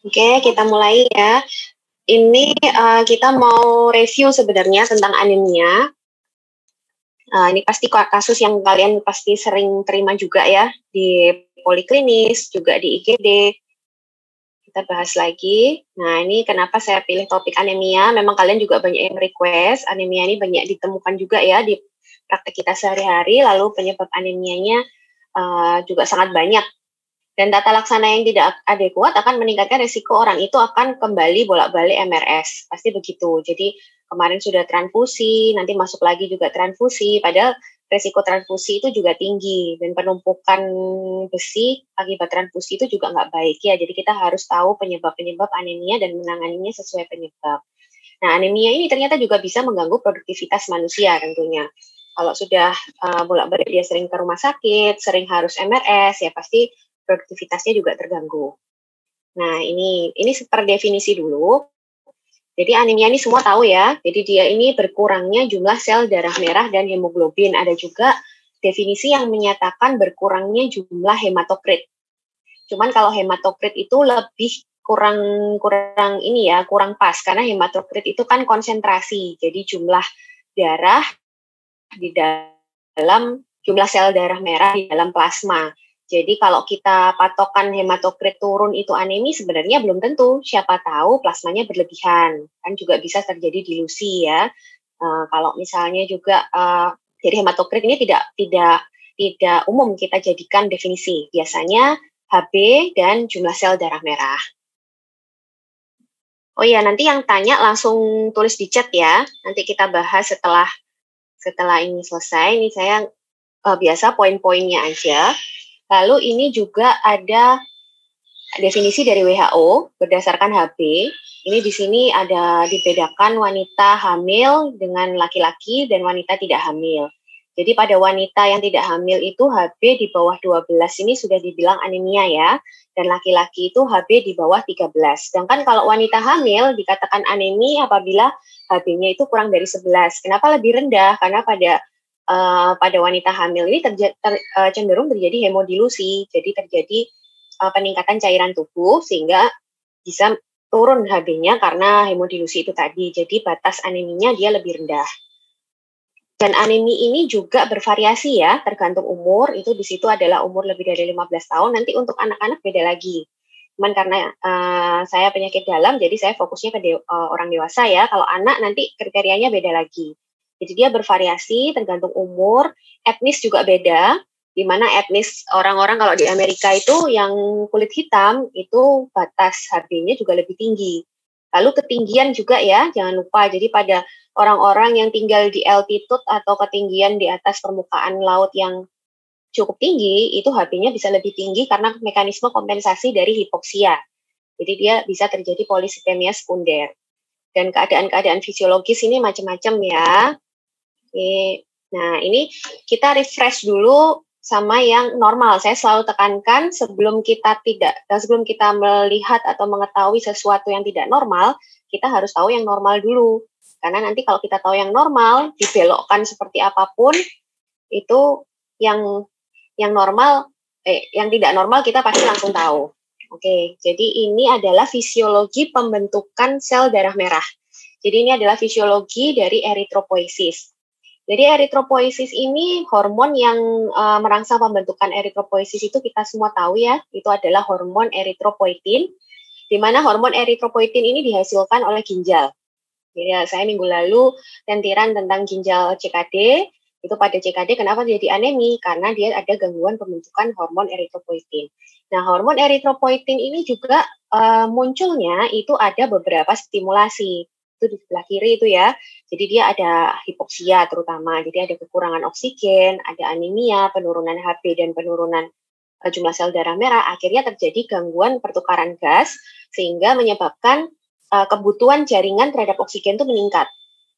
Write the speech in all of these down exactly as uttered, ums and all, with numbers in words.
Oke, kita mulai ya. Ini uh, kita mau review sebenarnya tentang anemia. Uh, ini pasti kasus yang kalian pasti sering terima juga ya, di poliklinis, juga di I G D. Kita bahas lagi. Nah, ini kenapa saya pilih topik anemia. Memang kalian juga banyak yang request. Anemia ini banyak ditemukan juga ya di praktek kita sehari-hari, lalu penyebab anemianya uh, juga sangat banyak. Dan tata laksana yang tidak adekuat akan meningkatkan resiko orang itu akan kembali bolak-balik M R S. Pasti begitu. Jadi kemarin sudah transfusi, nanti masuk lagi juga transfusi, padahal resiko transfusi itu juga tinggi. Dan penumpukan besi akibat transfusi itu juga nggak baik ya. Jadi kita harus tahu penyebab-penyebab anemia dan menanganinya sesuai penyebab. Nah, anemia ini ternyata juga bisa mengganggu produktivitas manusia tentunya. Kalau sudah uh, bolak-balik dia sering ke rumah sakit, sering harus M R S, ya pasti produktivitasnya juga terganggu. Nah, ini ini per definisi dulu. Jadi anemia ini semua tahu ya. Jadi dia ini berkurangnya jumlah sel darah merah dan hemoglobin. Ada juga definisi yang menyatakan berkurangnya jumlah hematokrit. Cuman kalau hematokrit itu lebih kurang kurang ini ya, kurang pas karena hematokrit itu kan konsentrasi. Jadi jumlah darah di dalam jumlah sel darah merah di dalam plasma. Jadi kalau kita patokan hematokrit turun itu anemi, sebenarnya belum tentu. Siapa tahu plasmanya berlebihan. Kan juga bisa terjadi dilusi ya. Uh, kalau misalnya juga, uh, jadi hematokrit ini tidak tidak tidak umum kita jadikan definisi. Biasanya H B dan jumlah sel darah merah. Oh iya, nanti yang tanya langsung tulis di chat ya. Nanti kita bahas setelah setelah ini selesai. Ini saya uh, biasa poin-poinnya aja. Lalu ini juga ada definisi dari W H O berdasarkan H B. Ini di sini ada dibedakan wanita hamil dengan laki-laki dan wanita tidak hamil. Jadi pada wanita yang tidak hamil itu H B di bawah dua belas ini sudah dibilang anemia ya. Dan laki-laki itu H B di bawah tiga belas. Sedangkan kalau wanita hamil dikatakan anemia apabila H B-nya itu kurang dari sebelas. Kenapa lebih rendah? Karena pada Uh, pada wanita hamil ini terja- ter, uh, cenderung terjadi hemodilusi, jadi terjadi uh, peningkatan cairan tubuh sehingga bisa turun H B-nya karena hemodilusi itu tadi. Jadi batas aneminya dia lebih rendah. Dan anemi ini juga bervariasi ya, tergantung umur. Itu di situ adalah umur lebih dari lima belas tahun. Nanti untuk anak-anak beda lagi. Cuman karena uh, saya penyakit dalam, jadi saya fokusnya ke de- uh, orang dewasa ya. Kalau anak nanti kriterianya beda lagi. Jadi dia bervariasi tergantung umur, etnis juga beda, di mana etnis orang-orang kalau di Amerika itu yang kulit hitam itu batas H B-nya juga lebih tinggi. Lalu ketinggian juga ya, jangan lupa. Jadi pada orang-orang yang tinggal di altitude atau ketinggian di atas permukaan laut yang cukup tinggi, itu H B-nya bisa lebih tinggi karena mekanisme kompensasi dari hipoksia. Jadi dia bisa terjadi polisipemia sekunder. Dan keadaan-keadaan fisiologis ini macam-macam ya. Oke. Nah, ini kita refresh dulu sama yang normal. Saya selalu tekankan sebelum kita tidak, sebelum kita melihat atau mengetahui sesuatu yang tidak normal, kita harus tahu yang normal dulu. Karena nanti kalau kita tahu yang normal, dibelokkan seperti apapun, itu yang yang normal, eh, yang tidak normal kita pasti langsung tahu. Oke, jadi ini adalah fisiologi pembentukan sel darah merah. Jadi ini adalah fisiologi dari eritropoiesis. Jadi eritropoiesis ini hormon yang e, merangsang pembentukan eritropoiesis itu kita semua tahu ya, itu adalah hormon eritropoietin, di mana hormon eritropoietin ini dihasilkan oleh ginjal. Jadi saya minggu lalu sentiran tentang ginjal C K D, itu pada C K D kenapa jadi anemi? Karena dia ada gangguan pembentukan hormon eritropoietin. Nah, hormon eritropoietin ini juga uh, munculnya itu ada beberapa stimulasi. Itu di sebelah kiri itu ya. Jadi dia ada hipoksia terutama. Jadi ada kekurangan oksigen, ada anemia, penurunan H B dan penurunan uh, jumlah sel darah merah. Akhirnya terjadi gangguan pertukaran gas sehingga menyebabkan uh, kebutuhan jaringan terhadap oksigen itu meningkat.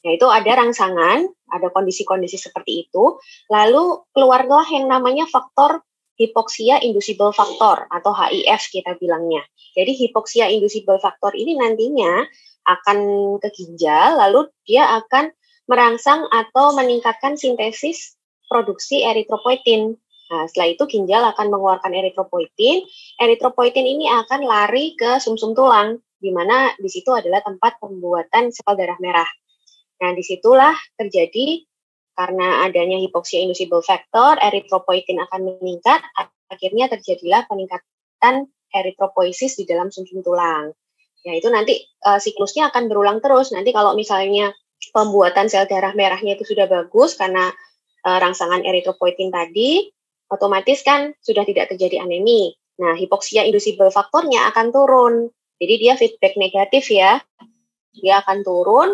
Nah, itu ada rangsangan, ada kondisi-kondisi seperti itu. Lalu keluarlah yang namanya faktor hipoksia inducible factor atau H I F kita bilangnya. Jadi hipoksia inducible factor ini nantinya akan ke ginjal, lalu dia akan merangsang atau meningkatkan sintesis produksi eritropoietin. Nah, setelah itu ginjal akan mengeluarkan eritropoietin. Eritropoietin ini akan lari ke sumsum tulang, di mana di situ adalah tempat pembuatan sel darah merah. Nah, disitulah terjadi karena adanya hipoksia inducible factor, eritropoietin akan meningkat, akhirnya terjadilah peningkatan eritropoiesis di dalam sumsum tulang. Ya, itu nanti uh, siklusnya akan berulang terus. Nanti kalau misalnya pembuatan sel darah merahnya itu sudah bagus karena uh, rangsangan eritropoietin tadi, otomatis kan sudah tidak terjadi anemi. Nah, hipoksia inducible faktornya akan turun. Jadi dia feedback negatif ya. Dia akan turun,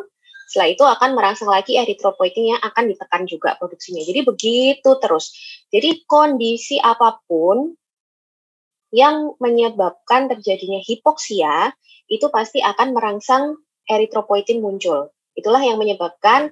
setelah itu akan merangsang lagi eritropoietinnya akan ditekan juga produksinya. Jadi begitu terus. Jadi kondisi apapun yang menyebabkan terjadinya hipoksia itu pasti akan merangsang eritropoietin muncul. Itulah yang menyebabkan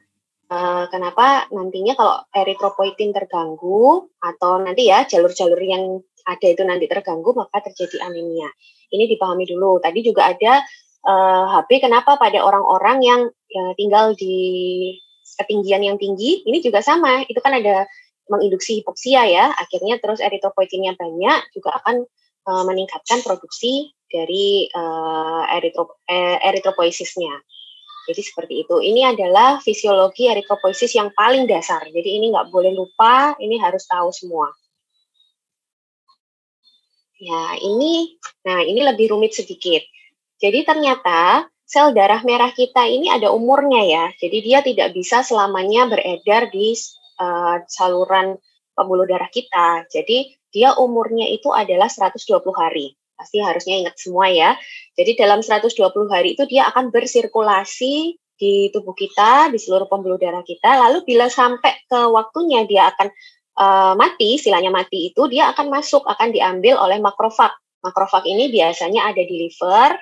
uh, kenapa nantinya kalau eritropoietin terganggu atau nanti ya jalur-jalur yang ada itu nanti terganggu, maka terjadi anemia. Ini dipahami dulu. Tadi juga ada uh, H B, kenapa pada orang-orang yang, yang tinggal di ketinggian yang tinggi, ini juga sama. Itu kan ada menginduksi hipoksia ya, akhirnya terus eritropoietinnya banyak juga akan uh, meningkatkan produksi dari uh, eritro, eh, eritropoiesisnya. Jadi seperti itu. Ini adalah fisiologi eritropoiesis yang paling dasar. Jadi ini nggak boleh lupa, ini harus tahu semua. Ya ini, nah ini lebih rumit sedikit. Jadi ternyata sel darah merah kita ini ada umurnya ya. Jadi dia tidak bisa selamanya beredar di Uh, saluran pembuluh darah kita. Jadi dia umurnya itu adalah seratus dua puluh hari. Pasti harusnya ingat semua ya. Jadi dalam seratus dua puluh hari itu dia akan bersirkulasi di tubuh kita, di seluruh pembuluh darah kita. Lalu bila sampai ke waktunya dia akan uh, mati, istilahnya mati itu dia akan masuk, akan diambil oleh makrofag. Makrofag ini biasanya ada di liver,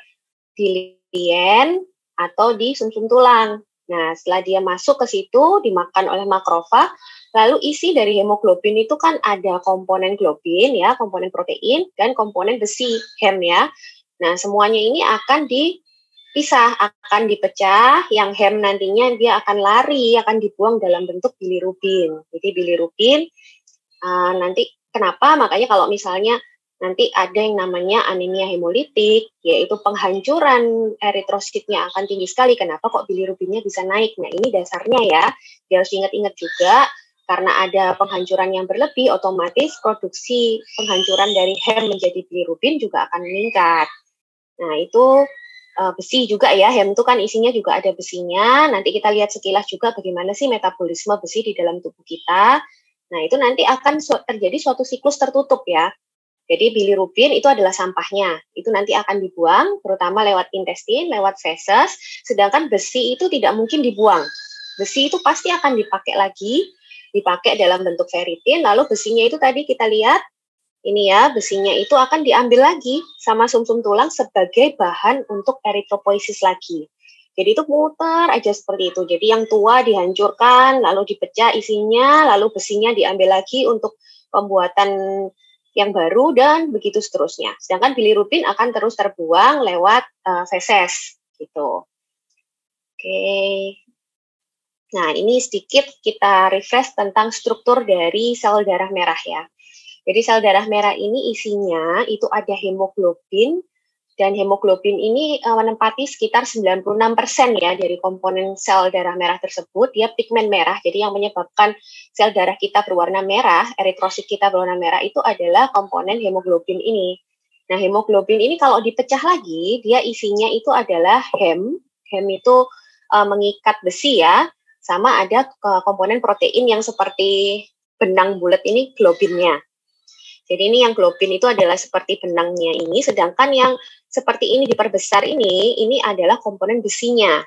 di lien, atau di sumsum tulang. Nah, setelah dia masuk ke situ, dimakan oleh makrofag, lalu isi dari hemoglobin itu kan ada komponen globin ya, komponen protein, dan komponen besi, hem ya. Nah, semuanya ini akan dipisah, akan dipecah, yang hem nantinya dia akan lari, akan dibuang dalam bentuk bilirubin. Jadi bilirubin, uh, nanti kenapa? Makanya kalau misalnya nanti ada yang namanya anemia hemolitik, yaitu penghancuran eritrositnya akan tinggi sekali. Kenapa kok bilirubinnya bisa naik? Nah, ini dasarnya ya. Dia harus ingat-ingat juga, karena ada penghancuran yang berlebih, otomatis produksi penghancuran dari hem menjadi bilirubin juga akan meningkat. Nah, itu uh, besi juga ya. Hem itu kan isinya juga ada besinya. Nanti kita lihat sekilas juga bagaimana sih metabolisme besi di dalam tubuh kita. Nah, itu nanti akan terjadi suatu siklus tertutup ya. Jadi bilirubin itu adalah sampahnya, itu nanti akan dibuang, terutama lewat intestin, lewat feses, sedangkan besi itu tidak mungkin dibuang. Besi itu pasti akan dipakai lagi, dipakai dalam bentuk ferritin, lalu besinya itu tadi kita lihat, ini ya, besinya itu akan diambil lagi sama sumsum tulang sebagai bahan untuk eritropoiesis lagi. Jadi itu muter aja seperti itu, jadi yang tua dihancurkan, lalu dipecah isinya, lalu besinya diambil lagi untuk pembuatan yang baru, dan begitu seterusnya. Sedangkan bilirubin akan terus terbuang lewat uh, feses, gitu. Oke. Nah, ini sedikit kita refresh tentang struktur dari sel darah merah ya. Jadi sel darah merah ini isinya itu ada hemoglobin, dan hemoglobin ini uh, menempati sekitar sembilan puluh enam persen ya dari komponen sel darah merah tersebut. Dia pigmen merah, jadi yang menyebabkan sel darah kita berwarna merah, eritrosit kita berwarna merah itu adalah komponen hemoglobin ini. Nah, hemoglobin ini kalau dipecah lagi, dia isinya itu adalah hem. Hem itu uh, mengikat besi ya, sama ada uh, komponen protein yang seperti benang bulat ini globinnya. Jadi ini yang globin itu adalah seperti benangnya ini, sedangkan yang seperti ini diperbesar ini, ini adalah komponen besinya.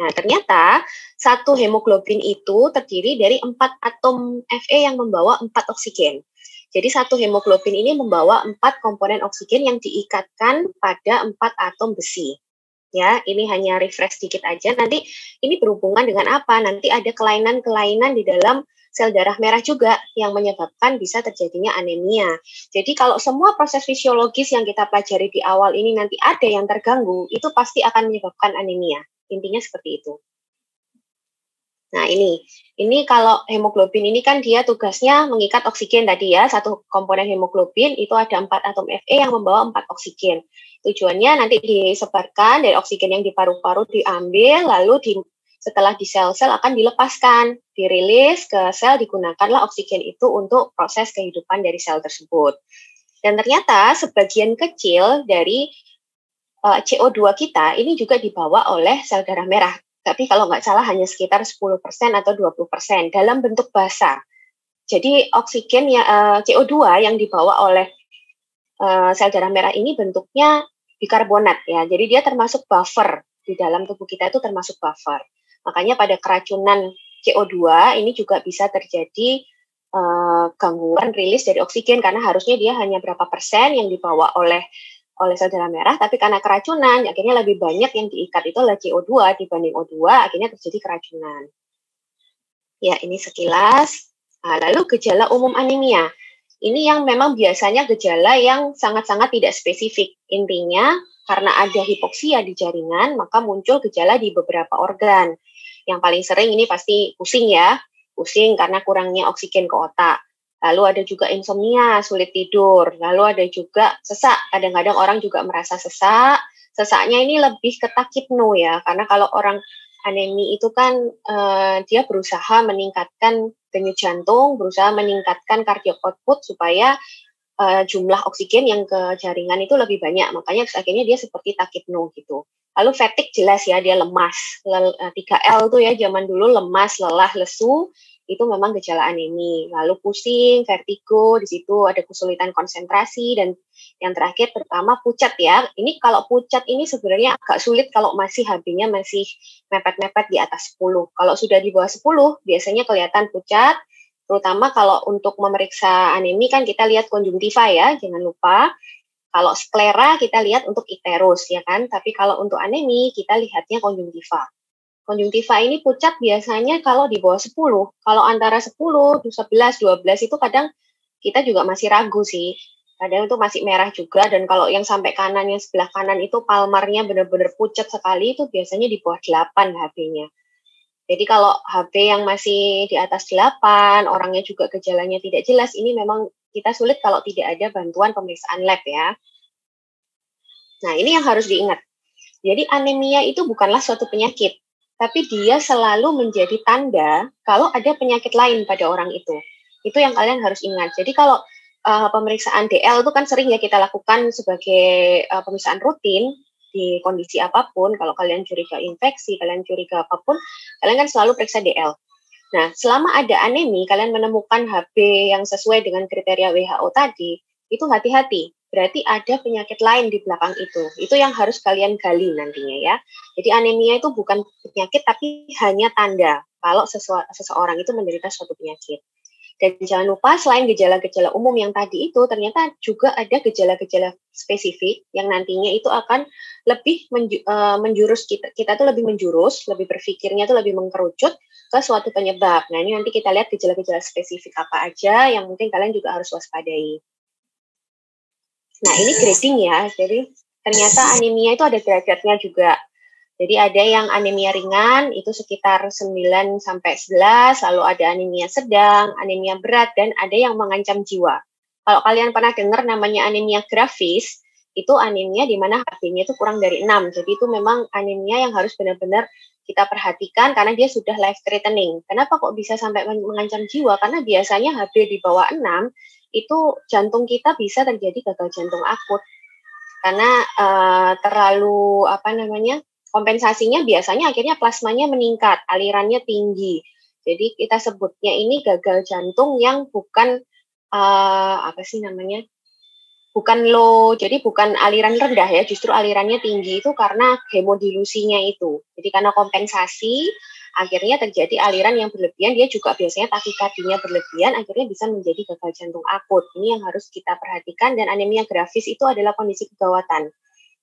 Nah, ternyata satu hemoglobin itu terdiri dari empat atom Fe yang membawa empat oksigen. Jadi satu hemoglobin ini membawa empat komponen oksigen yang diikatkan pada empat atom besi. Ya, ini hanya refresh sedikit aja. Nanti ini berhubungan dengan apa? Nanti ada kelainan-kelainan di dalam sel darah merah juga yang menyebabkan bisa terjadinya anemia. Jadi kalau semua proses fisiologis yang kita pelajari di awal ini nanti ada yang terganggu, itu pasti akan menyebabkan anemia. Intinya seperti itu. Nah ini, ini kalau hemoglobin ini kan dia tugasnya mengikat oksigen tadi ya, satu komponen hemoglobin itu ada empat atom Fe yang membawa empat oksigen. Tujuannya nanti disebarkan dari oksigen yang di paru-paru diambil, lalu di, setelah di sel-sel akan dilepaskan, dirilis ke sel, digunakanlah oksigen itu untuk proses kehidupan dari sel tersebut. Dan ternyata sebagian kecil dari uh, C O dua kita ini juga dibawa oleh sel darah merah. Tapi kalau nggak salah hanya sekitar sepuluh persen atau dua puluh persen dalam bentuk basa. Jadi oksigen ya, C O dua yang dibawa oleh sel darah merah ini bentuknya bikarbonat ya. Jadi dia termasuk buffer, di dalam tubuh kita itu termasuk buffer. Makanya pada keracunan C O dua ini juga bisa terjadi gangguan rilis dari oksigen karena harusnya dia hanya berapa persen yang dibawa oleh oleh sel darah merah, tapi karena keracunan akhirnya lebih banyak yang diikat itu adalah C O dua dibanding O dua, akhirnya terjadi keracunan. Ya, ini sekilas. Nah, lalu gejala umum anemia. Ini yang memang biasanya gejala yang sangat-sangat tidak spesifik. Intinya, karena ada hipoksia di jaringan, maka muncul gejala di beberapa organ. Yang paling sering ini pasti pusing ya, pusing karena kurangnya oksigen ke otak. Lalu ada juga insomnia, sulit tidur. Lalu ada juga sesak. Kadang-kadang orang juga merasa sesak. Sesaknya ini lebih ke takipno ya. Karena kalau orang anemi itu kan eh, dia berusaha meningkatkan denyut jantung, berusaha meningkatkan cardiac output supaya eh, jumlah oksigen yang ke jaringan itu lebih banyak. Makanya akhirnya dia seperti takipno gitu. Lalu fatigue jelas ya, dia lemas. Lel, tiga L tuh ya zaman dulu, lemas, lelah, lesu. Itu memang gejala anemi, lalu pusing, vertigo, di situ ada kesulitan konsentrasi, dan yang terakhir pertama pucat ya. Ini kalau pucat ini sebenarnya agak sulit kalau masih H B-nya masih mepet-mepet di atas sepuluh. Kalau sudah di bawah sepuluh, biasanya kelihatan pucat, terutama kalau untuk memeriksa anemi kan kita lihat konjungtiva ya, jangan lupa. Kalau sklera kita lihat untuk iterus ya kan, tapi kalau untuk anemi kita lihatnya konjungtiva. Konjungtiva ini pucat biasanya kalau di bawah sepuluh, kalau antara sepuluh, sebelas, dua belas itu kadang kita juga masih ragu sih, kadang itu masih merah juga, dan kalau yang sampai kanan, yang sebelah kanan itu palmarnya benar-benar pucat sekali, itu biasanya di bawah delapan H B-nya. Jadi kalau H B yang masih di atas delapan, orangnya juga gejalanya tidak jelas, ini memang kita sulit kalau tidak ada bantuan pemeriksaan lab ya. Nah ini yang harus diingat, jadi anemia itu bukanlah suatu penyakit, tapi dia selalu menjadi tanda kalau ada penyakit lain pada orang itu. Itu yang kalian harus ingat. Jadi kalau uh, pemeriksaan D L itu kan sering ya kita lakukan sebagai uh, pemeriksaan rutin di kondisi apapun. Kalau kalian curiga infeksi, kalian curiga apapun, kalian kan selalu periksa D L. Nah, selama ada anemi, kalian menemukan H B yang sesuai dengan kriteria W H O tadi, itu hati-hati. Berarti ada penyakit lain di belakang itu. Itu yang harus kalian gali nantinya ya. Jadi anemia itu bukan penyakit, tapi hanya tanda kalau seseorang itu menderita suatu penyakit. Dan jangan lupa selain gejala-gejala umum yang tadi itu, ternyata juga ada gejala-gejala spesifik yang nantinya itu akan lebih menju- menjurus, kita, kita tuh lebih menjurus, lebih berpikirnya tuh lebih mengkerucut ke suatu penyebab. Nah ini nanti kita lihat gejala-gejala spesifik apa aja yang mungkin kalian juga harus waspadai. Nah, ini grading ya, jadi ternyata anemia itu ada derajatnya juga. Jadi ada yang anemia ringan, itu sekitar sembilan sampai sebelas, lalu ada anemia sedang, anemia berat, dan ada yang mengancam jiwa. Kalau kalian pernah dengar namanya anemia grafis, itu anemia di mana H B-nya itu kurang dari enam. Jadi itu memang anemia yang harus benar-benar kita perhatikan karena dia sudah life threatening. Kenapa kok bisa sampai mengancam jiwa? Karena biasanya H B di bawah enam, itu jantung kita bisa terjadi gagal jantung akut karena uh, terlalu apa namanya kompensasinya biasanya akhirnya plasmanya meningkat, alirannya tinggi, jadi kita sebutnya ini gagal jantung yang bukan uh, apa sih namanya bukan low, jadi bukan aliran rendah ya, justru alirannya tinggi itu karena hemodilusinya itu, jadi karena kompensasi akhirnya terjadi aliran yang berlebihan, dia juga biasanya takikardinya berlebihan, akhirnya bisa menjadi gagal jantung akut. Ini yang harus kita perhatikan, dan anemia grafis itu adalah kondisi kegawatan.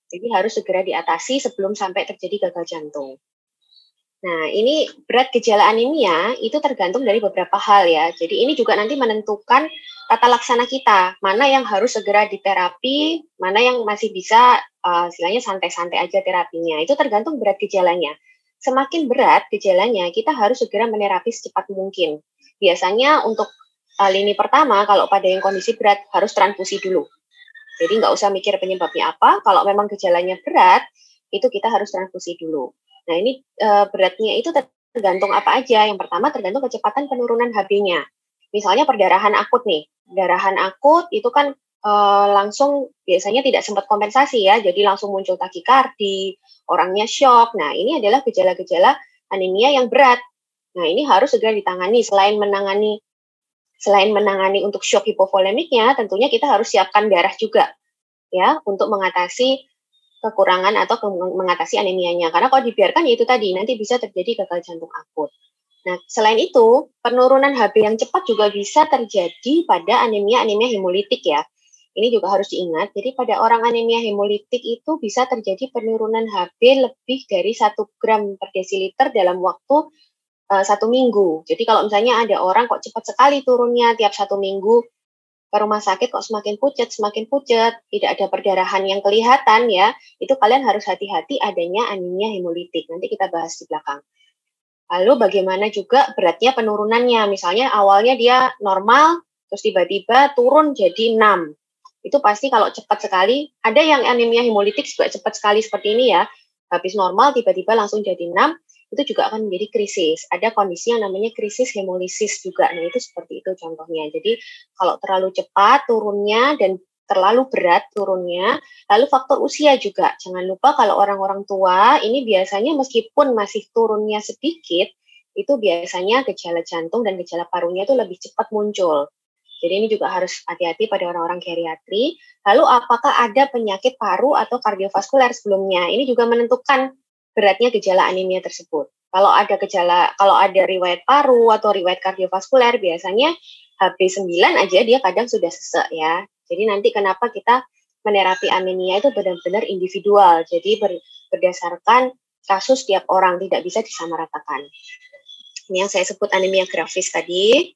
Jadi harus segera diatasi sebelum sampai terjadi gagal jantung. Nah, ini berat gejala anemia itu tergantung dari beberapa hal ya. Jadi ini juga nanti menentukan tata laksana kita, mana yang harus segera diterapi, mana yang masih bisa uh, istilahnya santai-santai aja terapinya. Itu tergantung berat gejalanya. semakin berat gejalanya, kita harus segera menerapi secepat mungkin. Biasanya untuk uh, lini pertama, kalau pada yang kondisi berat, harus transfusi dulu. Jadi nggak usah mikir penyebabnya apa, kalau memang gejalanya berat, itu kita harus transfusi dulu. Nah ini uh, beratnya itu tergantung apa aja. Yang pertama tergantung kecepatan penurunan H B-nya. Misalnya perdarahan akut nih, perdarahan akut itu kan Uh, langsung biasanya tidak sempat kompensasi ya, jadi langsung muncul takikardi, orangnya shock. Nah ini adalah gejala-gejala anemia yang berat. Nah ini harus segera ditangani. Selain menangani selain menangani untuk shock hipovolemiknya, tentunya kita harus siapkan darah juga ya untuk mengatasi kekurangan atau mengatasi anemianya. Karena kalau dibiarkan ya itu tadi nanti bisa terjadi gagal jantung akut. Nah selain itu penurunan H B yang cepat juga bisa terjadi pada anemia-anemia hemolitik ya. Ini juga harus diingat, jadi pada orang anemia hemolitik itu bisa terjadi penurunan H B lebih dari satu gram per desiliter dalam waktu uh, satu minggu. Jadi kalau misalnya ada orang kok cepat sekali turunnya tiap satu minggu ke rumah sakit kok semakin pucat, semakin pucat, tidak ada perdarahan yang kelihatan ya, itu kalian harus hati-hati adanya anemia hemolitik, nanti kita bahas di belakang. Lalu bagaimana juga beratnya penurunannya, misalnya awalnya dia normal, terus tiba-tiba turun jadi enam. Itu pasti kalau cepat sekali, ada yang anemia hemolitik juga cepat sekali seperti ini ya, habis normal tiba-tiba langsung jadi enam, itu juga akan menjadi krisis. Ada kondisi yang namanya krisis hemolisis juga, nah itu seperti itu contohnya. Jadi kalau terlalu cepat turunnya dan terlalu berat turunnya, lalu faktor usia juga. Jangan lupa kalau orang-orang tua, ini biasanya meskipun masih turunnya sedikit, itu biasanya gejala jantung dan gejala parunya itu lebih cepat muncul. Jadi ini juga harus hati-hati pada orang-orang geriatri. Lalu apakah ada penyakit paru atau kardiovaskular sebelumnya? Ini juga menentukan beratnya gejala anemia tersebut. Kalau ada gejala, kalau ada riwayat paru atau riwayat kardiovaskular, biasanya H B sembilan aja dia kadang sudah sesek ya. Jadi nanti kenapa kita menerapi anemia itu benar-benar individual. Jadi berdasarkan kasus tiap orang, tidak bisa disamaratakan. Ini yang saya sebut anemia grafis tadi.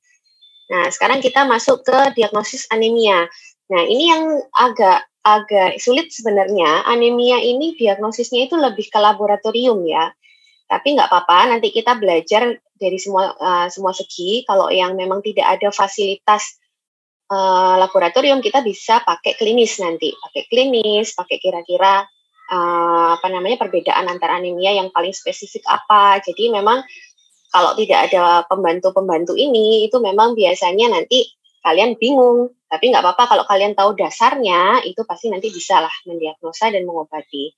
Nah, sekarang kita masuk ke diagnosis anemia. Nah, ini yang agak agak sulit sebenarnya. Anemia ini diagnosisnya itu lebih ke laboratorium ya. Tapi nggak apa-apa, nanti kita belajar dari semua uh, semua segi. Kalau yang memang tidak ada fasilitas uh, laboratorium, kita bisa pakai klinis nanti. Pakai klinis, pakai kira-kira uh, apa namanya perbedaan antara anemia yang paling spesifik apa. Jadi memang kalau tidak ada pembantu-pembantu ini, itu memang biasanya nanti kalian bingung. Tapi nggak apa-apa kalau kalian tahu dasarnya, itu pasti nanti bisa lah mendiagnosa dan mengobati.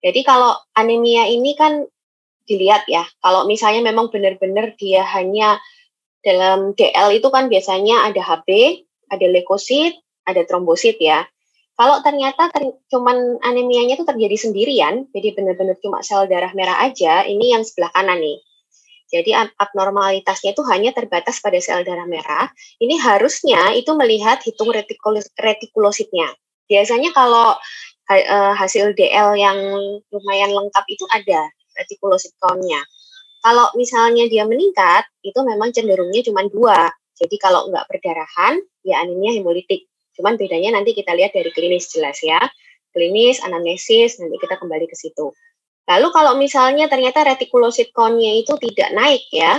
Jadi kalau anemia ini kan dilihat ya, kalau misalnya memang benar-benar dia hanya dalam D L itu kan biasanya ada H B, ada leukosit, ada trombosit ya. Kalau ternyata ter, cuman anemianya itu terjadi sendirian, jadi benar-benar cuma sel darah merah aja, ini yang sebelah kanan nih. Jadi abnormalitasnya itu hanya terbatas pada sel darah merah. Ini harusnya itu melihat hitung retikulos retikulositnya. Biasanya kalau uh, hasil D L yang lumayan lengkap itu ada retikulosit count-nya. Kalau misalnya dia meningkat, itu memang cenderungnya cuma dua. Jadi kalau nggak perdarahan, ya anemia hemolitik. Cuman bedanya nanti kita lihat dari klinis jelas ya. Klinis, anamnesis, nanti kita kembali ke situ. Lalu kalau misalnya ternyata retikulosit count-nya itu tidak naik ya,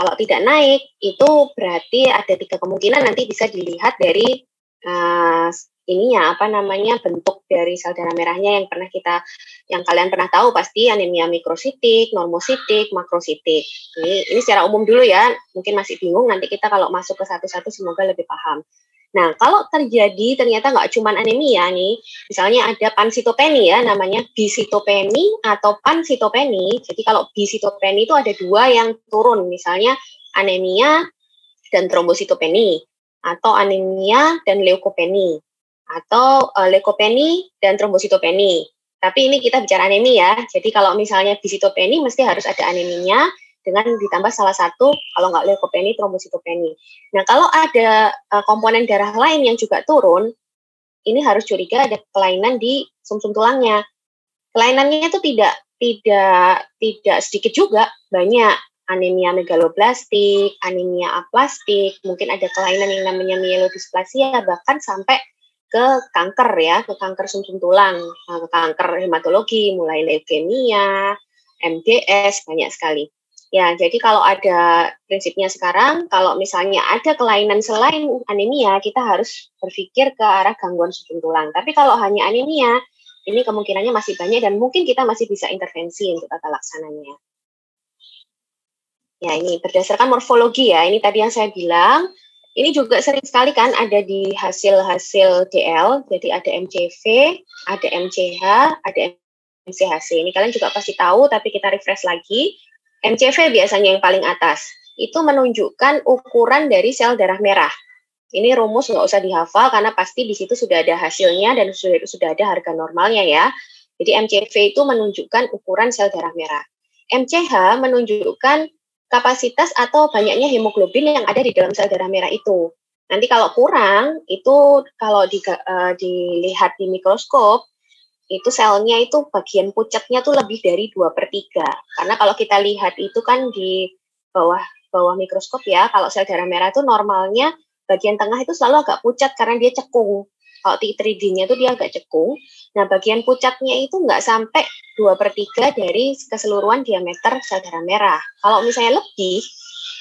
kalau tidak naik itu berarti ada tiga kemungkinan nanti bisa dilihat dari uh, ininya apa namanya bentuk dari sel darah merahnya yang pernah kita, yang kalian pernah tahu pasti anemia mikrositik, normositik, makrositik. Ini, ini secara umum dulu ya, mungkin masih bingung nanti kita kalau masuk ke satu-satu semoga lebih paham. Nah, kalau terjadi ternyata nggak cuma anemia nih, misalnya ada pansitopeni ya, namanya bisitopeni atau pansitopeni. Jadi kalau bisitopeni itu ada dua yang turun, misalnya anemia dan trombositopeni, atau anemia dan leukopeni, atau uh, leukopeni dan trombositopeni. Tapi ini kita bicara anemia ya, jadi kalau misalnya bisitopeni mesti harus ada aneminya, dengan ditambah salah satu, kalau nggak leukopeni, trombositopeni. Nah, kalau ada uh, komponen darah lain yang juga turun, ini harus curiga ada kelainan di sumsum tulangnya. Kelainannya itu tidak tidak tidak sedikit juga, banyak anemia megaloblastik, anemia aplastik, mungkin ada kelainan yang namanya mielodysplasia, bahkan sampai ke kanker ya, ke kanker sumsum tulang, ke kanker hematologi, mulai leukemia, M D S, banyak sekali. Ya, jadi kalau ada prinsipnya sekarang, kalau misalnya ada kelainan selain anemia, kita harus berpikir ke arah gangguan susun tulang. Tapi kalau hanya anemia, ini kemungkinannya masih banyak dan mungkin kita masih bisa intervensi untuk tata laksananya. Ya, ini berdasarkan morfologi ya, ini tadi yang saya bilang. Ini juga sering sekali kan ada di hasil-hasil D L, jadi ada M C V, ada M C H, ada M C H C. Ini kalian juga pasti tahu, tapi kita refresh lagi. M C V biasanya yang paling atas, itu menunjukkan ukuran dari sel darah merah. Ini rumus nggak usah dihafal, karena pasti di situ sudah ada hasilnya dan sudah, sudah ada harga normalnya ya. Jadi M C V itu menunjukkan ukuran sel darah merah. M C H menunjukkan kapasitas atau banyaknya hemoglobin yang ada di dalam sel darah merah itu. Nanti kalau kurang, itu kalau di, uh, dilihat di mikroskop, itu selnya itu bagian pucatnya tuh lebih dari dua per tiga. Karena kalau kita lihat itu kan di bawah bawah mikroskop ya, kalau sel darah merah itu normalnya bagian tengah itu selalu agak pucat karena dia cekung. Kalau tiga D-nya itu dia agak cekung. Nah, bagian pucatnya itu nggak sampai dua per tiga dari keseluruhan diameter sel darah merah. Kalau misalnya lebih,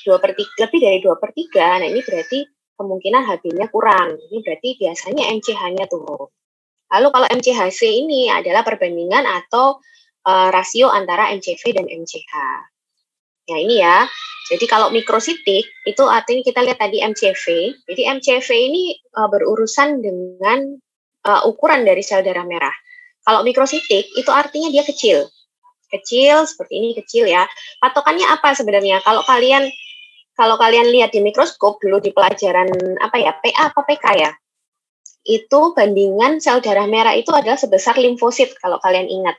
dua per tiga, lebih dari dua per tiga, nah ini berarti kemungkinan H B-nya kurang. Ini berarti biasanya M C H-nya turun. Lalu kalau M C H C ini adalah perbandingan atau e, rasio antara M C V dan M C H. Ya ini ya, jadi kalau mikrositik itu artinya kita lihat tadi M C V. Jadi M C V ini e, berurusan dengan e, ukuran dari sel darah merah. Kalau mikrositik itu artinya dia kecil. Kecil, seperti ini kecil ya. Patokannya apa sebenarnya? Kalau kalian kalau kalian lihat di mikroskop dulu di pelajaran apa ya, P A atau P K ya? Itu bandingan sel darah merah itu adalah sebesar limfosit, kalau kalian ingat.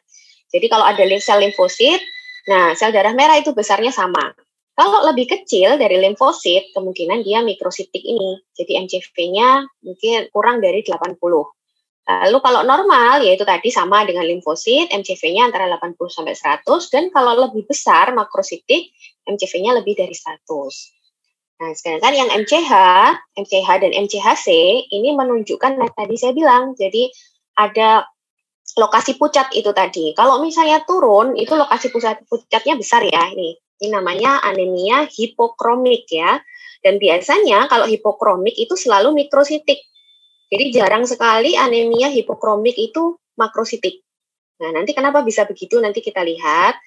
Jadi kalau ada sel limfosit, nah sel darah merah itu besarnya sama. Kalau lebih kecil dari limfosit, kemungkinan dia mikrositik ini. Jadi M C V-nya mungkin kurang dari delapan puluh. Lalu kalau normal, yaitu tadi sama dengan limfosit, M C V-nya antara delapan puluh sampai seratus, dan kalau lebih besar, makrositik, M C V-nya lebih dari seratus. Nah, sedangkan yang M C H, M C H dan M C H C ini menunjukkan yang tadi saya bilang, jadi ada lokasi pucat itu tadi. Kalau misalnya turun, itu lokasi pusat pucatnya besar ya, ini. Ini namanya anemia hipokromik ya. Dan biasanya kalau hipokromik itu selalu mikrositik. Jadi jarang sekali anemia hipokromik itu makrositik. Nah, nanti kenapa bisa begitu nanti kita lihat.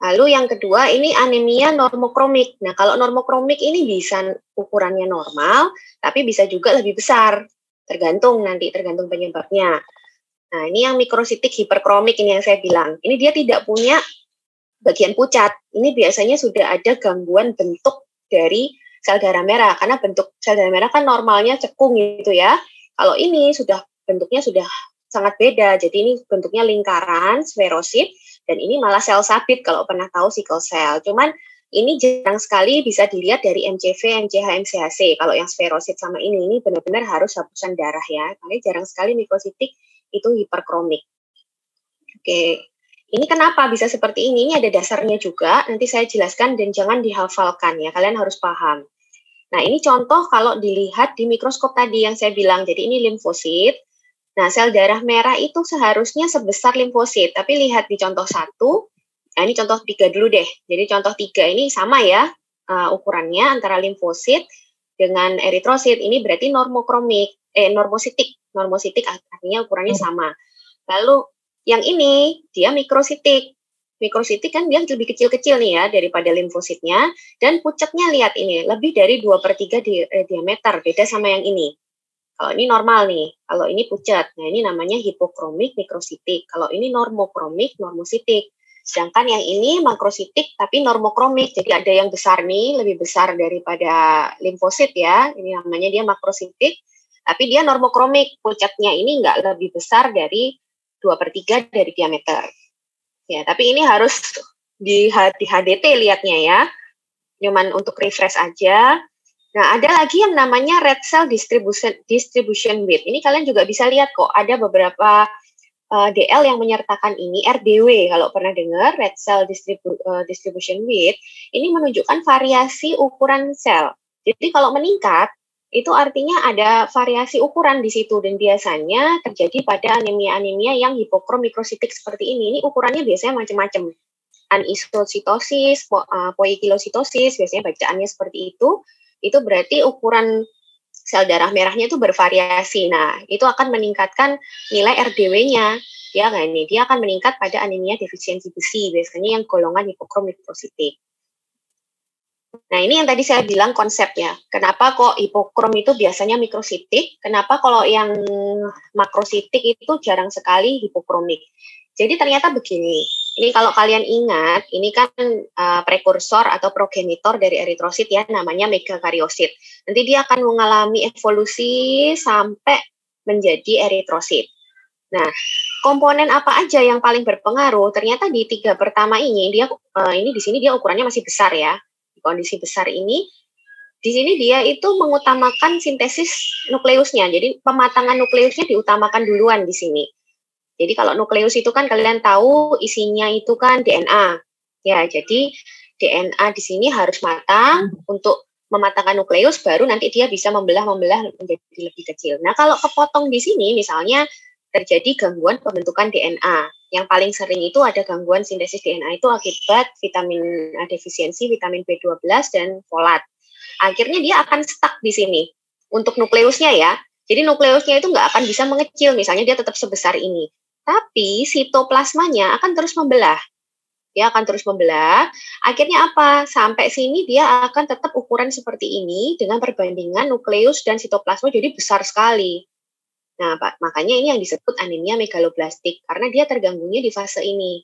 Lalu yang kedua ini anemia normokromik. Nah kalau normokromik ini bisa ukurannya normal, tapi bisa juga lebih besar. Tergantung nanti, tergantung penyebabnya. Nah ini yang mikrositik hiperkromik ini yang saya bilang. Ini dia tidak punya bagian pucat. Ini biasanya sudah ada gangguan bentuk dari sel darah merah. Karena bentuk sel darah merah kan normalnya cekung gitu ya. Kalau ini sudah bentuknya sudah sangat beda. Jadi ini bentuknya lingkaran, sferosid. Dan ini malah sel sabit kalau pernah tahu sickle cell. Cuman ini jarang sekali bisa dilihat dari M C V, M C H, M C H C. Kalau yang sferosit sama ini, ini benar-benar harus hapusan darah ya. Karena jarang sekali mikrositik itu hiperkromik. Oke, ini kenapa bisa seperti ini? Ini ada dasarnya juga. Nanti saya jelaskan dan jangan dihafalkan ya. Kalian harus paham. Nah, ini contoh kalau dilihat di mikroskop tadi yang saya bilang. Jadi ini limfosit. Nah, sel darah merah itu seharusnya sebesar limfosit, tapi lihat di contoh satu, nah ini contoh tiga dulu deh. Jadi contoh tiga ini sama ya uh, ukurannya antara limfosit dengan eritrosit. Ini berarti normokromik, eh normositik, normositik artinya ukurannya sama. Lalu yang ini dia mikrositik. Mikrositik kan dia lebih kecil-kecil nih ya daripada limfositnya, dan pucatnya lihat ini lebih dari dua per tiga di, eh, diameter, beda sama yang ini. Kalau ini normal nih, kalau ini pucat. Nah, ini namanya hipokromik mikrositik. Kalau ini normokromik normositik. Sedangkan yang ini makrositik tapi normokromik. Jadi ada yang besar nih, lebih besar daripada limfosit ya. Ini namanya dia makrositik. Tapi dia normokromik. Pucatnya ini nggak lebih besar dari dua per tiga dari diameter. Ya, tapi ini harus di, di H D T lihatnya ya. Cuman untuk refresh aja. Nah, ada lagi yang namanya red cell distribution, distribution width. Ini kalian juga bisa lihat kok, ada beberapa uh, D L yang menyertakan ini, R D W kalau pernah dengar, red cell distribu, uh, distribution width. Ini menunjukkan variasi ukuran sel. Jadi kalau meningkat, itu artinya ada variasi ukuran di situ. Dan biasanya terjadi pada anemia-anemia yang hipokromik mikrositik seperti ini. Ini ukurannya biasanya macam-macam. anisositosis, po, uh, poikilositosis, biasanya bacaannya seperti itu, itu berarti ukuran sel darah merahnya itu bervariasi. Nah, itu akan meningkatkan nilai R D W-nya, ya kan? Ini dia akan meningkat pada anemia defisiensi besi, biasanya yang golongan hipokrom-hipositik. Nah, ini yang tadi saya bilang konsepnya. Kenapa kok hipokrom itu biasanya mikrositik? Kenapa kalau yang makrositik itu jarang sekali hipokromik? Jadi ternyata begini. Ini kalau kalian ingat, ini kan uh, prekursor atau progenitor dari eritrosit ya, namanya megakariosit. Nanti dia akan mengalami evolusi sampai menjadi eritrosit. Nah, komponen apa aja yang paling berpengaruh? Ternyata di tiga pertama ini dia uh, ini di sini dia ukurannya masih besar ya. Kondisi besar ini, di sini dia itu mengutamakan sintesis nukleusnya, jadi pematangan nukleusnya diutamakan duluan di sini. Jadi kalau nukleus itu kan kalian tahu isinya itu kan D N A, ya jadi D N A di sini harus matang untuk mematangkan nukleus, baru nanti dia bisa membelah-membelah menjadi lebih kecil. Nah kalau kepotong di sini misalnya terjadi gangguan pembentukan D N A. Yang paling sering itu ada gangguan sintesis D N A itu akibat vitamin defisiensi, vitamin B dua belas, dan folat. Akhirnya dia akan stuck di sini untuk nukleusnya ya. Jadi nukleusnya itu nggak akan bisa mengecil, misalnya dia tetap sebesar ini. Tapi sitoplasmanya akan terus membelah. Dia akan terus membelah. Akhirnya apa? Sampai sini dia akan tetap ukuran seperti ini dengan perbandingan nukleus dan sitoplasma jadi besar sekali. Nah, Pak, makanya ini yang disebut anemia megaloblastik, karena dia terganggunya di fase ini.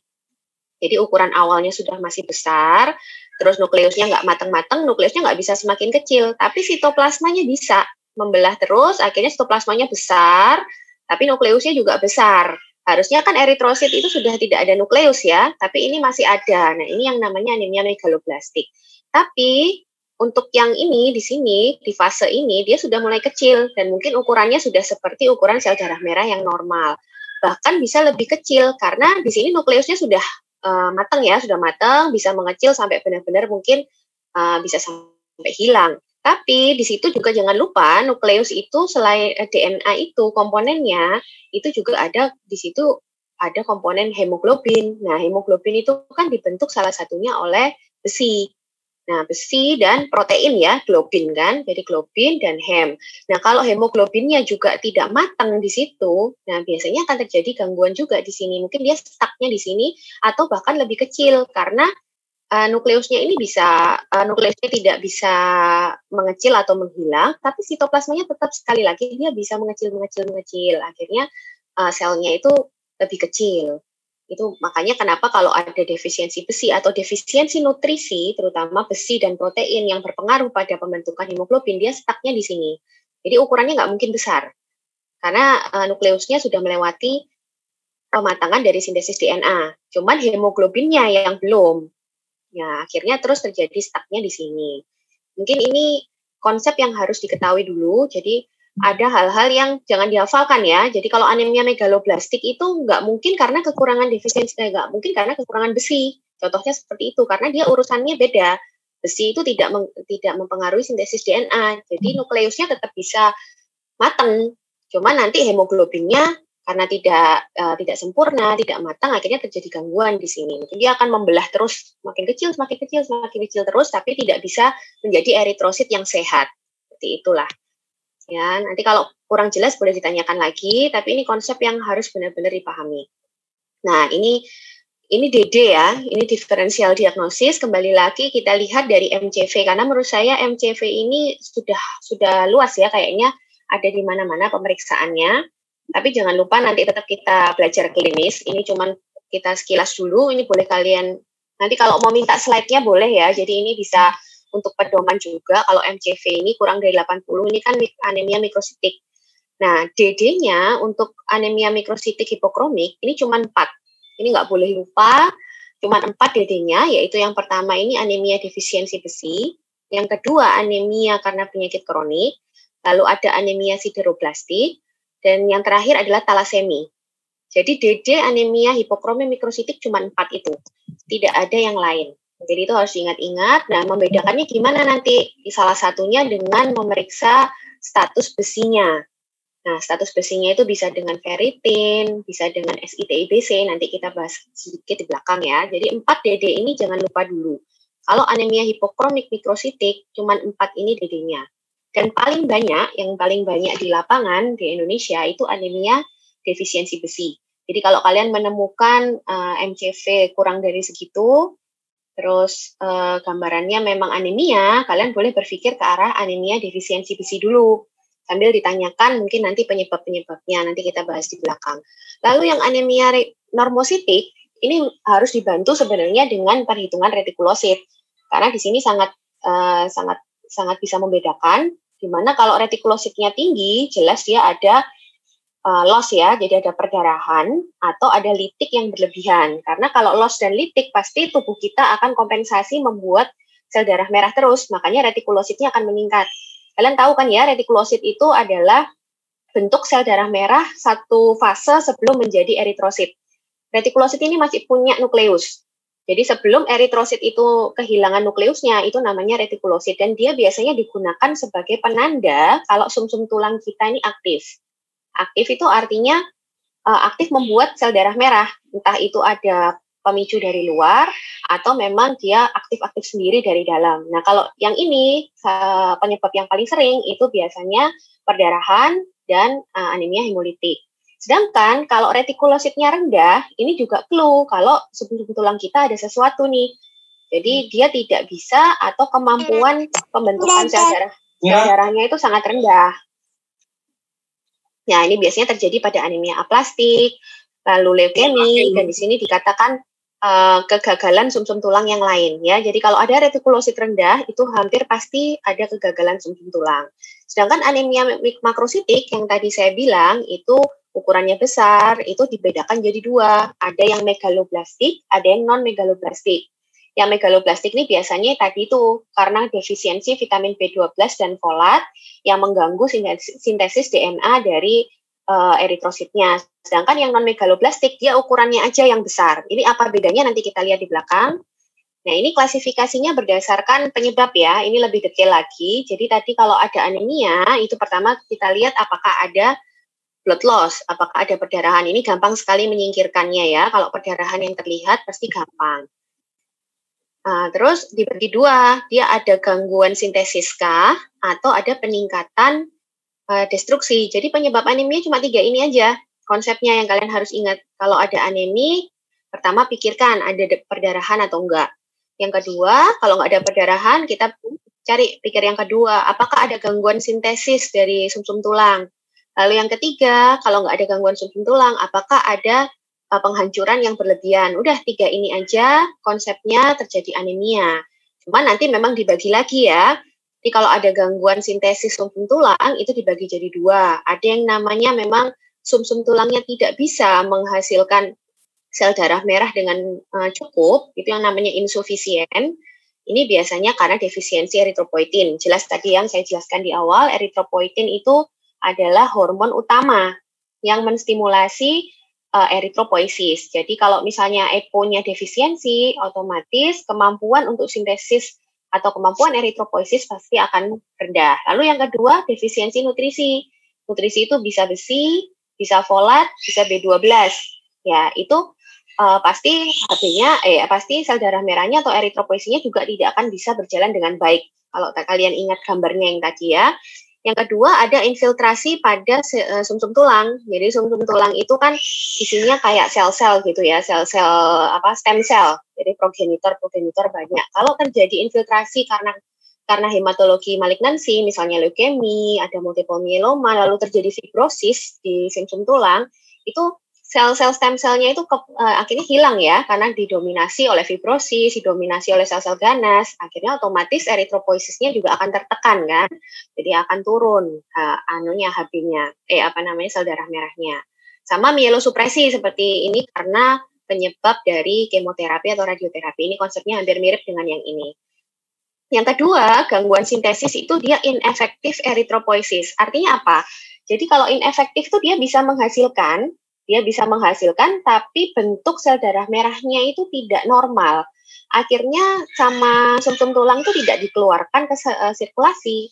Jadi ukuran awalnya sudah masih besar, terus nukleusnya nggak matang-matang, nukleusnya nggak bisa semakin kecil, tapi sitoplasmanya bisa membelah terus, akhirnya sitoplasmanya besar, tapi nukleusnya juga besar. Harusnya kan eritrosit itu sudah tidak ada nukleus ya, tapi ini masih ada. Nah, ini yang namanya anemia megaloblastik. Tapi untuk yang ini di sini di fase ini dia sudah mulai kecil dan mungkin ukurannya sudah seperti ukuran sel darah merah yang normal, bahkan bisa lebih kecil karena di sini nukleusnya sudah uh, matang ya, sudah matang, bisa mengecil sampai benar-benar mungkin uh, bisa sampai hilang. Tapi di situ juga jangan lupa nukleus itu selain D N A itu komponennya itu juga ada di situ ada komponen hemoglobin. Nah, hemoglobin itu kan dibentuk salah satunya oleh besi. Nah, besi dan protein ya, globin kan, jadi globin dan hem. Nah, kalau hemoglobinnya juga tidak matang di situ, nah biasanya akan terjadi gangguan juga di sini. Mungkin dia stucknya di sini atau bahkan lebih kecil karena uh, nukleusnya ini bisa, uh, nukleusnya tidak bisa mengecil atau menghilang, tapi sitoplasmanya tetap sekali lagi dia bisa mengecil, mengecil, mengecil. Akhirnya uh, selnya itu lebih kecil. Itu makanya kenapa kalau ada defisiensi besi atau defisiensi nutrisi, terutama besi dan protein yang berpengaruh pada pembentukan hemoglobin, dia stucknya di sini. Jadi ukurannya nggak mungkin besar, karena uh, nukleusnya sudah melewati pematangan dari sintesis D N A. Cuman hemoglobinnya yang belum. Ya, akhirnya terus terjadi stucknya di sini. Mungkin ini konsep yang harus diketahui dulu, jadi ada hal-hal yang jangan dihafalkan ya. Jadi kalau anemia megaloblastik itu nggak mungkin karena kekurangan defisiensi, nggak mungkin karena kekurangan besi. Contohnya seperti itu, karena dia urusannya beda. Besi itu tidak meng, tidak mempengaruhi sintesis D N A. Jadi nukleusnya tetap bisa matang. Cuma nanti hemoglobinnya karena tidak uh, tidak sempurna, tidak matang, akhirnya terjadi gangguan di sini. Jadi dia akan membelah terus, makin kecil, semakin kecil, semakin kecil terus, tapi tidak bisa menjadi eritrosit yang sehat. Seperti itulah. Ya, nanti kalau kurang jelas boleh ditanyakan lagi, tapi ini konsep yang harus benar-benar dipahami. Nah, ini ini D D ya, ini differential diagnosis. Kembali lagi kita lihat dari M C V, karena menurut saya M C V ini sudah sudah luas ya, kayaknya ada di mana-mana pemeriksaannya. Tapi jangan lupa nanti tetap kita belajar klinis. Ini cuman kita sekilas dulu, ini boleh kalian nanti kalau mau minta slide-nya boleh ya. Jadi ini bisa untuk pedoman juga, kalau M C V ini kurang dari delapan puluh, ini kan anemia mikrositik. Nah, D D-nya untuk anemia mikrositik hipokromik, ini cuma empat. Ini nggak boleh lupa, cuma empat D D-nya, yaitu yang pertama ini anemia defisiensi besi, yang kedua anemia karena penyakit kronik, lalu ada anemia sideroblastik, dan yang terakhir adalah talasemi. Jadi D D anemia hipokromik mikrositik cuma empat itu, tidak ada yang lain. Jadi itu harus ingat-ingat. Nah, membedakannya gimana nanti? Salah satunya dengan memeriksa status besinya. Nah, status besinya itu bisa dengan ferritin, bisa dengan S I T I B C, nanti kita bahas sedikit di belakang ya. Jadi empat D D ini jangan lupa dulu. Kalau anemia hipokronik mikrositik, cuman empat ini D D-nya. Dan paling banyak, yang paling banyak di lapangan di Indonesia itu anemia defisiensi besi. Jadi kalau kalian menemukan uh, M C V kurang dari segitu, terus uh, gambarannya memang anemia, kalian boleh berpikir ke arah anemia defisiensi besi dulu. Sambil ditanyakan mungkin nanti penyebab-penyebabnya, nanti kita bahas di belakang. Lalu yang anemia normositik, ini harus dibantu sebenarnya dengan perhitungan retikulosit. Karena di sini sangat uh, sangat sangat bisa membedakan, dimana kalau retikulositnya tinggi, jelas dia ada uh, loss ya, jadi ada perdarahan, atau ada litik yang berlebihan. Karena kalau loss dan litik, pasti tubuh kita akan kompensasi membuat sel darah merah terus, makanya retikulositnya akan meningkat. Kalian tahu kan ya, retikulosit itu adalah bentuk sel darah merah satu fase sebelum menjadi eritrosit. Retikulosit ini masih punya nukleus. Jadi sebelum eritrosit itu kehilangan nukleusnya, itu namanya retikulosit. Dan dia biasanya digunakan sebagai penanda kalau sumsum tulang kita ini aktif. Aktif itu artinya aktif membuat sel darah merah. Entah itu ada pemicu dari luar, atau memang dia aktif-aktif sendiri dari dalam. Nah, kalau yang ini, penyebab yang paling sering itu biasanya perdarahan dan uh, anemia hemolitik. Sedangkan kalau retikulositnya rendah, ini juga clue kalau sumsum tulang kita ada sesuatu nih. Jadi, dia tidak bisa atau kemampuan pembentukan sel darah, sel darahnya itu sangat rendah. Nah, ini biasanya terjadi pada anemia aplastik, lalu leukemi, dan di sini dikatakan Uh, kegagalan sumsum tulang yang lain ya. Jadi kalau ada retikulosit rendah itu hampir pasti ada kegagalan sumsum tulang. Sedangkan anemia makrositik yang tadi saya bilang itu ukurannya besar, itu dibedakan jadi dua, ada yang megaloblastik, ada yang non megaloblastik. Yang megaloblastik ini biasanya tadi itu karena defisiensi vitamin B dua belas dan folat yang mengganggu sintesis D N A dari Uh, eritrositnya. Sedangkan yang non megaloblastik dia ukurannya aja yang besar. Ini apa bedanya nanti kita lihat di belakang. Nah, ini klasifikasinya berdasarkan penyebab ya. Ini lebih detail lagi. Jadi tadi kalau ada anemia itu pertama kita lihat apakah ada blood loss, apakah ada perdarahan. Ini gampang sekali menyingkirkannya ya. Kalau perdarahan yang terlihat pasti gampang. Nah, terus dibagi dua, dia ada gangguan sintesis kah atau ada peningkatan destruksi. Jadi penyebab anemia cuma tiga ini aja. Konsepnya yang kalian harus ingat. Kalau ada anemia, pertama pikirkan ada perdarahan atau enggak. Yang kedua, kalau enggak ada perdarahan, kita cari pikir yang kedua. Apakah ada gangguan sintesis dari sumsum tulang? Lalu yang ketiga, kalau enggak ada gangguan sumsum tulang, apakah ada penghancuran yang berlebihan? Udah, tiga ini aja konsepnya terjadi anemia. Cuma nanti memang dibagi lagi ya. Jadi kalau ada gangguan sintesis sumsum tulang itu dibagi jadi dua. Ada yang namanya memang sumsum tulangnya tidak bisa menghasilkan sel darah merah dengan uh, cukup, itu yang namanya insufisien. Ini biasanya karena defisiensi eritropoietin. Jelas tadi yang saya jelaskan di awal, eritropoietin itu adalah hormon utama yang menstimulasi uh, eritropoiesis. Jadi kalau misalnya E P O-nya defisiensi, otomatis kemampuan untuk sintesis atau kemampuan eritropoiesis pasti akan rendah. Lalu yang kedua, defisiensi nutrisi. Nutrisi itu bisa besi, bisa folat, bisa B dua belas. Ya, itu uh, pasti H B-nya, eh pasti sel darah merahnya atau eritropoiesinya juga tidak akan bisa berjalan dengan baik. Kalau kalian ingat gambarnya yang tadi ya. Yang kedua, ada infiltrasi pada uh, sumsum tulang. Jadi sumsum tulang itu kan isinya kayak sel-sel gitu ya, sel-sel apa stem cell. Jadi progenitor-progenitor banyak. Kalau terjadi infiltrasi karena karena hematologi malignansi, misalnya leukemi, ada multiple myeloma, lalu terjadi fibrosis di sumsum tulang, itu sel-sel stem cellnya itu ke, uh, akhirnya hilang ya, karena didominasi oleh fibrosis, didominasi oleh sel-sel ganas, akhirnya otomatis eritropoiesisnya juga akan tertekan kan, jadi akan turun uh, anunya H B-nya, eh apa namanya sel darah merahnya. Sama mielosupresi seperti ini karena penyebab dari kemoterapi atau radioterapi, ini konsepnya hampir mirip dengan yang ini. Yang kedua, gangguan sintesis itu dia ineffective eritropoiesis. Artinya apa? Jadi kalau ineffective itu dia bisa menghasilkan Dia bisa menghasilkan, tapi bentuk sel darah merahnya itu tidak normal. Akhirnya sama sumsum tulang itu tidak dikeluarkan ke sirkulasi.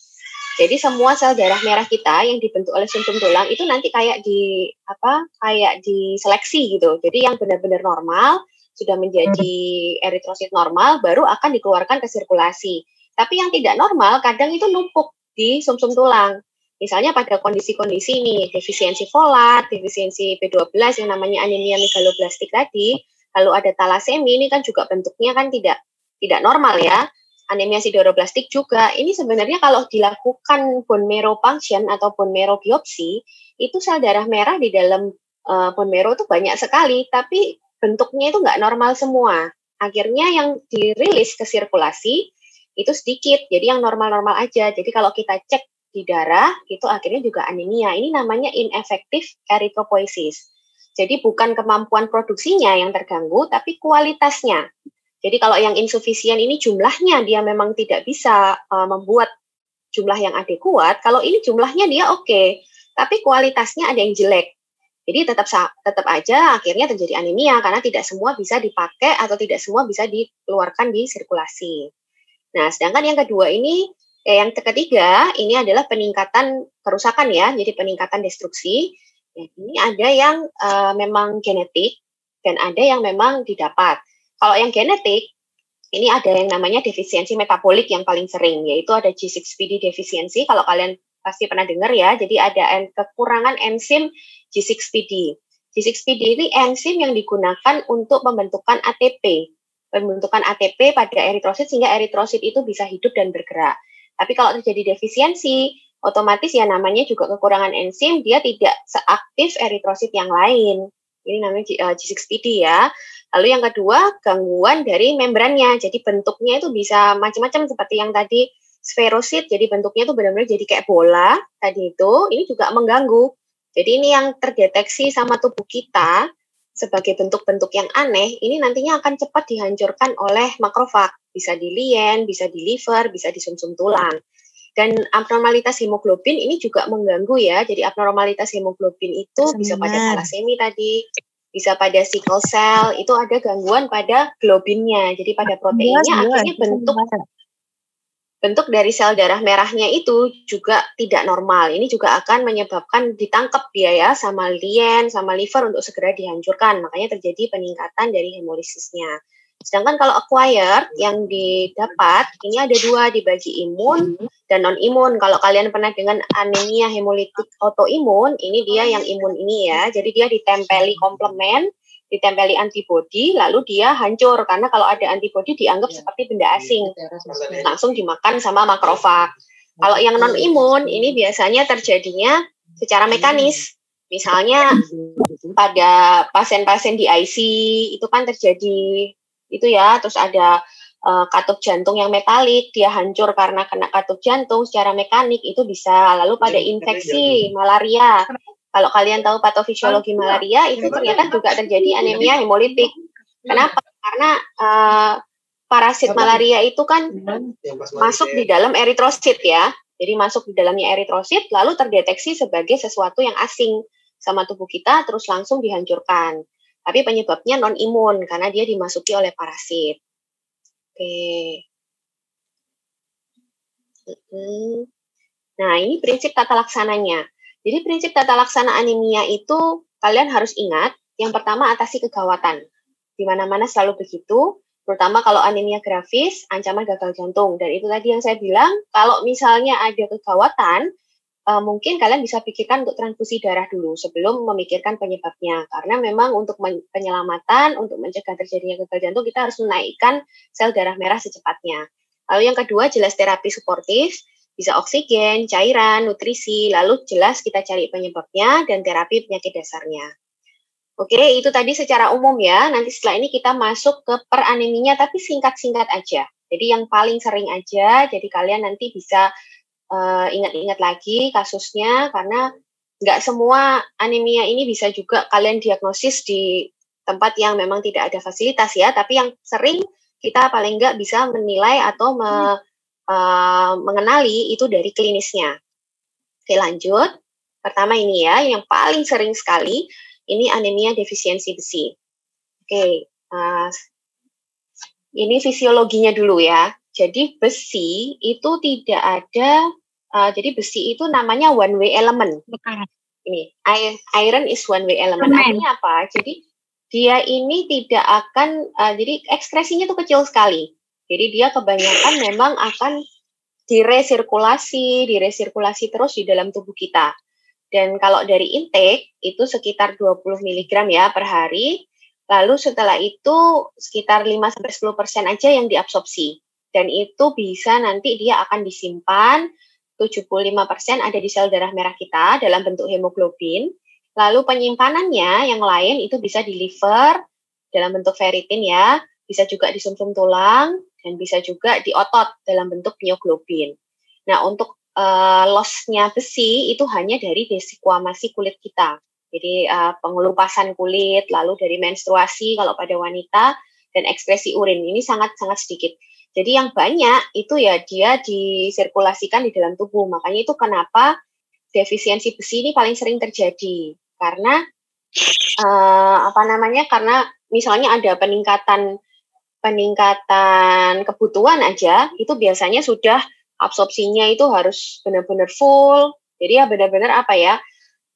Jadi semua sel darah merah kita yang dibentuk oleh sumsum tulang itu nanti kayak di apa? Kayak diseleksi gitu. Jadi yang benar-benar normal sudah menjadi eritrosit normal baru akan dikeluarkan ke sirkulasi. Tapi yang tidak normal kadang itu numpuk di sumsum tulang. Misalnya pada kondisi-kondisi ini, defisiensi folat, defisiensi B dua belas yang namanya anemia megaloblastik tadi, lalu ada talasemi, ini kan juga bentuknya kan tidak tidak normal ya. Anemia sideroblastik juga, ini sebenarnya kalau dilakukan bone marrow function atau bone marrow biopsi, itu sel darah merah di dalam uh, bone marrow itu banyak sekali, tapi bentuknya itu nggak normal semua. Akhirnya yang dirilis ke sirkulasi itu sedikit, jadi yang normal-normal aja. Jadi kalau kita cek di darah, itu akhirnya juga anemia. Ini namanya ineffective erythropoiesis. Jadi bukan kemampuan produksinya yang terganggu, tapi kualitasnya. Jadi kalau yang insufisien ini jumlahnya dia memang tidak bisa uh, membuat jumlah yang adekuat. Kalau ini jumlahnya dia oke, okay, tapi kualitasnya ada yang jelek. Jadi tetap tetap aja akhirnya terjadi anemia karena tidak semua bisa dipakai atau tidak semua bisa dikeluarkan di sirkulasi. Nah, sedangkan yang kedua ini, eh, yang ketiga ini adalah peningkatan kerusakan ya. Jadi peningkatan destruksi. Ya, ini ada yang uh, memang genetik dan ada yang memang didapat. Kalau yang genetik, ini ada yang namanya defisiensi metabolik yang paling sering, yaitu ada G six P D defisiensi, kalau kalian pasti pernah dengar ya, jadi ada kekurangan enzim G six P D. G six P D ini enzim yang digunakan untuk pembentukan A T P, pembentukan A T P pada eritrosit, sehingga eritrosit itu bisa hidup dan bergerak. Tapi kalau terjadi defisiensi, otomatis ya namanya juga kekurangan enzim, dia tidak seaktif eritrosit yang lain. Ini namanya G six P D ya. Lalu yang kedua, gangguan dari membrannya. Jadi bentuknya itu bisa macam-macam seperti yang tadi sferosit. Jadi bentuknya itu benar-benar jadi kayak bola tadi itu. Ini juga mengganggu. Jadi ini yang terdeteksi sama tubuh kita sebagai bentuk-bentuk yang aneh. Ini nantinya akan cepat dihancurkan oleh makrofag. Bisa di lien, bisa di liver, bisa di sumsum tulang. Dan abnormalitas hemoglobin ini juga mengganggu ya. Jadi abnormalitas hemoglobin itu Benar. bisa pada talasemi tadi, bisa pada sickle cell, itu ada gangguan pada globinnya. Jadi pada proteinnya benar, akhirnya benar. bentuk bentuk dari sel darah merahnya itu juga tidak normal. Ini juga akan menyebabkan ditangkap dia ya sama lien, sama liver untuk segera dihancurkan. Makanya terjadi peningkatan dari hemolisisnya. Sedangkan kalau acquired yang didapat, ini ada dua, dibagi imun dan non-imun. Kalau kalian pernah dengan anemia hemolitik autoimun, ini dia yang imun ini ya. Jadi dia ditempeli komplemen, ditempeli antibodi, lalu dia hancur. Karena kalau ada antibodi dianggap seperti benda asing, langsung dimakan sama makrofag. Kalau yang non-imun, ini biasanya terjadinya secara mekanis. Misalnya pada pasien-pasien di I C, itu kan terjadi itu ya, terus ada uh, katup jantung yang metalik, dia hancur karena kena katup jantung secara mekanik, itu bisa. Lalu pada infeksi malaria, kalau kalian tahu patofisiologi malaria, itu ternyata juga terjadi anemia hemolitik. Kenapa? Karena uh, parasit malaria itu kan masuk di dalam eritrosit ya, jadi masuk di dalamnya eritrosit, lalu terdeteksi sebagai sesuatu yang asing sama tubuh kita, terus langsung dihancurkan. Tapi penyebabnya non-imun, karena dia dimasuki oleh parasit. Oke. Nah, ini prinsip tata laksananya. Jadi prinsip tata laksana anemia itu, kalian harus ingat, yang pertama atasi kegawatan. Di mana-mana selalu begitu, terutama kalau anemia grafis, ancaman gagal jantung. Dan itu tadi yang saya bilang, kalau misalnya ada kegawatan, Uh, mungkin kalian bisa pikirkan untuk transfusi darah dulu sebelum memikirkan penyebabnya, karena memang untuk penyelamatan, untuk mencegah terjadinya gagal jantung, kita harus menaikkan sel darah merah secepatnya. Lalu yang kedua, jelas terapi suportif, bisa oksigen, cairan, nutrisi, lalu jelas kita cari penyebabnya dan terapi penyakit dasarnya. Oke, itu tadi secara umum ya. Nanti setelah ini kita masuk ke peraneminya, tapi singkat-singkat aja. Jadi yang paling sering aja, jadi kalian nanti bisa Uh, ingat-ingat lagi kasusnya, karena nggak semua anemia ini bisa juga kalian diagnosis di tempat yang memang tidak ada fasilitas ya, tapi yang sering kita paling nggak bisa menilai atau me, uh, mengenali itu dari klinisnya. Oke, lanjut. Pertama ini ya, yang paling sering sekali, ini anemia defisiensi besi. Oke, uh, ini fisiologinya dulu ya. Jadi besi itu tidak ada uh, jadi besi itu namanya one way element. Bukan. Ini iron is one way element. Bukan. Artinya apa? Jadi dia ini tidak akan uh, jadi ekskresinya itu kecil sekali. Jadi dia kebanyakan memang akan diresirkulasi, diresirkulasi terus di dalam tubuh kita. Dan kalau dari intake itu sekitar dua puluh miligram ya per hari. Lalu setelah itu sekitar lima sampai sepuluh persen aja yang diabsorpsi. Dan itu bisa nanti dia akan disimpan, tujuh puluh lima persen ada di sel darah merah kita dalam bentuk hemoglobin. Lalu penyimpanannya yang lain itu bisa di liver dalam bentuk ferritin ya, bisa juga di sumsum tulang, dan bisa juga di otot dalam bentuk mioglobin. Nah, untuk uh, loss-nya besi itu hanya dari desikuamasi kulit kita. Jadi uh, pengelupasan kulit, lalu dari menstruasi kalau pada wanita, dan ekskresi urin, ini sangat-sangat sedikit. Jadi yang banyak itu ya dia disirkulasikan di dalam tubuh, makanya itu kenapa defisiensi besi ini paling sering terjadi. Karena, uh, apa namanya, karena misalnya ada peningkatan, peningkatan kebutuhan aja, itu biasanya sudah absorpsinya itu harus benar-benar full. Jadi ya benar-benar apa ya,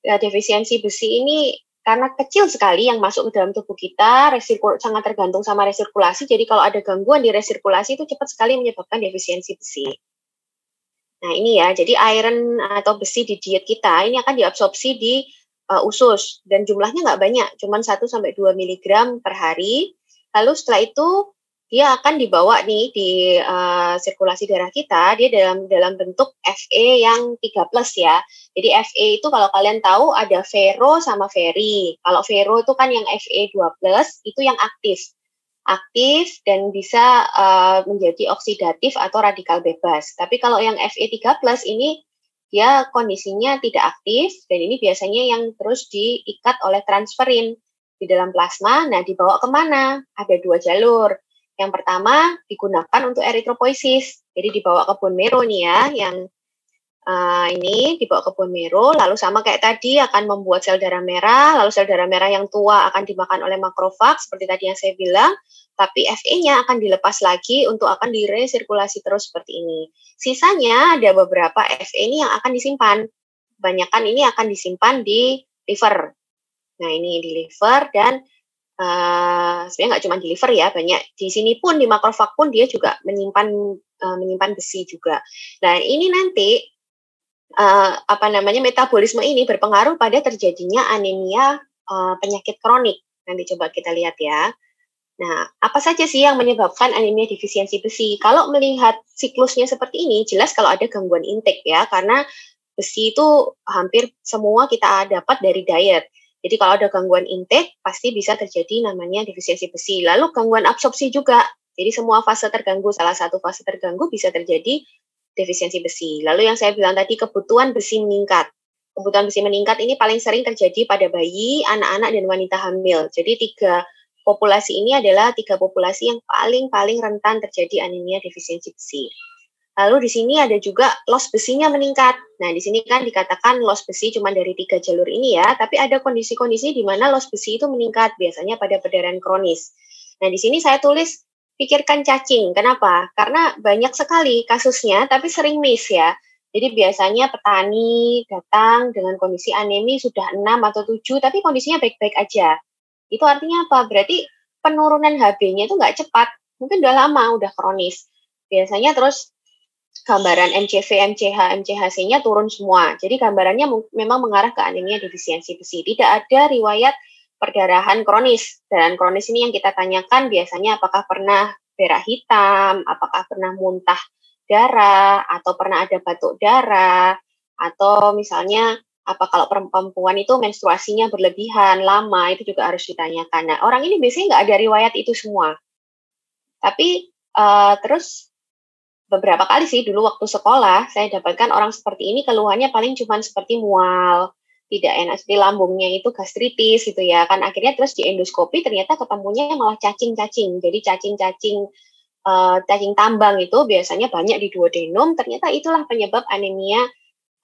ya, defisiensi besi ini karena kecil sekali yang masuk ke dalam tubuh kita, resirkul, sangat tergantung sama resirkulasi. Jadi kalau ada gangguan di resirkulasi itu cepat sekali menyebabkan defisiensi besi. Nah ini ya, jadi iron atau besi di diet kita ini akan diabsorpsi di uh, usus. Dan jumlahnya nggak banyak, cuman satu sampai dua miligram per hari. Lalu setelah itu dia akan dibawa nih di uh, sirkulasi darah kita, dia dalam dalam bentuk Fe yang tiga plus ya. Jadi Fe itu kalau kalian tahu ada ferro sama ferri. Kalau ferro itu kan yang Fe dua plus, itu yang aktif. Aktif dan bisa uh, menjadi oksidatif atau radikal bebas. Tapi kalau yang Fe tiga plus ini dia kondisinya tidak aktif, dan ini biasanya yang terus diikat oleh transferin di dalam plasma. Nah, dibawa kemana? Ada dua jalur. Yang pertama digunakan untuk eritropoiesis, jadi dibawa ke bone marrow nih ya, yang uh, ini dibawa ke bone marrow, lalu sama kayak tadi akan membuat sel darah merah, lalu sel darah merah yang tua akan dimakan oleh makrofag, seperti tadi yang saya bilang, tapi Fe-nya akan dilepas lagi untuk akan diresirkulasi terus seperti ini. Sisanya ada beberapa Fe ini yang akan disimpan, kebanyakan ini akan disimpan di liver. Nah ini di liver dan Uh, sebenarnya nggak cuma di liver ya, banyak di sini pun, di makrofag pun dia juga menyimpan uh, menyimpan besi juga. Nah ini nanti uh, apa namanya metabolisme ini berpengaruh pada terjadinya anemia uh, penyakit kronik. Nanti coba kita lihat ya. Nah apa saja sih yang menyebabkan anemia defisiensi besi? Kalau melihat siklusnya seperti ini, jelas kalau ada gangguan intake ya, karena besi itu hampir semua kita dapat dari diet. Jadi kalau ada gangguan intake, pasti bisa terjadi namanya defisiensi besi. Lalu gangguan absorpsi juga. Jadi semua fase terganggu, salah satu fase terganggu bisa terjadi defisiensi besi. Lalu yang saya bilang tadi, kebutuhan besi meningkat. Kebutuhan besi meningkat ini paling sering terjadi pada bayi, anak-anak, dan wanita hamil. Jadi tiga populasi ini adalah tiga populasi yang paling-paling rentan terjadi anemia defisiensi besi. Lalu di sini ada juga loss besinya meningkat. Nah, di sini kan dikatakan loss besi cuma dari tiga jalur ini ya, tapi ada kondisi-kondisi di mana loss besi itu meningkat, biasanya pada perdarahan kronis. Nah, di sini saya tulis pikirkan cacing. Kenapa? Karena banyak sekali kasusnya, tapi sering miss ya. Jadi biasanya petani datang dengan kondisi anemi sudah enam atau tujuh, tapi kondisinya baik-baik aja. Itu artinya apa? Berarti penurunan H B-nya itu nggak cepat. Mungkin udah lama, udah kronis. Biasanya terus gambaran M C V, M C H, M C H C-nya turun semua. Jadi gambarannya memang mengarah ke anemia defisiensi besi. Tidak ada riwayat perdarahan kronis. Dan kronis ini yang kita tanyakan biasanya apakah pernah berak hitam, apakah pernah muntah darah, atau pernah ada batuk darah, atau misalnya apa kalau perempuan itu menstruasinya berlebihan, lama, itu juga harus ditanyakan. Nah, orang ini biasanya nggak ada riwayat itu semua. Tapi uh, terus beberapa kali sih dulu waktu sekolah, saya dapatkan orang seperti ini keluhannya paling cuma seperti mual, tidak enak, di lambungnya itu gastritis gitu ya. Kan akhirnya terus di endoskopi ternyata ketemunya malah cacing-cacing. Jadi cacing-cacing, uh, cacing tambang itu biasanya banyak di duodenum, ternyata itulah penyebab anemia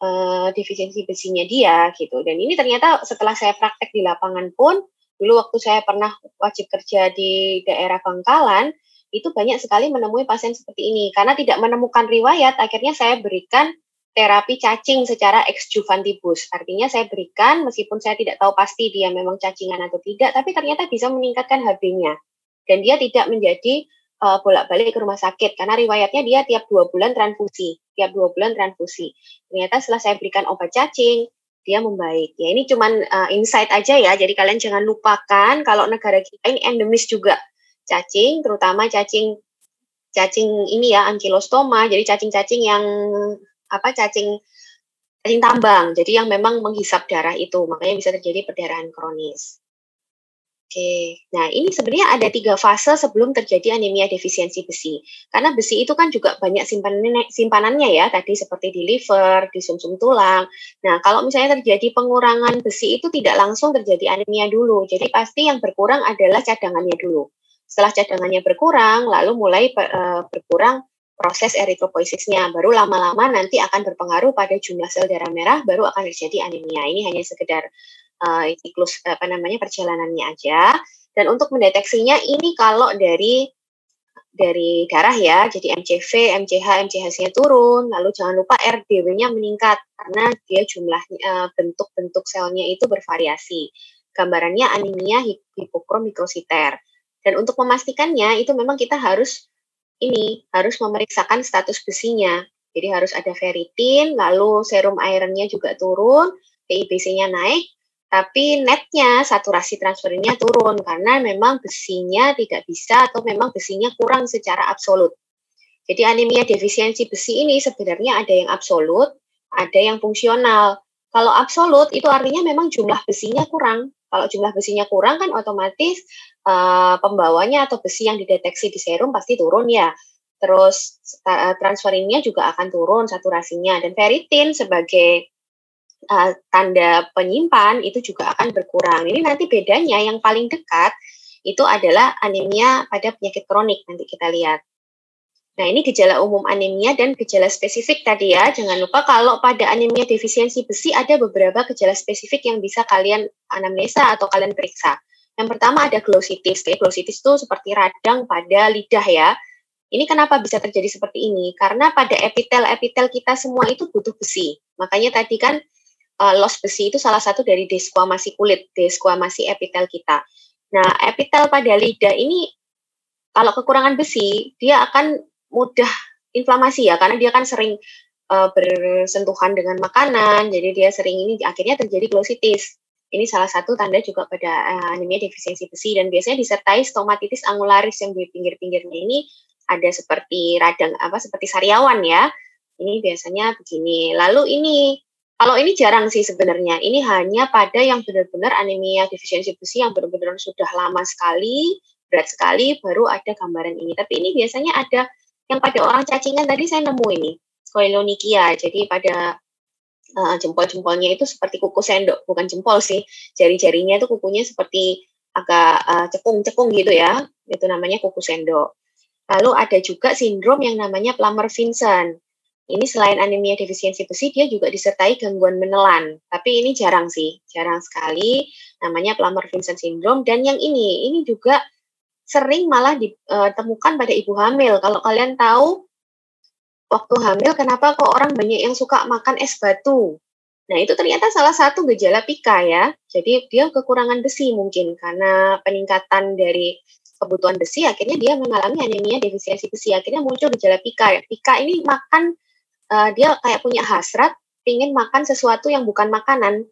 uh, defisiensi besinya dia gitu. Dan ini ternyata setelah saya praktek di lapangan pun, dulu waktu saya pernah wajib kerja di daerah Bangkalan, itu banyak sekali menemui pasien seperti ini. Karena tidak menemukan riwayat, akhirnya saya berikan terapi cacing secara exjuvantibus. Artinya saya berikan meskipun saya tidak tahu pasti dia memang cacingan atau tidak, tapi ternyata bisa meningkatkan H B-nya. Dan dia tidak menjadi uh, bolak-balik ke rumah sakit, karena riwayatnya dia tiap dua bulan transfusi. Tiap dua bulan transfusi. Ternyata setelah saya berikan obat cacing, dia membaik. Ya, ini cuman uh, insight aja ya, jadi kalian jangan lupakan kalau negara kita ini endemis juga. Cacing, terutama cacing cacing ini ya, ankylostoma, jadi cacing-cacing yang apa cacing cacing tambang, jadi yang memang menghisap darah itu, makanya bisa terjadi perdarahan kronis. Oke, nah ini sebenarnya ada tiga fase sebelum terjadi anemia defisiensi besi, karena besi itu kan juga banyak simpanannya, simpanannya ya, tadi seperti di liver, di sumsum tulang. Nah kalau misalnya terjadi pengurangan besi itu tidak langsung terjadi anemia dulu, jadi pasti yang berkurang adalah cadangannya dulu. Setelah cadangannya berkurang, lalu mulai uh, berkurang proses eritropoiesisnya, baru lama-lama nanti akan berpengaruh pada jumlah sel darah merah, baru akan terjadi anemia. Ini hanya sekedar uh, siklus apa namanya perjalanannya aja. Dan untuk mendeteksinya ini kalau dari dari darah ya, jadi M C V, M C H, M C H C-nya turun, lalu jangan lupa R D W-nya meningkat karena dia jumlahnya uh, bentuk-bentuk selnya itu bervariasi. Gambarannya anemia hipokrom mikrositer. Dan untuk memastikannya itu memang kita harus ini harus memeriksakan status besinya. Jadi harus ada ferritin, lalu serum ironnya juga turun, T I B C-nya naik, tapi netnya saturasi transferinnya turun karena memang besinya tidak bisa atau memang besinya kurang secara absolut. Jadi anemia defisiensi besi ini sebenarnya ada yang absolut, ada yang fungsional. Kalau absolut itu artinya memang jumlah besinya kurang. Kalau jumlah besinya kurang kan otomatis Uh, pembawanya atau besi yang dideteksi di serum pasti turun ya. Terus uh, transferinnya juga akan turun, saturasinya. Dan ferritin sebagai uh, tanda penyimpan itu juga akan berkurang. Ini nanti bedanya yang paling dekat itu adalah anemia pada penyakit kronik. Nanti kita lihat. Nah ini gejala umum anemia dan gejala spesifik tadi ya. Jangan lupa kalau pada anemia defisiensi besi ada beberapa gejala spesifik yang bisa kalian anamnesa atau kalian periksa. Yang pertama ada glositis. Jadi glositis itu seperti radang pada lidah ya. Ini kenapa bisa terjadi seperti ini? Karena pada epitel-epitel kita semua itu butuh besi. Makanya tadi kan uh, loss besi itu salah satu dari desquamasi kulit, desquamasi epitel kita. Nah, epitel pada lidah ini kalau kekurangan besi, dia akan mudah inflamasi ya, karena dia kan sering uh, bersentuhan dengan makanan, jadi dia sering ini akhirnya terjadi glositis. Ini salah satu tanda juga pada uh, anemia defisiensi besi, dan biasanya disertai stomatitis angularis yang di pinggir-pinggirnya ini ada seperti radang apa seperti sariawan ya. Ini biasanya begini. Lalu ini kalau ini jarang sih sebenarnya. Ini hanya pada yang benar-benar anemia defisiensi besi yang benar-benar sudah lama sekali, berat sekali baru ada gambaran ini. Tapi ini biasanya ada yang pada orang cacingan tadi saya nemu ini. Koilonikia. Jadi pada Uh, jempol-jempolnya itu seperti kuku sendok, bukan jempol sih, jari-jarinya itu kukunya seperti agak uh, cekung-cekung gitu ya, itu namanya kuku sendok. Lalu ada juga sindrom yang namanya Plummer-Vincent. Ini selain anemia defisiensi besi, dia juga disertai gangguan menelan, tapi ini jarang sih, jarang sekali, namanya Plummer-Vincent syndrome. Dan yang ini, ini juga sering malah ditemukan pada ibu hamil. Kalau kalian tahu waktu hamil, kenapa kok orang banyak yang suka makan es batu? Nah, itu ternyata salah satu gejala pika ya. Jadi, dia kekurangan besi mungkin karena peningkatan dari kebutuhan besi, akhirnya dia mengalami anemia defisiensi besi. Akhirnya muncul gejala pika. Pika ini makan, uh, dia kayak punya hasrat, ingin makan sesuatu yang bukan makanan.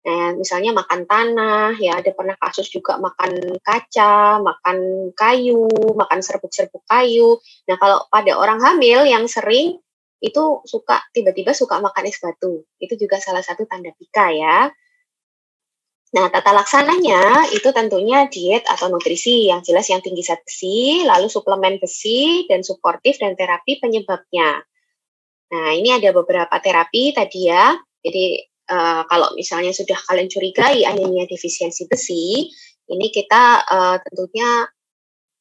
Nah, misalnya makan tanah, ya ada pernah kasus juga makan kaca, makan kayu, makan serbuk-serbuk kayu. Nah, kalau pada orang hamil yang sering itu suka tiba-tiba suka makan es batu, itu juga salah satu tanda pika ya. Nah, tata laksananya itu tentunya diet atau nutrisi yang jelas yang tinggi zat besi, lalu suplemen besi dan suportif dan terapi penyebabnya. Nah, ini ada beberapa terapi tadi ya. Jadi Uh, kalau misalnya sudah kalian curigai anemia defisiensi besi, ini kita uh, tentunya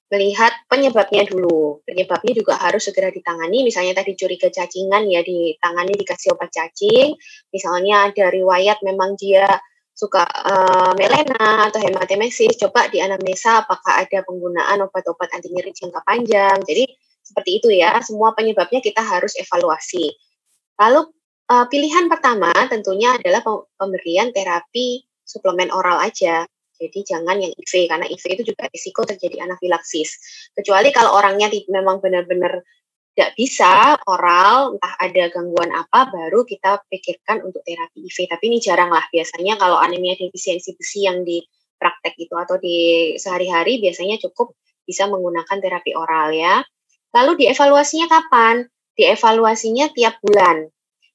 melihat penyebabnya dulu. Penyebabnya juga harus segera ditangani. Misalnya tadi curiga cacingan ya ditangani dikasih obat cacing. Misalnya ada riwayat memang dia suka uh, melena atau hematemesis, coba dianamnesa apakah ada penggunaan obat-obat anti nyeri jangka panjang. Jadi seperti itu ya. Semua penyebabnya kita harus evaluasi. Lalu uh, pilihan pertama tentunya adalah pemberian terapi suplemen oral aja. Jadi jangan yang I V, karena I V itu juga risiko terjadi anafilaksis. Kecuali kalau orangnya memang benar-benar tidak bisa oral, entah ada gangguan apa, baru kita pikirkan untuk terapi I V. Tapi ini jarang lah, biasanya kalau anemia defisiensi besi yang di praktek itu atau di sehari-hari biasanya cukup bisa menggunakan terapi oral ya. Lalu dievaluasinya kapan? Dievaluasinya tiap bulan.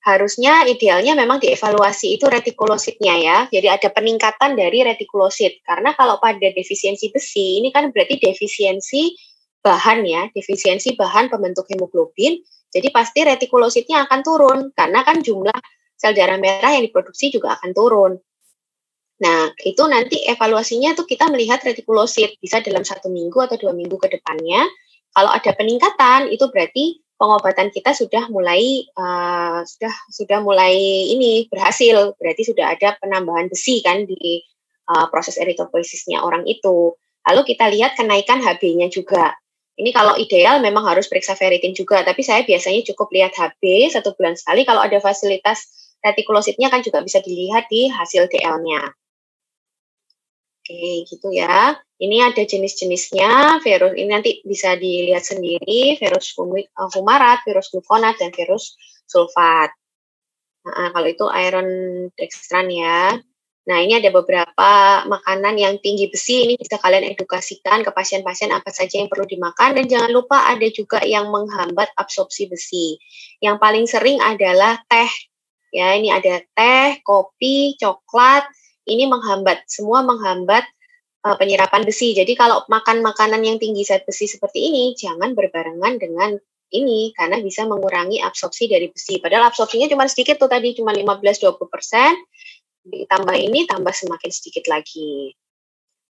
Harusnya idealnya memang dievaluasi itu retikulositnya ya. Jadi ada peningkatan dari retikulosit. Karena kalau pada defisiensi besi, ini kan berarti defisiensi bahan ya, defisiensi bahan pembentuk hemoglobin. Jadi pasti retikulositnya akan turun. Karena kan jumlah sel darah merah yang diproduksi juga akan turun. Nah, itu nanti evaluasinya tuh kita melihat retikulosit. Bisa dalam satu minggu atau dua minggu ke depannya. Kalau ada peningkatan, itu berarti pengobatan kita sudah mulai uh, sudah sudah mulai ini berhasil, berarti sudah ada penambahan besi kan di uh, proses eritropoiesisnya orang itu. Lalu kita lihat kenaikan H B-nya juga. Ini kalau ideal memang harus periksa ferritin juga, tapi saya biasanya cukup lihat H B satu bulan sekali. Kalau ada fasilitas retikulositnya kan juga bisa dilihat di hasil D L-nya. Oke, gitu ya. Ini ada jenis-jenisnya, virus ini nanti bisa dilihat sendiri, virus fumarat, virus glufonat, dan virus sulfat. Nah, kalau itu iron dextran ya. Nah, ini ada beberapa makanan yang tinggi besi, ini bisa kalian edukasikan ke pasien-pasien apa saja yang perlu dimakan, dan jangan lupa ada juga yang menghambat absorpsi besi. Yang paling sering adalah teh. Ya, ini ada teh, kopi, coklat. Ini menghambat, semua menghambat uh, penyerapan besi. Jadi kalau makan makanan yang tinggi zat besi seperti ini, jangan berbarengan dengan ini, karena bisa mengurangi absorpsi dari besi. Padahal absorpsinya cuma sedikit tuh tadi, cuma lima belas sampai dua puluh persen. Ditambah ini, tambah semakin sedikit lagi.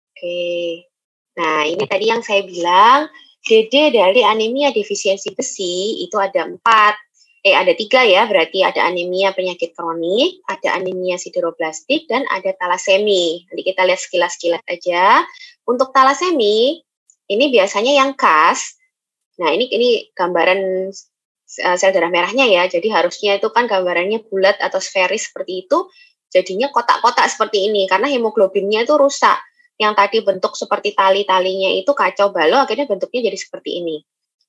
Oke. Nah, ini tadi yang saya bilang, D D dari anemia defisiensi besi itu ada empat. Eh, ada tiga ya, berarti ada anemia penyakit kronik, ada anemia sideroblastik, dan ada talasemi. Nanti kita lihat sekilas-sekilas aja. Untuk talasemi, ini biasanya yang khas. Nah, ini ini gambaran uh, sel darah merahnya ya, jadi harusnya itu kan gambarannya bulat atau sferis seperti itu, jadinya kotak-kotak seperti ini, karena hemoglobinnya itu rusak. Yang tadi bentuk seperti tali-talinya itu kacau balau, akhirnya bentuknya jadi seperti ini.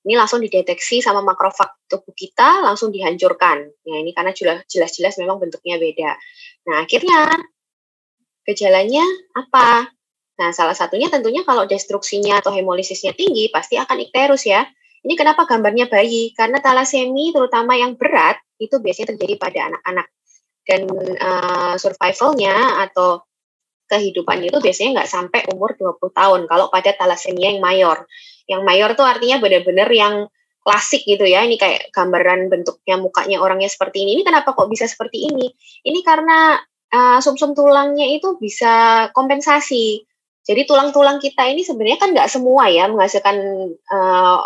Ini langsung dideteksi sama makrofag tubuh kita, langsung dihancurkan. Ya, ini karena jelas-jelas memang bentuknya beda. Nah, akhirnya gejalanya apa? Nah, salah satunya tentunya kalau destruksinya atau hemolitisnya tinggi, pasti akan ikterus ya. Ini kenapa gambarnya bayi? Karena talasemi, terutama yang berat, itu biasanya terjadi pada anak-anak. Dan uh, survivalnya atau kehidupan itu biasanya nggak sampai umur dua puluh tahun, kalau pada talasemia yang mayor. Yang mayor tuh artinya benar-benar yang klasik gitu ya. Ini kayak gambaran bentuknya mukanya orangnya seperti ini. Ini kenapa kok bisa seperti ini? Ini karena uh, sumsum tulangnya itu bisa kompensasi. Jadi tulang-tulang kita ini sebenarnya kan nggak semua ya menghasilkan uh,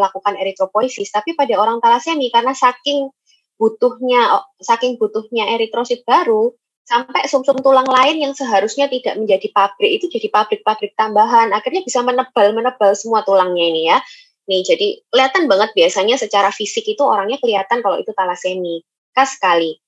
melakukan eritropoiesis. Tapi pada orang talasemi karena saking butuhnya saking butuhnya eritrosit baru, sampai sumsum tulang lain yang seharusnya tidak menjadi pabrik itu jadi pabrik-pabrik tambahan, akhirnya bisa menebal-menebal semua tulangnya ini ya. Nih, jadi kelihatan banget biasanya secara fisik itu orangnya kelihatan kalau itu talasemi, khas sekali.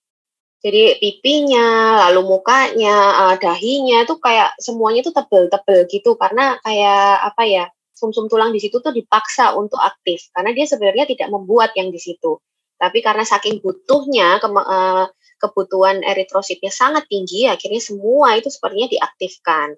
Jadi pipinya, lalu mukanya, uh, dahinya itu kayak semuanya itu tebel-tebel gitu, karena kayak apa ya, sumsum tulang di situ tuh dipaksa untuk aktif, karena dia sebenarnya tidak membuat yang di situ. Tapi karena saking butuhnya, ke, uh, kebutuhan eritrositnya sangat tinggi, akhirnya semua itu sepertinya diaktifkan.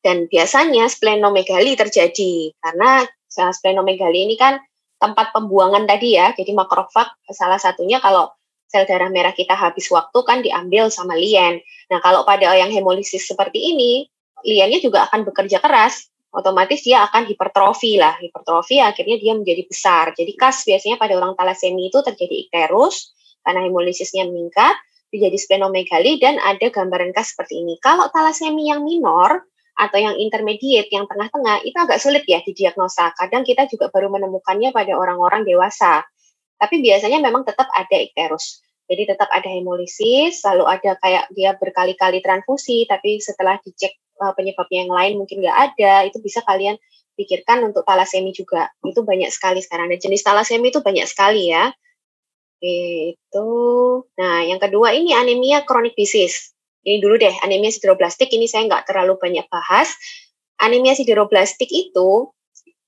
Dan biasanya splenomegali terjadi, karena splenomegali ini kan tempat pembuangan tadi ya, jadi makrofag salah satunya kalau sel darah merah kita habis waktu kan diambil sama lien. Nah, kalau pada yang hemolisis seperti ini, liennya juga akan bekerja keras, otomatis dia akan hipertrofi lah, hipertrofi akhirnya dia menjadi besar. Jadi khas biasanya pada orang talasemi itu terjadi ikterus, karena hemolisisnya meningkat, menjadi splenomegali, dan ada gambaran khas seperti ini. Kalau talasemi yang minor, atau yang intermediate, yang tengah-tengah, itu agak sulit ya didiagnosa. Kadang kita juga baru menemukannya pada orang-orang dewasa. Tapi biasanya memang tetap ada ikterus. Jadi tetap ada hemolisis, lalu ada kayak dia berkali-kali transfusi, tapi setelah dicek penyebabnya yang lain mungkin nggak ada, itu bisa kalian pikirkan untuk talasemi juga. Itu banyak sekali sekarang. Dan jenis talasemi itu banyak sekali ya. Itu. Nah, yang kedua ini anemia chronic disease. Ini dulu deh, anemia sideroblastik ini saya nggak terlalu banyak bahas. Anemia sideroblastik itu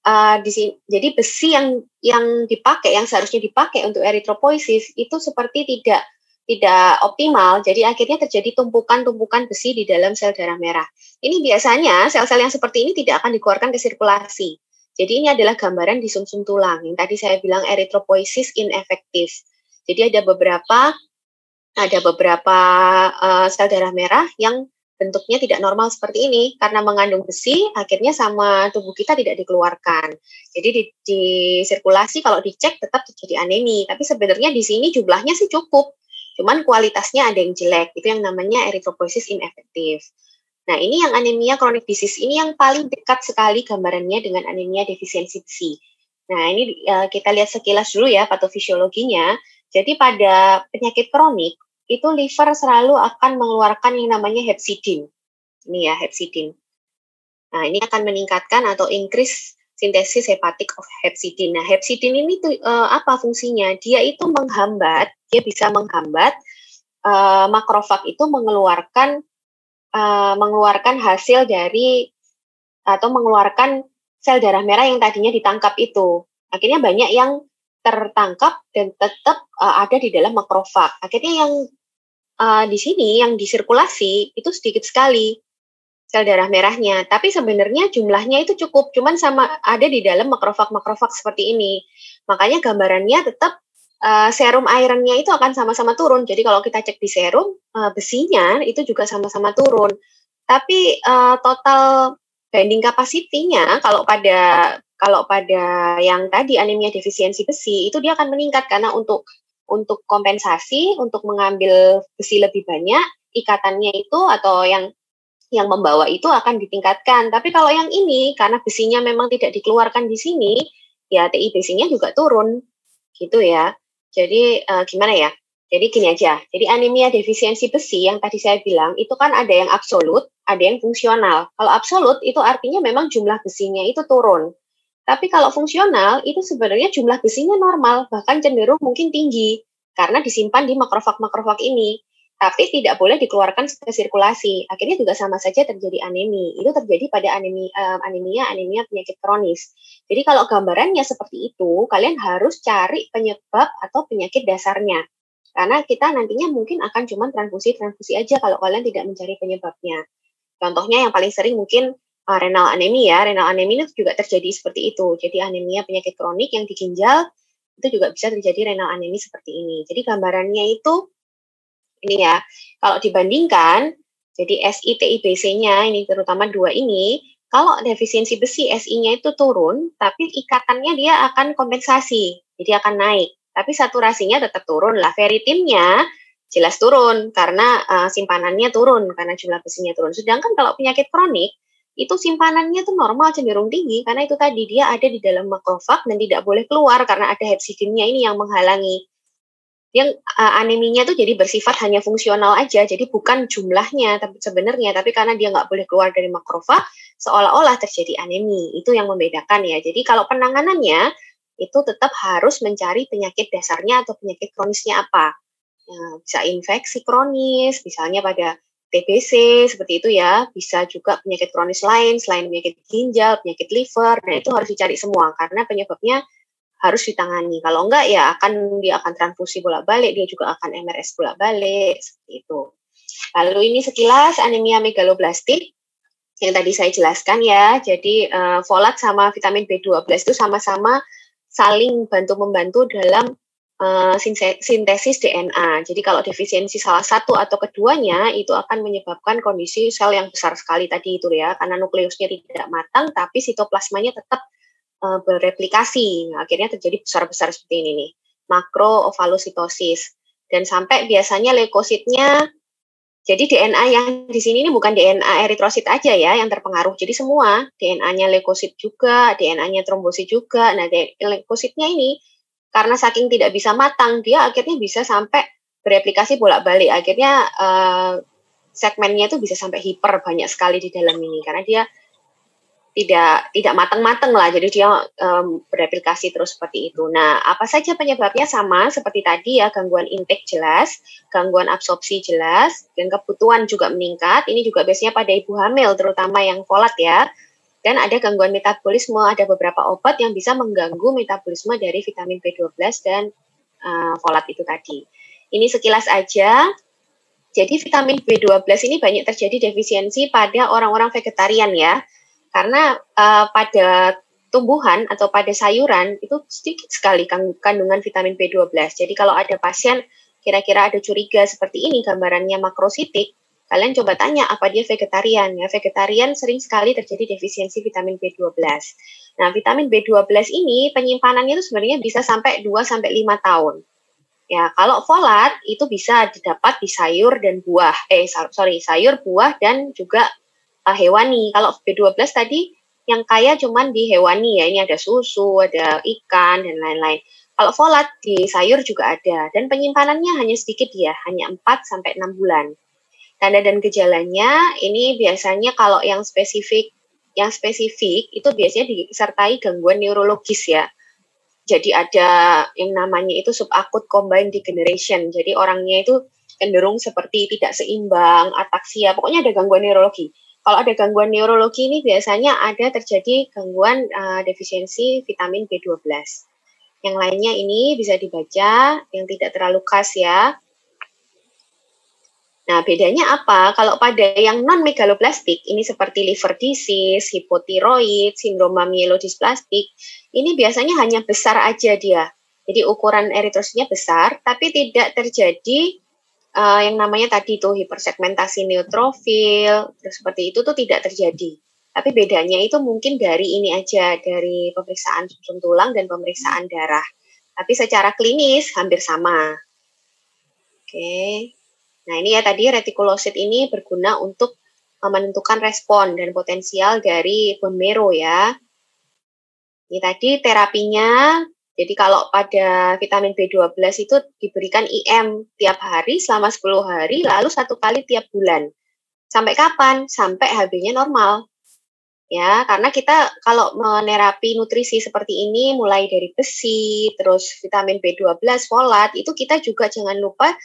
uh, di sini, jadi besi yang yang dipakai, yang seharusnya dipakai untuk eritropoiesis itu seperti tidak tidak optimal. Jadi akhirnya terjadi tumpukan-tumpukan besi di dalam sel darah merah. Ini biasanya sel-sel yang seperti ini tidak akan dikeluarkan ke sirkulasi. Jadi ini adalah gambaran di sumsum tulang. Yang tadi saya bilang eritropoiesis inefektif. Jadi ada beberapa ada beberapa uh, sel darah merah yang bentuknya tidak normal seperti ini karena mengandung besi, akhirnya sama tubuh kita tidak dikeluarkan. Jadi di, di sirkulasi kalau dicek tetap terjadi anemi, tapi sebenarnya di sini jumlahnya sih cukup. Cuman kualitasnya ada yang jelek. Itu yang namanya eritropoiesis inefektif. Nah, ini yang anemia chronic disease, ini yang paling dekat sekali gambarannya dengan anemia defisiensi besi. Nah, ini uh, kita lihat sekilas dulu ya patofisiologinya. Jadi pada penyakit kronik, itu liver selalu akan mengeluarkan yang namanya hepcidin. Ini ya, hepcidin. Nah, ini akan meningkatkan atau increase sintesis hepatik of hepcidin. Nah, hepcidin ini tuh, uh, apa fungsinya? Dia itu menghambat, dia bisa menghambat uh, makrofag itu mengeluarkan Uh, mengeluarkan hasil dari atau mengeluarkan sel darah merah yang tadinya ditangkap itu. Akhirnya banyak yang tertangkap dan tetap uh, ada di dalam makrofag. Akhirnya yang uh, di sini yang disirkulasi itu sedikit sekali sel darah merahnya, tapi sebenarnya jumlahnya itu cukup, cuman sama ada di dalam makrofag-makrofag seperti ini. Makanya gambarannya tetap Uh, serum ironnya itu akan sama-sama turun. Jadi kalau kita cek di serum, uh, besinya itu juga sama-sama turun. Tapi uh, total binding kapasitinya kalau pada kalau pada yang tadi anemia defisiensi besi itu dia akan meningkat karena untuk untuk kompensasi, untuk mengambil besi lebih banyak, ikatannya itu atau yang yang membawa itu akan ditingkatkan. Tapi kalau yang ini karena besinya memang tidak dikeluarkan di sini, ya T I B C-nya juga turun. Gitu ya. Jadi uh, gimana ya? Jadi gini aja. Jadi anemia defisiensi besi yang tadi saya bilang itu kan ada yang absolut, ada yang fungsional. Kalau absolut itu artinya memang jumlah besinya itu turun. Tapi kalau fungsional itu sebenarnya jumlah besinya normal, bahkan cenderung mungkin tinggi karena disimpan di makrofag-makrofag ini. Tapi tidak boleh dikeluarkan ke sirkulasi. Akhirnya juga sama saja terjadi anemi. Itu terjadi pada anemi, um, anemia anemia penyakit kronis. Jadi kalau gambarannya seperti itu, kalian harus cari penyebab atau penyakit dasarnya. Karena kita nantinya mungkin akan cuma transfusi-transfusi aja kalau kalian tidak mencari penyebabnya. Contohnya yang paling sering mungkin uh, renal anemia. Renal anemia itu juga terjadi seperti itu. Jadi anemia penyakit kronik yang di ginjal itu juga bisa terjadi renal anemia seperti ini. Jadi gambarannya itu ini ya, kalau dibandingkan, jadi S I T I B C-nya, ini terutama dua ini, kalau defisiensi besi S I-nya itu turun, tapi ikatannya dia akan kompensasi, jadi akan naik. Tapi saturasinya tetap turun lah, ferritinnya jelas turun, karena uh, simpanannya turun, karena jumlah besinya turun. Sedangkan kalau penyakit kronik, itu simpanannya itu normal cenderung tinggi, karena itu tadi dia ada di dalam makrofag dan tidak boleh keluar, karena ada hepcidinnya ini yang menghalangi. Yang uh, aneminya tuh jadi bersifat hanya fungsional aja, jadi bukan jumlahnya tapi sebenarnya, tapi karena dia nggak boleh keluar dari makrofag, seolah-olah terjadi anemi. Itu yang membedakan ya. Jadi kalau penanganannya itu tetap harus mencari penyakit dasarnya atau penyakit kronisnya apa. Nah, bisa infeksi kronis, misalnya pada T B C seperti itu ya, bisa juga penyakit kronis lain selain penyakit ginjal, penyakit liver. Nah itu harus dicari semua karena penyebabnya harus ditangani. Kalau enggak ya akan dia akan transfusi bolak-balik, dia juga akan M R S bolak-balik seperti itu. Lalu ini sekilas anemia megaloblastik yang tadi saya jelaskan ya. Jadi uh, folat sama vitamin B dua belas itu sama-sama saling bantu membantu dalam uh, sintesis D N A. Jadi kalau defisiensi salah satu atau keduanya itu akan menyebabkan kondisi sel yang besar sekali tadi itu ya, karena nukleusnya tidak matang tapi sitoplasmanya tetap bereplikasi, akhirnya terjadi besar-besar seperti ini nih, makrovalositosis, dan sampai biasanya leukositnya, jadi D N A yang di sini ini bukan D N A eritrosit aja ya yang terpengaruh, jadi semua D N A-nya leukosit juga, D N A-nya trombosit juga. Nah leukositnya ini karena saking tidak bisa matang, dia akhirnya bisa sampai bereplikasi bolak-balik, akhirnya eh, segmennya itu bisa sampai hiper banyak sekali di dalam ini, karena dia tidak tidak matang-matang lah, jadi dia um, bereplikasi terus seperti itu. Nah, apa saja penyebabnya? Sama seperti tadi ya, gangguan intake jelas, gangguan absorpsi jelas, dan kebutuhan juga meningkat. Ini juga biasanya pada ibu hamil, terutama yang folat ya. Dan ada gangguan metabolisme, ada beberapa obat yang bisa mengganggu metabolisme dari vitamin B dua belas dan uh, folat itu tadi. Ini sekilas aja. Jadi vitamin B dua belas ini banyak terjadi defisiensi pada orang-orang vegetarian ya, karena uh, pada tumbuhan atau pada sayuran itu sedikit sekali kandungan vitamin B dua belas. Jadi kalau ada pasien kira-kira ada curiga seperti ini gambarannya makrositik, kalian coba tanya apa dia vegetarian ya. Vegetarian sering sekali terjadi defisiensi vitamin B dua belas. Nah, vitamin B dua belas ini penyimpanannya itu sebenarnya bisa sampai dua sampai lima tahun. Ya, kalau folat itu bisa didapat di sayur dan buah. Eh, sorry, sayur, buah, dan juga uh, hewani. Kalau B dua belas tadi yang kaya cuman di hewani ya. Ini ada susu, ada ikan, dan lain-lain. Kalau folat di sayur juga ada. Dan penyimpanannya hanya sedikit ya, hanya empat sampai enam bulan. Tanda dan gejalanya ini biasanya kalau yang spesifik, yang spesifik itu biasanya disertai gangguan neurologis ya. Jadi ada yang namanya itu subakut combined degeneration. Jadi orangnya itu cenderung seperti tidak seimbang, ataksia, pokoknya ada gangguan neurologi. Kalau ada gangguan neurologi ini biasanya ada terjadi gangguan uh, defisiensi vitamin B dua belas. Yang lainnya ini bisa dibaca, yang tidak terlalu khas ya. Nah, bedanya apa? Kalau pada yang non-megaloblastik, ini seperti liver disease, hipotiroid, sindroma mielodisplastik, ini biasanya hanya besar aja dia. Jadi ukuran eritrositnya besar, tapi tidak terjadi uh, yang namanya tadi tuh hipersegmentasi neutrofil, terus seperti itu tuh tidak terjadi. Tapi bedanya itu mungkin dari ini aja, dari pemeriksaan sum tulang dan pemeriksaan darah. Tapi secara klinis hampir sama. Oke. Okay. Nah, ini ya tadi retikulosit ini berguna untuk menentukan respon dan potensial dari bone marrow ya. Ini tadi terapinya, jadi kalau pada vitamin B dua belas itu diberikan I M tiap hari selama sepuluh hari, lalu satu kali tiap bulan. Sampai kapan? Sampai H B-nya normal. Ya, karena kita kalau menerapi nutrisi seperti ini, mulai dari besi, terus vitamin B dua belas, folat, itu kita juga jangan lupa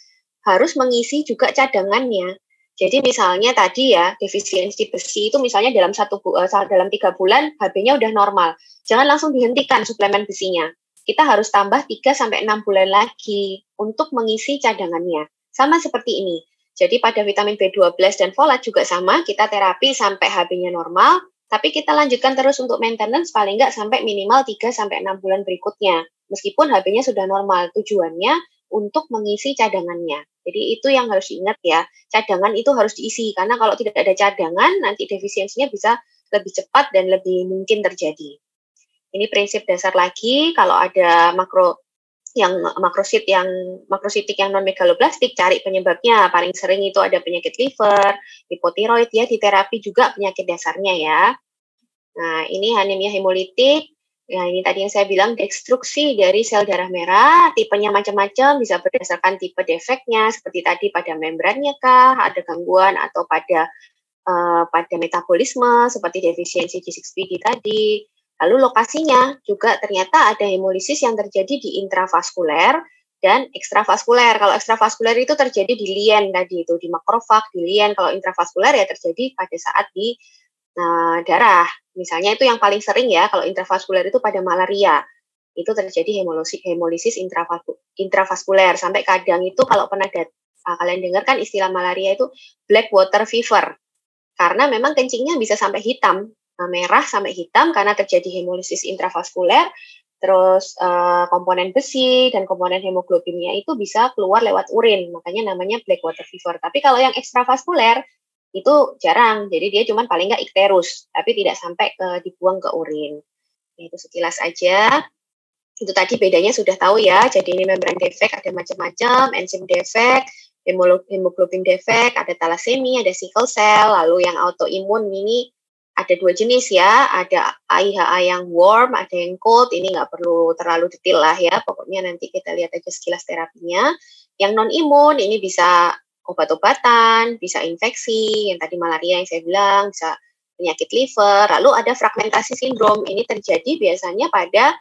harus mengisi juga cadangannya. Jadi misalnya tadi ya, defisiensi besi itu misalnya dalam satu dalam tiga bulan H B-nya udah normal. Jangan langsung dihentikan suplemen besinya. Kita harus tambah tiga sampai enam bulan lagi untuk mengisi cadangannya. Sama seperti ini. Jadi pada vitamin B dua belas dan folat juga sama, kita terapi sampai H B-nya normal, tapi kita lanjutkan terus untuk maintenance paling nggak sampai minimal tiga sampai enam bulan berikutnya. Meskipun H B-nya sudah normal, tujuannya untuk mengisi cadangannya. Jadi itu yang harus diingat ya, cadangan itu harus diisi, karena kalau tidak ada cadangan, nanti defisiensinya bisa lebih cepat dan lebih mungkin terjadi. Ini prinsip dasar lagi, kalau ada makro yang makrosit yang makrositik yang non megaloblastik, cari penyebabnya. Paling sering itu ada penyakit liver, hipotiroid ya, diterapi juga penyakit dasarnya ya. Nah, ini anemia hemolitik. Nah, ini tadi yang saya bilang, destruksi dari sel darah merah, tipenya macam-macam, bisa berdasarkan tipe defeknya, seperti tadi pada membrannya kah, ada gangguan, atau pada uh, pada metabolisme, seperti defisiensi G enam P D tadi. Lalu lokasinya juga ternyata ada hemolisis yang terjadi di intravaskuler dan ekstravaskuler. Kalau ekstravaskuler itu terjadi di lien tadi itu, di makrofag, di lien. Kalau intravaskuler ya terjadi pada saat di Nah, darah, misalnya itu yang paling sering ya, kalau intravaskuler itu pada malaria, itu terjadi hemolisis, hemolisis intravaskuler, sampai kadang itu kalau pernah dat, uh, kalian dengar kan istilah malaria itu black water fever, karena memang kencingnya bisa sampai hitam, nah, merah sampai hitam, karena terjadi hemolisis intravaskuler, terus uh, komponen besi dan komponen hemoglobinnya itu bisa keluar lewat urin, makanya namanya black water fever. Tapi kalau yang ekstravaskuler, itu jarang, jadi dia cuman paling nggak ikterus, tapi tidak sampai ke, dibuang ke urin. Itu sekilas aja. Itu tadi bedanya sudah tahu ya, jadi ini membran defek, ada macam-macam, enzim defek, hemoglobin defek, ada talasemi, ada sickle cell, lalu yang autoimun ini ada dua jenis ya, ada A I H A yang warm, ada yang cold, ini nggak perlu terlalu detail lah ya, pokoknya nanti kita lihat aja sekilas terapinya. Yang non-imun ini bisa obat-obatan, bisa infeksi, yang tadi malaria yang saya bilang, bisa penyakit liver. Lalu ada fragmentasi sindrom, ini terjadi biasanya pada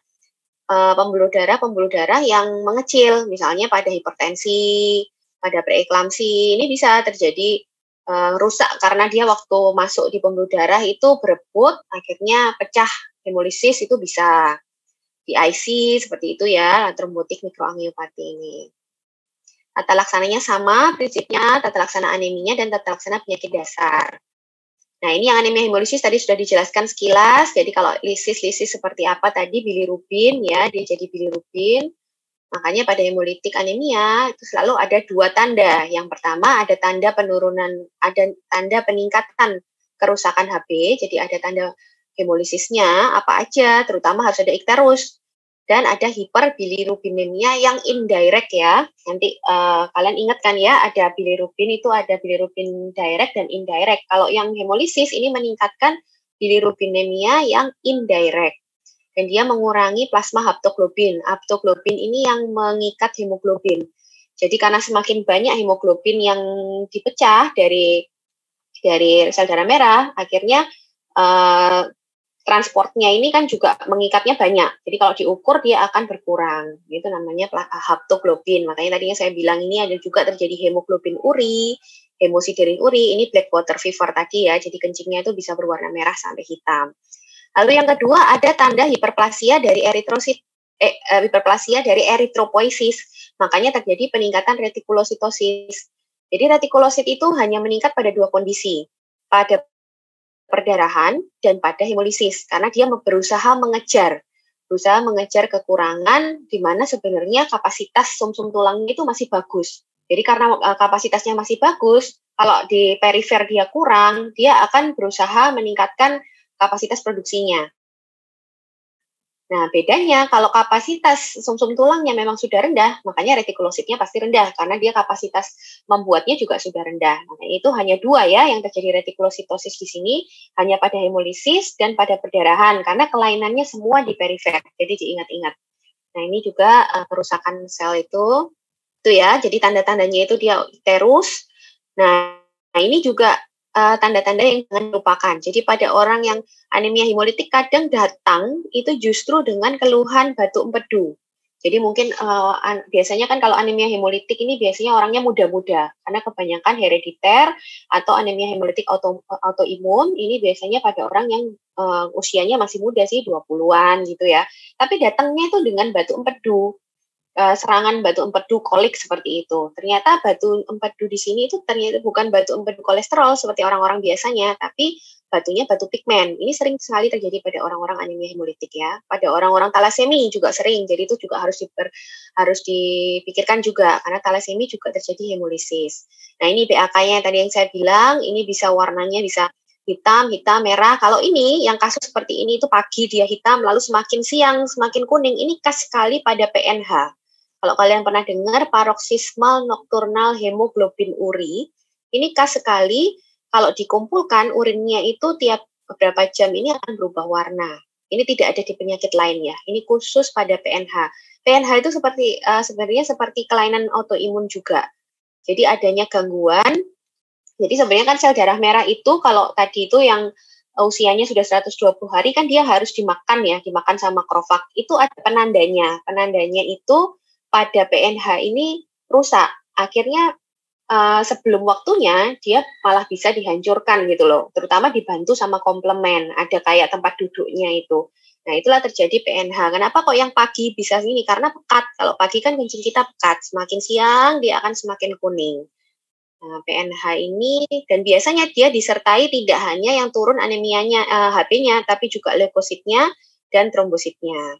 uh, pembuluh darah-pembuluh darah yang mengecil, misalnya pada hipertensi, pada preeklamsi. Ini bisa terjadi uh, rusak karena dia waktu masuk di pembuluh darah itu berebut, akhirnya pecah, hemolisis itu bisa. Di I C seperti itu ya, trombotik mikroangiopati ini. Tata laksananya sama prinsipnya, tata laksana aneminya dan tata laksana penyakit dasar. Nah, ini yang anemia hemolisis tadi sudah dijelaskan sekilas. Jadi kalau lisis-lisis seperti apa tadi, bilirubin ya, dia jadi bilirubin. Makanya pada hemolitik anemia itu selalu ada dua tanda. Yang pertama ada tanda penurunan, ada tanda peningkatan kerusakan H B, jadi ada tanda hemolisisnya apa aja, terutama harus ada ikterus dan ada hiperbilirubinemia yang indirect ya. Nanti uh, kalian ingat kan ya, ada bilirubin itu ada bilirubin direct dan indirect. Kalau yang hemolisis ini meningkatkan bilirubinemia yang indirect dan dia mengurangi plasma haptoglobin. Haptoglobin ini yang mengikat hemoglobin. Jadi karena semakin banyak hemoglobin yang dipecah dari dari sel darah merah, akhirnya Uh, transportnya ini kan juga mengikatnya banyak. Jadi kalau diukur dia akan berkurang. Itu namanya haptoglobin. Makanya tadinya saya bilang ini ada juga terjadi hemoglobin uri, hemosiderin uri, ini black water fever tadi ya. Jadi kencingnya itu bisa berwarna merah sampai hitam. Lalu yang kedua ada tanda hiperplasia dari eritrosit eh, hiperplasia dari eritropoiesis. Makanya terjadi peningkatan retikulositosis. Jadi retikulosit itu hanya meningkat pada dua kondisi. Pada perdarahan dan pada hemolisis, karena dia berusaha mengejar, berusaha mengejar kekurangan di mana sebenarnya kapasitas sumsum tulangnya itu masih bagus. Jadi karena uh, kapasitasnya masih bagus, kalau di perifer dia kurang, dia akan berusaha meningkatkan kapasitas produksinya. Nah, bedanya kalau kapasitas sumsum tulangnya memang sudah rendah, makanya retikulositnya pasti rendah karena dia kapasitas membuatnya juga sudah rendah. Makanya itu hanya dua ya yang terjadi retikulositosis di sini, hanya pada hemolisis dan pada perdarahan karena kelainannya semua di perifer. Jadi diingat-ingat. Nah, ini juga uh, kerusakan sel itu itu ya. Jadi tanda-tandanya itu dia terus. Nah, nah ini juga tanda-tanda uh, yang jangan lupakan. Jadi pada orang yang anemia hemolitik kadang datang itu justru dengan keluhan batuk empedu. Jadi mungkin uh, biasanya kan kalau anemia hemolitik ini biasanya orangnya muda-muda karena kebanyakan herediter atau anemia hemolitik auto autoimun ini biasanya pada orang yang uh, usianya masih muda sih dua puluhan gitu ya. Tapi datangnya itu dengan batuk empedu. Serangan batu empedu kolik seperti itu. Ternyata batu empedu di sini itu ternyata bukan batu empedu kolesterol seperti orang-orang biasanya, tapi batunya batu pigmen. Ini sering sekali terjadi pada orang-orang anemia hemolitik ya. Pada orang-orang talasemi juga sering. Jadi itu juga harus diper, harus dipikirkan juga karena talasemi juga terjadi hemolisis. Nah, ini B A K-nya tadi yang saya bilang, ini bisa warnanya bisa hitam, hitam, merah. Kalau ini yang kasus seperti ini itu pagi dia hitam, lalu semakin siang semakin kuning. Ini khas sekali pada P N H. Kalau kalian pernah dengar paroxysmal nocturnal hemoglobinuria, ini khas sekali kalau dikumpulkan urinnya itu tiap beberapa jam ini akan berubah warna. Ini tidak ada di penyakit lain ya. Ini khusus pada P N H. P N H itu seperti uh, sebenarnya seperti kelainan autoimun juga. Jadi adanya gangguan. Jadi sebenarnya kan sel darah merah itu kalau tadi itu yang usianya sudah seratus dua puluh hari kan dia harus dimakan ya, dimakan sama makrofag. Itu ada penandanya. Penandanya itu pada P N H ini rusak. Akhirnya uh, sebelum waktunya dia malah bisa dihancurkan gitu loh. Terutama dibantu sama komplemen. Ada kayak tempat duduknya itu. Nah, itulah terjadi P N H. Kenapa kok yang pagi bisa ini? Karena pekat. Kalau pagi kan kencing kita pekat. Semakin siang dia akan semakin kuning. Nah, P N H ini dan biasanya dia disertai tidak hanya yang turun anemianya eh, H B-nya tapi juga leukositnya dan trombositnya.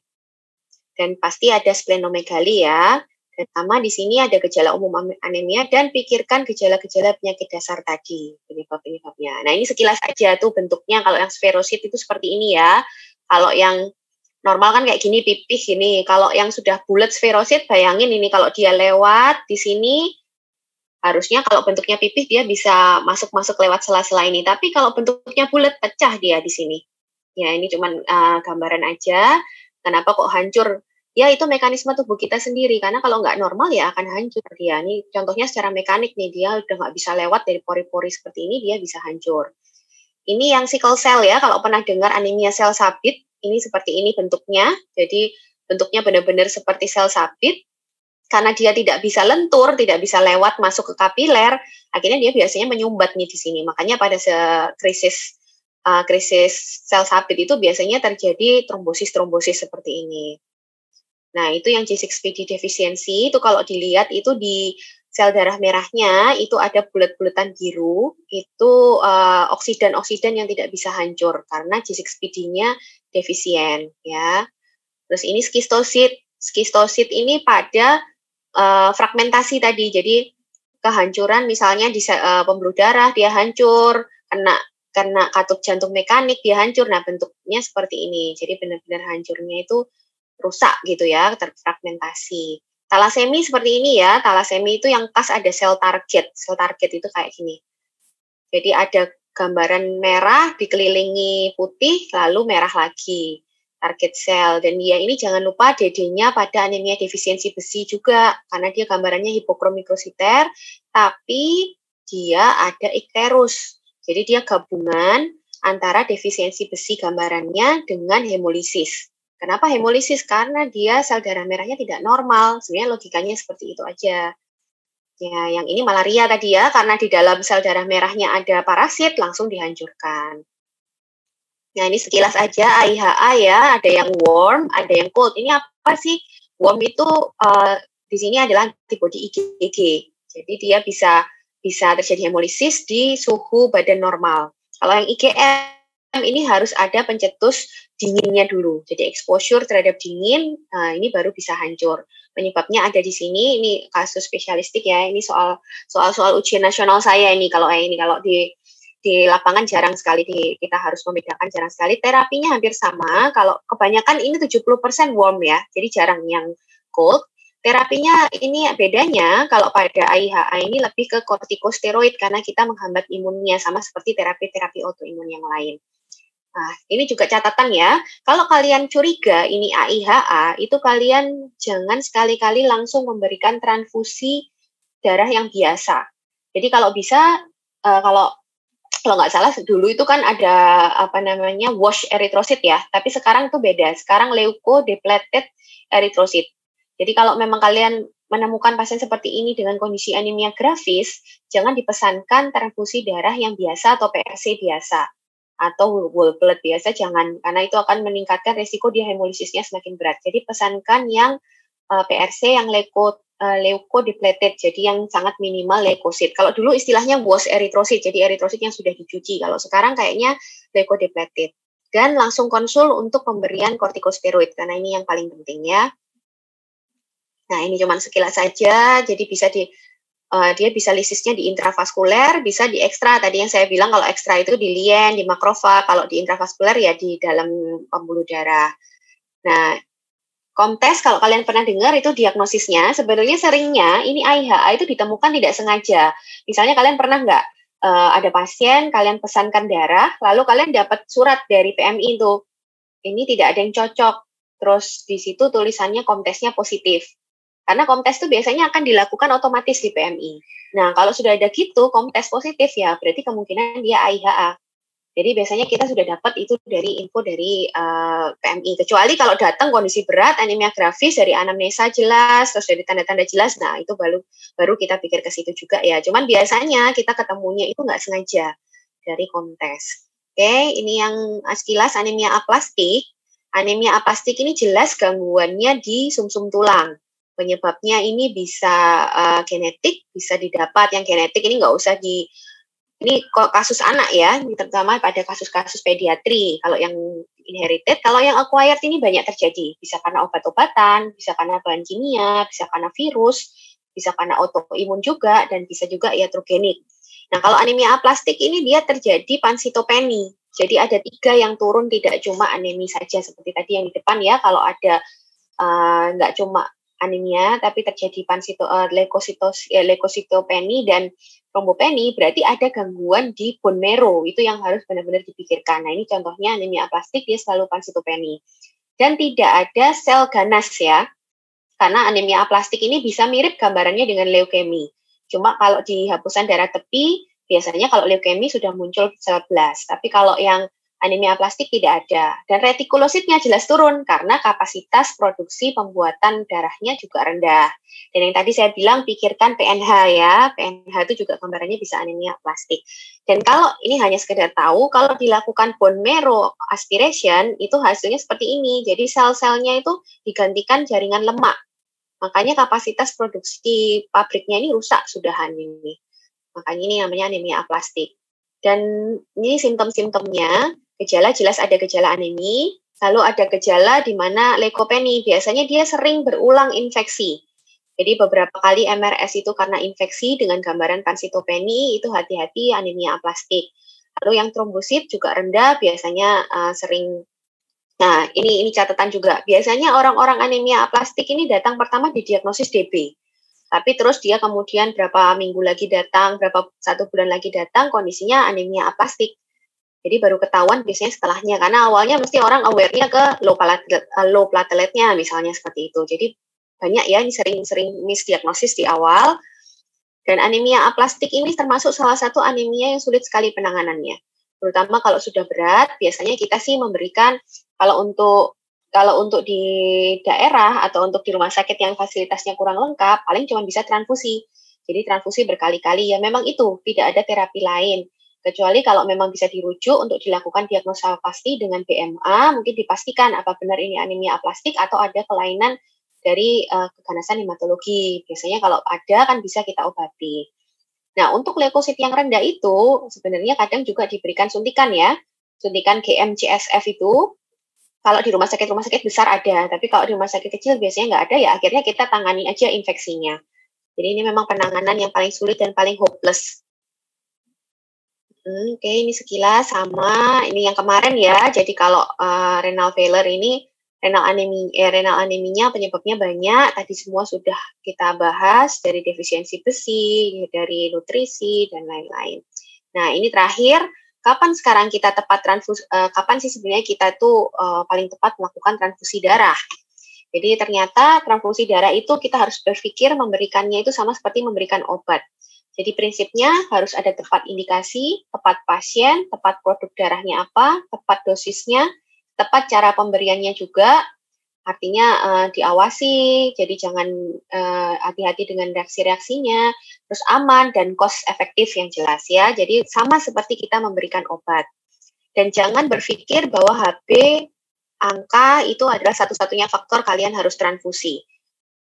Dan pasti ada splenomegali ya. Dan sama di sini ada gejala umum anemia dan pikirkan gejala-gejala penyakit dasar tadi, penyebab-penyebabnya. Nah, ini sekilas aja tuh bentuknya. Kalau yang sferosit itu seperti ini ya. Kalau yang normal kan kayak gini, pipih gini. Kalau yang sudah bulat sferosit, bayangin ini kalau dia lewat di sini harusnya kalau bentuknya pipih dia bisa masuk-masuk lewat sela-sela ini. Tapi kalau bentuknya bulat pecah dia di sini. Ya, ini cuman uh, gambaran aja. Kenapa kok hancur? Ya, itu mekanisme tubuh kita sendiri. Karena kalau nggak normal ya akan hancur dia. Ini contohnya secara mekanik nih, dia udah nggak bisa lewat dari pori-pori seperti ini, dia bisa hancur. Ini yang sickle cell ya, kalau pernah dengar anemia sel sabit, ini seperti ini bentuknya. Jadi bentuknya benar-benar seperti sel sabit. Karena dia tidak bisa lentur, tidak bisa lewat masuk ke kapiler, akhirnya dia biasanya menyumbat nih di sini. Makanya pada krisis uh, krisis sel sabit itu biasanya terjadi trombosis-trombosis seperti ini. Nah, itu yang G six P D defisiensi, itu kalau dilihat itu di sel darah merahnya itu ada bulat-bulatan biru, itu uh, oksidan-oksidan yang tidak bisa hancur karena G six P D-nya defisien ya. Terus ini skistosit. Skistosit ini pada Uh, fragmentasi tadi, jadi kehancuran misalnya di uh, pembuluh darah dia hancur, kena kena katup jantung mekanik dia hancur, nah bentuknya seperti ini, jadi benar-benar hancurnya itu rusak gitu ya, terfragmentasi. Talasemi seperti ini ya, talasemi itu yang khas ada sel target, sel target itu kayak gini. Jadi ada gambaran merah dikelilingi putih, lalu merah lagi. Target sel, dan dia ini jangan lupa D D-nya pada anemia defisiensi besi juga, karena dia gambarannya hipokromikrositer, tapi dia ada ikterus, jadi dia gabungan antara defisiensi besi gambarannya dengan hemolisis. Kenapa hemolisis? Karena dia sel darah merahnya tidak normal, sebenarnya logikanya seperti itu aja. Ya, yang ini malaria tadi ya, karena di dalam sel darah merahnya ada parasit, langsung dihancurkan. Nah, ini sekilas aja A I H A ya, ada yang warm, ada yang cold. Ini apa sih? Warm itu uh, di sini adalah antibody I G G. Jadi dia bisa bisa terjadi hemolisis di suhu badan normal. Kalau yang I G M ini harus ada pencetus dinginnya dulu. Jadi exposure terhadap dingin, nah ini baru bisa hancur. Penyebabnya ada di sini, ini kasus spesialistik ya. Ini soal soal soal ujian nasional saya ini kalau ini kalau di di lapangan jarang sekali, di, kita harus membedakan jarang sekali, terapinya hampir sama, kalau kebanyakan ini tujuh puluh persen warm ya, jadi jarang yang cold, terapinya ini bedanya, kalau pada A I H A ini lebih ke kortikosteroid, karena kita menghambat imunnya, sama seperti terapi-terapi autoimun yang lain. Nah, ini juga catatan ya, kalau kalian curiga ini A I H A, itu kalian jangan sekali-kali langsung memberikan transfusi darah yang biasa, jadi kalau bisa, uh, kalau Kalau nggak salah dulu itu kan ada apa namanya wash eritrosit ya, tapi sekarang itu beda. Sekarang leukodepleted eritrosit. Jadi kalau memang kalian menemukan pasien seperti ini dengan kondisi anemia grafis, jangan dipesankan transfusi darah yang biasa atau P R C biasa atau whole blood biasa, jangan, karena itu akan meningkatkan resiko dia hemolisisnya semakin berat. Jadi pesankan yang uh, P R C yang leuko leukodepleted, jadi yang sangat minimal leukosit. Kalau dulu istilahnya wash eritrosit, jadi eritrosit yang sudah dicuci. Kalau sekarang kayaknya leukodepleted. Dan langsung konsul untuk pemberian kortikosteroid, karena ini yang paling penting ya. Nah, ini cuma sekilas saja, jadi bisa di, uh, dia bisa lisisnya di intravaskuler, bisa di ekstra. Tadi yang saya bilang kalau ekstra itu di lien, di makrofag, kalau di intravaskuler ya di dalam pembuluh darah. Nah, Komtes, kalau kalian pernah dengar itu diagnosisnya, sebenarnya seringnya ini A I H A itu ditemukan tidak sengaja. Misalnya kalian pernah nggak uh, ada pasien, kalian pesankan darah, lalu kalian dapat surat dari P M I itu, ini tidak ada yang cocok, terus di situ tulisannya Komtesnya positif. Karena Komtes itu biasanya akan dilakukan otomatis di P M I. Nah, kalau sudah ada gitu, Komtes positif ya, berarti kemungkinan dia A I H A. Jadi biasanya kita sudah dapat itu dari info dari uh, P M I. Kecuali kalau datang kondisi berat, anemia grafis, dari anamnesa jelas, terus dari tanda-tanda jelas, nah itu baru baru kita pikir ke situ juga ya. Cuman biasanya kita ketemunya itu nggak sengaja dari Komtes. Oke, ini yang sekilas anemia aplastik. Anemia aplastik ini jelas gangguannya di sumsum tulang. Penyebabnya ini bisa uh, genetik, bisa didapat. Yang genetik ini nggak usah di... Ini kasus anak ya, terutama pada kasus-kasus pediatri. Kalau yang inherited, kalau yang acquired ini banyak terjadi. Bisa karena obat-obatan, bisa karena bahan kimia, bisa karena virus, bisa karena autoimun juga, dan bisa juga iatrogenik. Nah, kalau anemia aplastik ini dia terjadi pansitopeni. Jadi ada tiga yang turun, tidak cuma anemi saja. Seperti tadi yang di depan ya, kalau ada uh, nggak cuma anemia, tapi terjadi pansito, uh, leukositos, uh, leukositopeni dan trombopeni, berarti ada gangguan di bone marrow, itu yang harus benar-benar dipikirkan. Nah, ini contohnya anemia aplastik, dia selalu pansitopeni. Dan tidak ada sel ganas ya, karena anemia aplastik ini bisa mirip gambarannya dengan leukemi. Cuma kalau di hapusan darah tepi, biasanya kalau leukemia sudah muncul sel blast, tapi kalau yang anemia aplastik tidak ada. Dan retikulositnya jelas turun karena kapasitas produksi pembuatan darahnya juga rendah. Dan yang tadi saya bilang, pikirkan P N H ya, P N H itu juga gambarannya bisa anemia aplastik. Dan kalau ini hanya sekedar tahu, kalau dilakukan bone marrow aspiration, itu hasilnya seperti ini. Jadi sel-selnya itu digantikan jaringan lemak. Makanya kapasitas produksi pabriknya ini rusak sudahan ini. Makanya ini namanya anemia aplastik. Dan ini simptom-simptomnya, gejala jelas ada gejala anemi, lalu ada gejala di mana leukopeni, biasanya dia sering berulang infeksi. Jadi beberapa kali M R S itu karena infeksi dengan gambaran pansitopeni, itu hati-hati anemia aplastik. Lalu yang trombosit juga rendah, biasanya uh, sering. Nah, ini ini catatan juga. Biasanya orang-orang anemia aplastik ini datang pertama di diagnosis D B. Tapi terus dia kemudian berapa minggu lagi datang, berapa satu bulan lagi datang, kondisinya anemia aplastik. Jadi baru ketahuan biasanya setelahnya, karena awalnya mesti orang aware-nya ke low platelet, low plateletnya misalnya seperti itu. Jadi banyak ya ini sering-sering misdiagnosis di awal. Dan anemia aplastik ini termasuk salah satu anemia yang sulit sekali penanganannya. Terutama kalau sudah berat, biasanya kita sih memberikan kalau untuk Kalau untuk di daerah atau untuk di rumah sakit yang fasilitasnya kurang lengkap, paling cuma bisa transfusi. Jadi transfusi berkali-kali, ya memang itu, tidak ada terapi lain. Kecuali kalau memang bisa dirujuk untuk dilakukan diagnosa pasti dengan B M A, mungkin dipastikan apa benar ini anemia aplastik atau ada kelainan dari uh, keganasan hematologi. Biasanya kalau ada kan bisa kita obati. Nah, untuk leukosit yang rendah itu sebenarnya kadang juga diberikan suntikan ya. Suntikan G M C S F itu. Kalau di rumah sakit-rumah sakit besar ada, tapi kalau di rumah sakit kecil biasanya nggak ada, ya akhirnya kita tangani aja infeksinya. Jadi ini memang penanganan yang paling sulit dan paling hopeless. Hmm, Oke, okay, ini sekilas sama ini yang kemarin ya. Jadi kalau uh, renal failure ini, renal anemi, eh, renal aneminya penyebabnya banyak. Tadi semua sudah kita bahas, dari defisiensi besi, dari nutrisi, dan lain-lain. Nah, ini terakhir. Kapan sekarang kita tepat transfusi, uh, kapan sih sebenarnya kita tuh uh, paling tepat melakukan transfusi darah? Jadi ternyata transfusi darah itu kita harus berpikir memberikannya itu sama seperti memberikan obat. Jadi prinsipnya harus ada tepat indikasi, tepat pasien, tepat produk darahnya apa, tepat dosisnya, tepat cara pemberiannya juga. Artinya uh, diawasi, jadi jangan hati-hati uh, dengan reaksi-reaksinya, terus aman dan cost efektif yang jelas ya. Jadi sama seperti kita memberikan obat. Dan jangan berpikir bahwa H B angka itu adalah satu-satunya faktor kalian harus transfusi.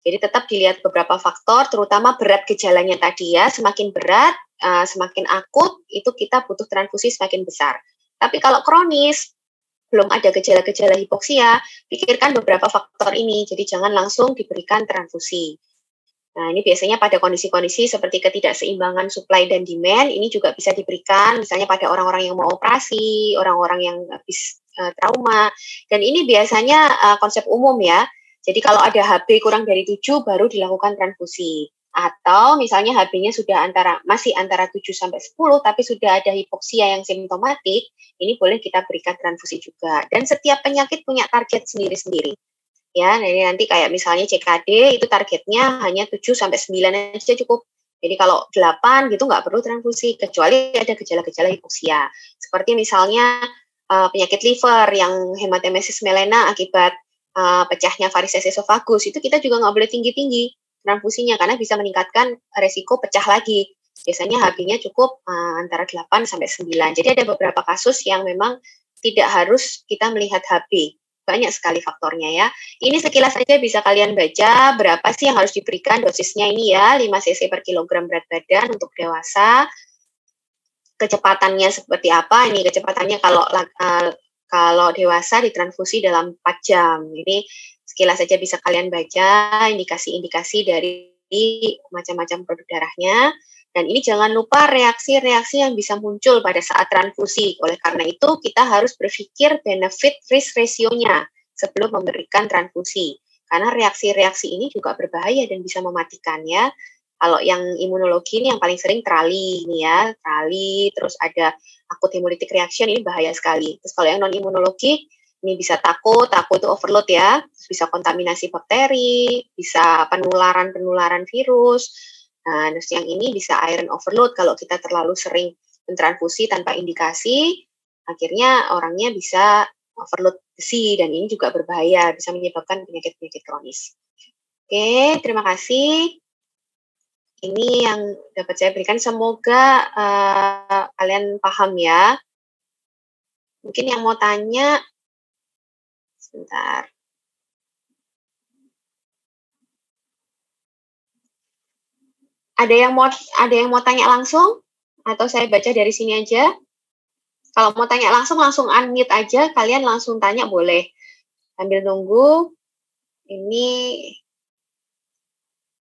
Jadi tetap dilihat beberapa faktor, terutama berat gejalanya tadi ya. Semakin berat, uh, semakin akut, itu kita butuh transfusi semakin besar. Tapi kalau kronis, belum ada gejala-gejala hipoksia, pikirkan beberapa faktor ini, jadi jangan langsung diberikan transfusi. Nah, ini biasanya pada kondisi-kondisi seperti ketidakseimbangan supply dan demand, ini juga bisa diberikan, misalnya pada orang-orang yang mau operasi, orang-orang yang habis uh, trauma, dan ini biasanya uh, konsep umum ya, jadi kalau ada H B kurang dari tujuh, baru dilakukan transfusi. Atau misalnya H B-nya sudah antara masih antara tujuh sampai sepuluh, tapi sudah ada hipoksia yang simptomatik, ini boleh kita berikan transfusi juga. Dan setiap penyakit punya target sendiri-sendiri. Ya, ini nanti kayak misalnya C K D, itu targetnya hanya tujuh sampai sembilan aja cukup. Jadi kalau delapan gitu nggak perlu transfusi, kecuali ada gejala-gejala hipoksia. Seperti misalnya uh, penyakit liver yang hematemesis melena akibat uh, pecahnya varises esofagus, itu kita juga nggak boleh tinggi-tinggi transfusinya karena bisa meningkatkan resiko pecah lagi. Biasanya H B-nya cukup uh, antara delapan sampai sembilan. Jadi ada beberapa kasus yang memang tidak harus kita melihat H B. Banyak sekali faktornya ya. Ini sekilas saja bisa kalian baca berapa sih yang harus diberikan dosisnya ini ya, lima cc per kilogram berat badan untuk dewasa. Kecepatannya seperti apa? Ini kecepatannya kalau uh, kalau dewasa ditransfusi dalam empat jam. Ini sekilas saja bisa kalian baca indikasi-indikasi dari macam-macam produk darahnya. Dan ini jangan lupa reaksi-reaksi yang bisa muncul pada saat transfusi. Oleh karena itu, kita harus berpikir benefit-risk ratio-nya sebelum memberikan transfusi. Karena reaksi-reaksi ini juga berbahaya dan bisa mematikan ya. Kalau yang imunologi ini yang paling sering trali ini ya, trali, terus ada akut hemolytic reaction, ini bahaya sekali. Terus kalau yang non-imunologi, ini bisa takut, takut itu overload ya, bisa kontaminasi bakteri, bisa penularan-penularan virus, Nah, dosis yang ini bisa iron overload kalau kita terlalu sering mentransfusi tanpa indikasi, akhirnya orangnya bisa overload besi dan ini juga berbahaya, bisa menyebabkan penyakit-penyakit kronis. Oke, terima kasih. Ini yang dapat saya berikan, semoga uh, kalian paham ya. Mungkin yang mau tanya, sebentar. Ada yang mau ada yang mau tanya langsung atau saya baca dari sini aja? Kalau mau tanya langsung langsung unmute aja, kalian langsung tanya boleh. Sambil nunggu ini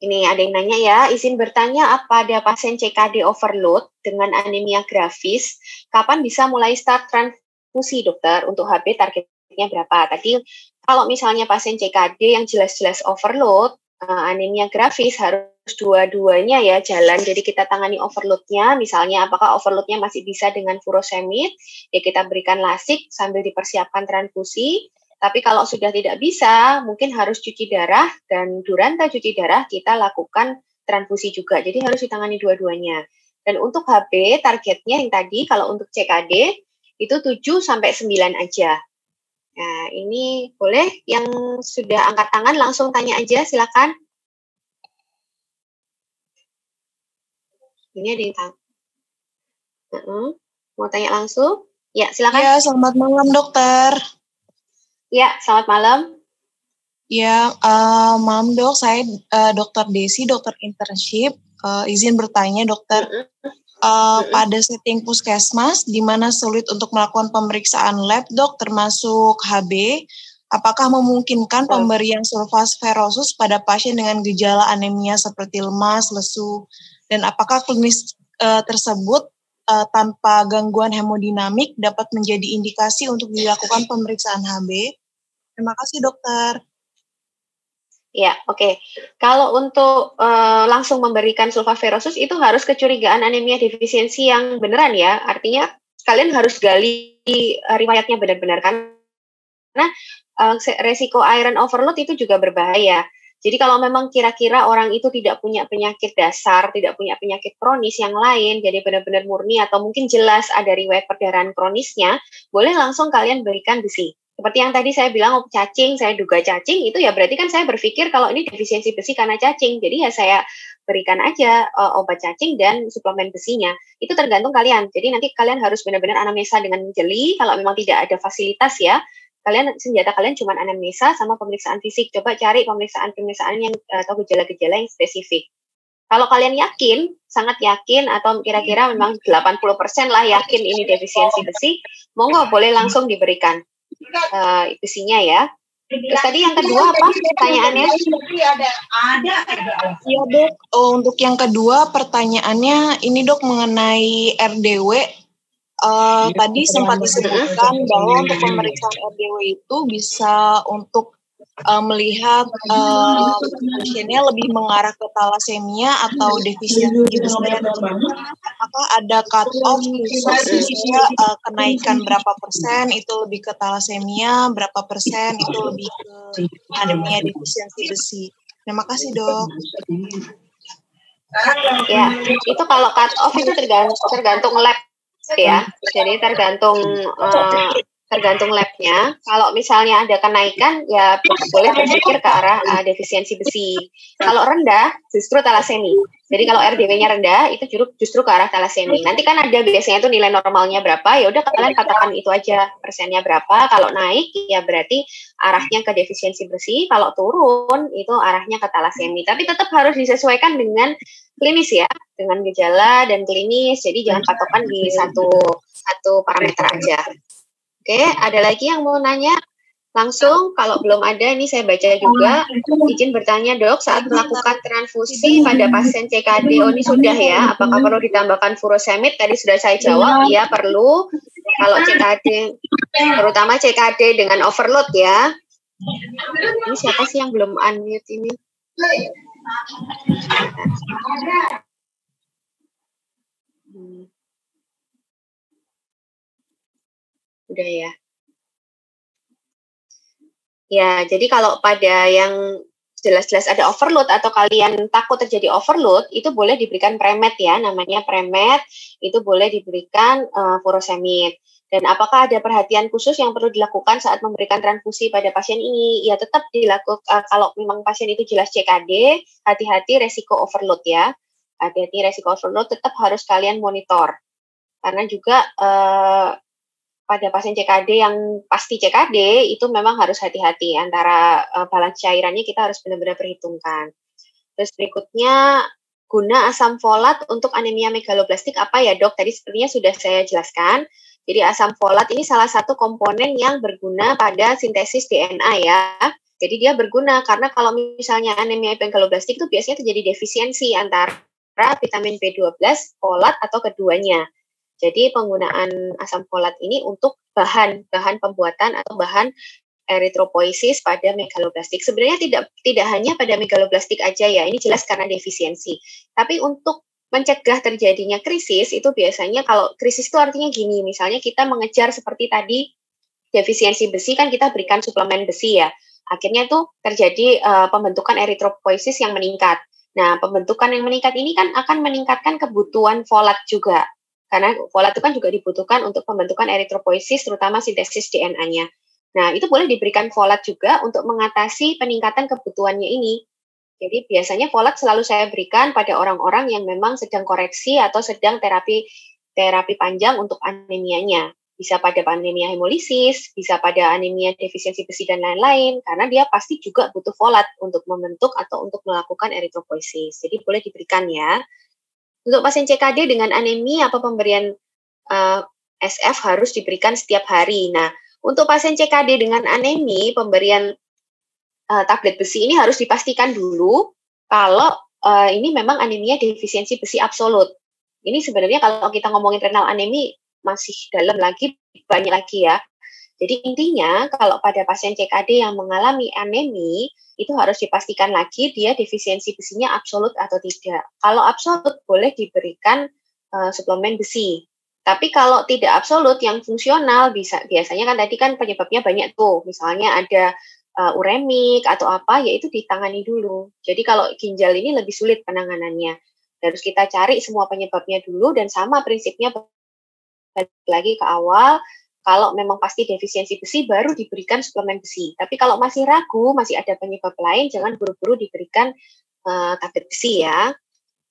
ini ada yang nanya ya, izin bertanya apa ada pasien C K D overload dengan anemia grafis, kapan bisa mulai start transfusi dokter? Untuk H B targetnya berapa? Tadi kalau misalnya pasien C K D yang jelas-jelas overload, anemia grafis harus dua-duanya ya jalan, jadi kita tangani overloadnya, misalnya apakah overloadnya masih bisa dengan furosemid, ya kita berikan lasik sambil dipersiapkan transfusi. Tapi kalau sudah tidak bisa, mungkin harus cuci darah, dan duranta cuci darah kita lakukan transfusi juga, jadi harus ditangani dua-duanya. Dan untuk H B targetnya yang tadi, kalau untuk C K D itu tujuh sampai sembilan aja. Nah ini boleh, yang sudah angkat tangan langsung tanya aja, silakan. Ini ada yang tanya. Uh-uh. Mau tanya langsung? Ya, silakan. Ya, selamat malam dokter. Ya, selamat malam. Ya, uh, malam dok, saya uh, dokter Desi, dokter internship. Uh, izin bertanya dokter, uh-uh. Uh, uh-uh. pada setting puskesmas, di mana sulit untuk melakukan pemeriksaan lab dok, termasuk H B, apakah memungkinkan uh. pemberian sulfasferosus pada pasien dengan gejala anemia seperti lemas, lesu, dan apakah klinis uh, tersebut uh, tanpa gangguan hemodinamik dapat menjadi indikasi untuk dilakukan pemeriksaan H B? Terima kasih dokter. Ya, oke. Okay. Kalau untuk uh, langsung memberikan sulfaferosus itu harus kecurigaan anemia defisiensi yang beneran ya. Artinya kalian harus gali uh, riwayatnya benar-benar kan. Karena uh, resiko iron overload itu juga berbahaya. Jadi kalau memang kira-kira orang itu tidak punya penyakit dasar, tidak punya penyakit kronis yang lain, jadi benar-benar murni atau mungkin jelas ada riwayat perdarahan kronisnya, boleh langsung kalian berikan besi. Seperti yang tadi saya bilang cacing, saya duga cacing, itu ya berarti kan saya berpikir kalau ini defisiensi besi karena cacing. Jadi ya saya berikan aja uh, obat cacing dan suplemen besinya. Itu tergantung kalian. Jadi nanti kalian harus benar-benar anamnesa dengan jeli, kalau memang tidak ada fasilitas ya. Kalian senjata kalian cuma anamnesa sama pemeriksaan fisik. Coba cari pemeriksaan-pemeriksaan yang atau gejala-gejala yang spesifik. Kalau kalian yakin, sangat yakin atau kira-kira memang delapan puluh persen lah yakin ini defisiensi besi, monggo boleh langsung diberikan uh, besinya ya. Terus tadi yang kedua apa pertanyaannya? Ada ada. Iya dok. Oh, untuk yang kedua pertanyaannya ini dok mengenai R D W. Uh, ya, tadi sempat disebutkan bahwa untuk pemeriksaan R D W itu bisa untuk uh, melihat uh, pasiennya lebih mengarah ke talasemia atau defisiensi ginospermia. Apakah ada cut-off khusus misalnya uh, kenaikan berapa persen itu lebih ke talasemia, berapa persen itu lebih ke anemia defisiensi besi. Terima kasih dok. Ya, itu kalau cut-off itu tergantung, tergantung lab ya, jadi tergantung uh, tergantung labnya. Kalau misalnya ada kenaikan, ya boleh berpikir ke arah uh, defisiensi besi. Kalau rendah, justru talasemi. Jadi kalau R D W-nya rendah, itu justru ke arah talasemi. Nanti kan ada biasanya tuh nilai normalnya berapa, ya udah kalian katakan itu aja persennya berapa. Kalau naik, ya berarti arahnya ke defisiensi besi. Kalau turun, itu arahnya ke talasemi. Tapi tetap harus disesuaikan dengan klinis ya, dengan gejala dan klinis, jadi jangan patokan di satu satu parameter aja. Oke, ada lagi yang mau nanya? Langsung, kalau belum ada, ini saya baca juga. Izin bertanya dok, saat melakukan transfusi pada pasien C K D, oh ini sudah ya, apakah perlu ditambahkan furosemid? Tadi sudah saya jawab, iya perlu. Kalau C K D, terutama C K D dengan overload ya. Ini siapa sih yang belum unmute ini? Udah ya. Ya, jadi kalau pada yang jelas-jelas ada overload atau kalian takut terjadi overload, itu boleh diberikan premed ya, namanya premed, itu boleh diberikan uh, furosemid. Dan apakah ada perhatian khusus yang perlu dilakukan saat memberikan transfusi pada pasien ini? Ya tetap dilakukan, uh, kalau memang pasien itu jelas C K D, hati-hati resiko overload ya. Hati-hati resiko overload, tetap harus kalian monitor. Karena juga eh, pada pasien C K D yang pasti C K D, itu memang harus hati-hati. Antara eh, balans cairannya kita harus benar-benar perhitungkan. Terus berikutnya, guna asam folat untuk anemia megaloblastik apa ya dok? Tadi sepertinya sudah saya jelaskan. Jadi asam folat ini salah satu komponen yang berguna pada sintesis D N A ya. Jadi dia berguna karena kalau misalnya anemia megaloblastik itu biasanya terjadi defisiensi antara vitamin B dua belas, folat, atau keduanya. Jadi penggunaan asam folat ini untuk bahan bahan pembuatan atau bahan eritropoiesis pada megaloblastik. Sebenarnya tidak tidak hanya pada megaloblastik aja ya, ini jelas karena defisiensi. Tapi untuk mencegah terjadinya krisis itu biasanya kalau krisis itu artinya gini, misalnya kita mengejar seperti tadi defisiensi besi kan kita berikan suplemen besi ya. Akhirnya tuh terjadi uh, pembentukan eritropoiesis yang meningkat. Nah, pembentukan yang meningkat ini kan akan meningkatkan kebutuhan folat juga. Karena folat itu kan juga dibutuhkan untuk pembentukan eritropoiesis, terutama sintesis D N A-nya. Nah, itu boleh diberikan folat juga untuk mengatasi peningkatan kebutuhannya ini. Jadi, biasanya folat selalu saya berikan pada orang-orang yang memang sedang koreksi atau sedang terapi terapi panjang untuk anemianya. Bisa pada anemia hemolisis, bisa pada anemia defisiensi besi, dan lain-lain. Karena dia pasti juga butuh folat untuk membentuk atau untuk melakukan eritropoiesis. Jadi, boleh diberikan ya. Untuk pasien C K D dengan anemia apa pemberian uh, S F harus diberikan setiap hari. Nah, untuk pasien C K D dengan anemia pemberian uh, tablet besi ini harus dipastikan dulu kalau uh, ini memang anemia defisiensi besi absolut. Ini sebenarnya kalau kita ngomongin renal anemia masih dalam lagi, banyak lagi ya. Jadi intinya kalau pada pasien C K D yang mengalami anemia, itu harus dipastikan lagi dia defisiensi besinya absolut atau tidak. Kalau absolut boleh diberikan uh, suplemen besi. Tapi kalau tidak absolut yang fungsional bisa biasanya kan tadi kan penyebabnya banyak tuh. Misalnya ada uh, uremik atau apa ya itu ditangani dulu. Jadi kalau ginjal ini lebih sulit penanganannya. Harus kita cari semua penyebabnya dulu dan sama prinsipnya balik lagi ke awal. Kalau memang pasti defisiensi besi, baru diberikan suplemen besi. Tapi kalau masih ragu, masih ada penyebab lain, jangan buru-buru diberikan uh, tablet besi ya.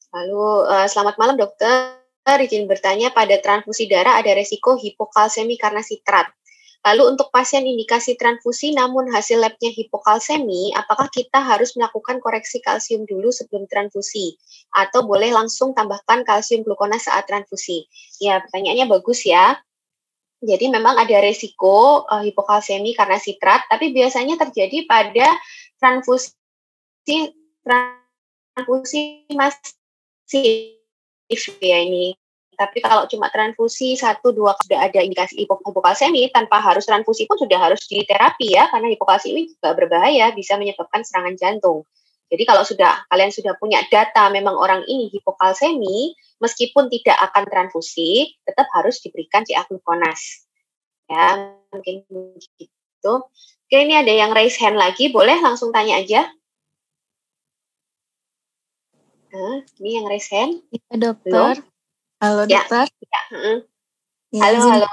Lalu, uh, selamat malam dokter. Izin bertanya, pada transfusi darah ada resiko hipokalsemi karena sitrat. Lalu, untuk pasien indikasi transfusi namun hasil labnya hipokalsemi, apakah kita harus melakukan koreksi kalsium dulu sebelum transfusi? Atau boleh langsung tambahkan kalsium glukonat saat transfusi? Ya, pertanyaannya bagus ya. Jadi memang ada resiko uh, hipokalsemi karena sitrat, tapi biasanya terjadi pada transfusi transfusi masif ya ini. Tapi kalau cuma transfusi satu dua sudah ada indikasi hipokalsemi tanpa harus transfusi pun sudah harus diterapi ya, karena hipokalsemi juga berbahaya bisa menyebabkan serangan jantung. Jadi kalau sudah kalian sudah punya data memang orang ini hipokalsemi, meskipun tidak akan transfusi, tetap harus diberikan C A glukonas. Ya, mungkin begitu. Oke, ini ada yang raise hand lagi, boleh langsung tanya aja. Nah, ini yang raise hand. Ya, dokter. Halo, halo ya. Dokter. Ya. Ya, halo, izin, halo.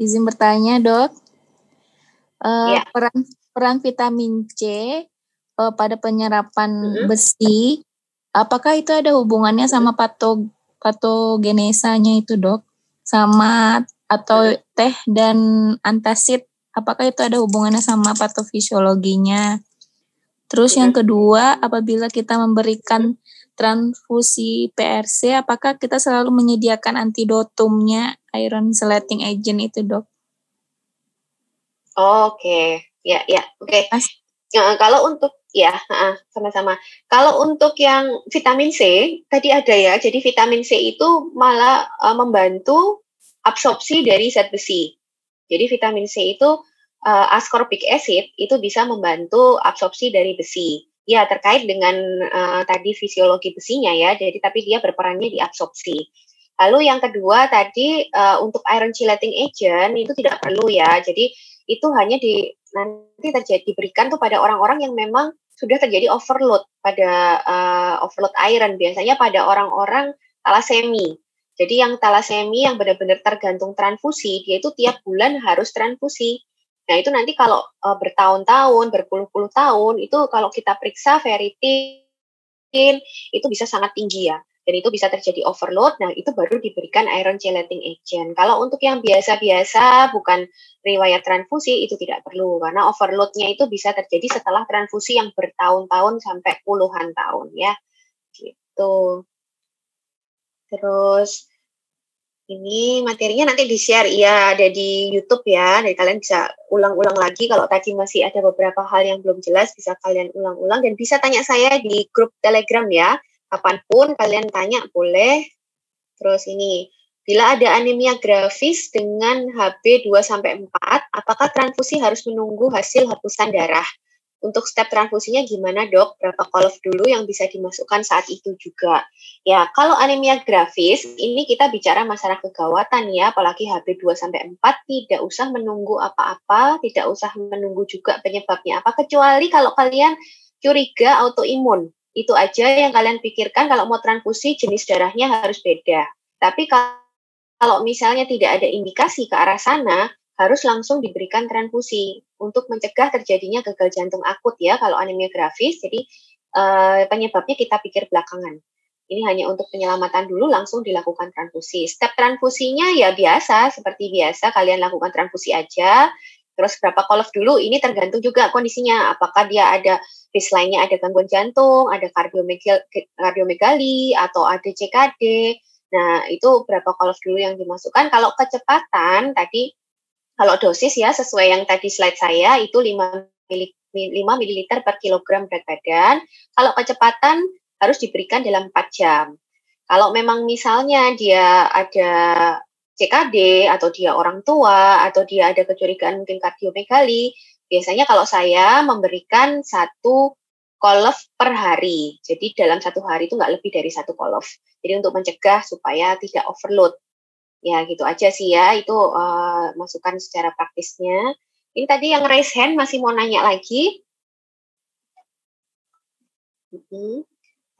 Izin bertanya, dok. Uh, ya. Peran peran vitamin C Uh, pada penyerapan mm-hmm. besi, apakah itu ada hubungannya sama patog patogenesanya itu dok, sama atau mm-hmm. teh dan antasid, apakah itu ada hubungannya sama patofisiologinya? Terus mm-hmm. yang kedua, apabila kita memberikan transfusi P R C, apakah kita selalu menyediakan antidotumnya iron chelating agent itu dok? Oh, oke, okay. ya ya, oke. Okay. Ya, kalau untuk ya sama-sama. Kalau untuk yang vitamin C tadi ada ya. Jadi vitamin C itu malah uh, membantu absorpsi dari zat besi. Jadi vitamin C itu uh, ascorbic acid itu bisa membantu absorpsi dari besi. Ya terkait dengan uh, tadi fisiologi besinya ya. Jadi tapi dia berperannya di absorpsi. Lalu yang kedua tadi uh, untuk iron chelating agent itu tidak perlu ya. Jadi itu hanya di nanti terjadi diberikan tuh pada orang-orang yang memang sudah terjadi overload pada uh, overload iron, biasanya pada orang-orang talasemi. Jadi yang talasemi yang benar-benar tergantung transfusi, dia itu tiap bulan harus transfusi. Nah itu nanti kalau uh, bertahun-tahun, berpuluh-puluh tahun, itu kalau kita periksa ferritin, itu bisa sangat tinggi ya. Dan itu bisa terjadi overload, nah itu baru diberikan iron chelating agent. Kalau untuk yang biasa-biasa, bukan riwayat transfusi, itu tidak perlu. Karena overloadnya itu bisa terjadi setelah transfusi yang bertahun-tahun sampai puluhan tahun ya. Gitu. Terus, ini materinya nanti di-share, ya ada di YouTube ya. Jadi kalian bisa ulang-ulang lagi, kalau tadi masih ada beberapa hal yang belum jelas, bisa kalian ulang-ulang. Dan bisa tanya saya di grup Telegram ya. Kapanpun kalian tanya boleh. Terus ini, bila ada anemia grafis dengan H B dua sampai empat, apakah transfusi harus menunggu hasil hapusan darah? Untuk step transfusinya gimana dok? Berapa kolf dulu yang bisa dimasukkan saat itu juga? Ya, kalau anemia grafis, ini kita bicara masalah kegawatan ya, apalagi H B dua sampai empat, tidak usah menunggu apa-apa, tidak usah menunggu juga penyebabnya apa, kecuali kalau kalian curiga autoimun. Itu aja yang kalian pikirkan, kalau mau transfusi jenis darahnya harus beda. Tapi kalau misalnya tidak ada indikasi ke arah sana, harus langsung diberikan transfusi untuk mencegah terjadinya gagal jantung akut ya kalau anemia grafis. Jadi eh, penyebabnya kita pikir belakangan. Ini hanya untuk penyelamatan dulu langsung dilakukan transfusi. Step transfusinya ya biasa, seperti biasa kalian lakukan transfusi aja. Terus berapa kolf dulu, ini tergantung juga kondisinya. Apakah dia ada baseline-nya ada gangguan jantung, ada kardiomegali, atau ada C K D. Nah, itu berapa kolf dulu yang dimasukkan. Kalau kecepatan tadi, kalau dosis ya, sesuai yang tadi slide saya, itu lima mililiter per kilogram berat badan. Kalau kecepatan harus diberikan dalam empat jam. Kalau memang misalnya dia ada C K D, atau dia orang tua, atau dia ada kecurigaan mungkin kardiomegali, biasanya kalau saya memberikan satu kolf per hari. Jadi dalam satu hari itu nggak lebih dari satu kolf. Jadi untuk mencegah supaya tidak overload. Ya gitu aja sih ya, itu uh, masukan secara praktisnya. Ini tadi yang raise hand masih mau nanya lagi. Hmm.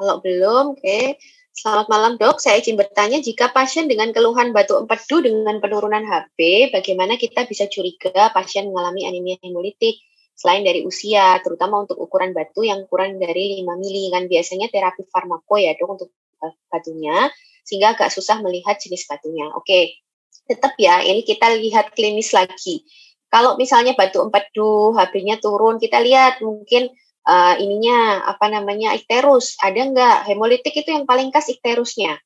Kalau belum, oke. Okay. Selamat malam dok, saya izin bertanya, jika pasien dengan keluhan batu empedu dengan penurunan H B, bagaimana kita bisa curiga pasien mengalami anemia hemolitik selain dari usia, terutama untuk ukuran batu yang kurang dari lima mili, kan biasanya terapi farmako ya dok untuk batunya, sehingga agak susah melihat jenis batunya. Oke, tetap ya, ini kita lihat klinis lagi. Kalau misalnya batu empedu, H B-nya turun, kita lihat mungkin Uh, ininya apa namanya ikterus ada nggak, hemolitik itu yang paling khas ikterusnya.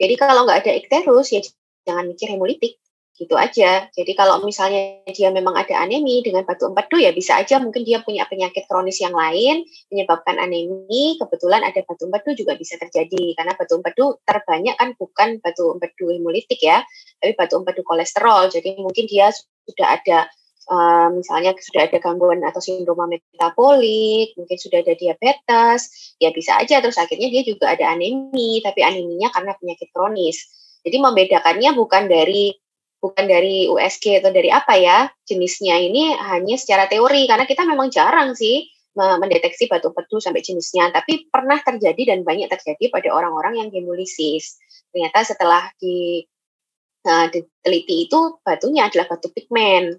Jadi kalau nggak ada ikterus ya jangan mikir hemolitik, gitu aja. Jadi kalau misalnya dia memang ada anemi dengan batu empedu ya bisa aja mungkin dia punya penyakit kronis yang lain menyebabkan anemi, kebetulan ada batu empedu juga bisa terjadi karena batu empedu terbanyak kan bukan batu empedu hemolitik ya, tapi batu empedu kolesterol. Jadi mungkin dia sudah ada Uh, misalnya sudah ada gangguan atau sindroma metabolik, mungkin sudah ada diabetes, ya bisa aja terus akhirnya dia juga ada anemi, tapi aneminya karena penyakit kronis. Jadi membedakannya bukan dari bukan dari U S G atau dari apa ya, jenisnya ini hanya secara teori, karena kita memang jarang sih mendeteksi batu empedu sampai jenisnya, tapi pernah terjadi dan banyak terjadi pada orang-orang yang hemolisis. Ternyata setelah di, uh, diteliti itu batunya adalah batu pigmen.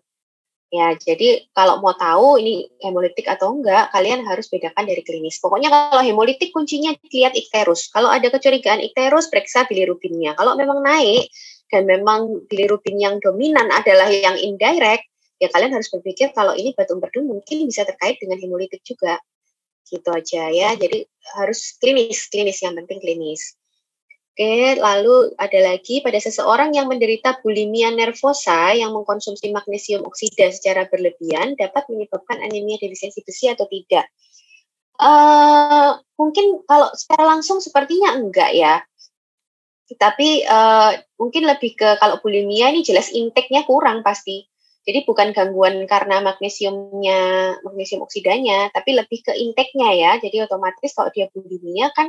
Ya, jadi kalau mau tahu ini hemolitik atau enggak, kalian harus bedakan dari klinis. Pokoknya kalau hemolitik kuncinya lihat ikterus. Kalau ada kecurigaan ikterus, periksa bilirubinnya. Kalau memang naik dan memang bilirubin yang dominan adalah yang indirect, ya kalian harus berpikir kalau ini batu empedu mungkin bisa terkait dengan hemolitik juga. Gitu aja ya. Jadi harus klinis, klinis yang penting klinis. Oke, lalu ada lagi pada seseorang yang menderita bulimia nervosa yang mengkonsumsi magnesium oksida secara berlebihan dapat menyebabkan anemia defisiensi besi atau tidak? Uh, mungkin kalau secara langsung sepertinya enggak ya. Tapi uh, mungkin lebih ke kalau bulimia ini jelas intake-nya kurang pasti. Jadi bukan gangguan karena magnesiumnya, magnesium oksidanya, tapi lebih ke intake-nya ya. Jadi otomatis kalau dia bulimia kan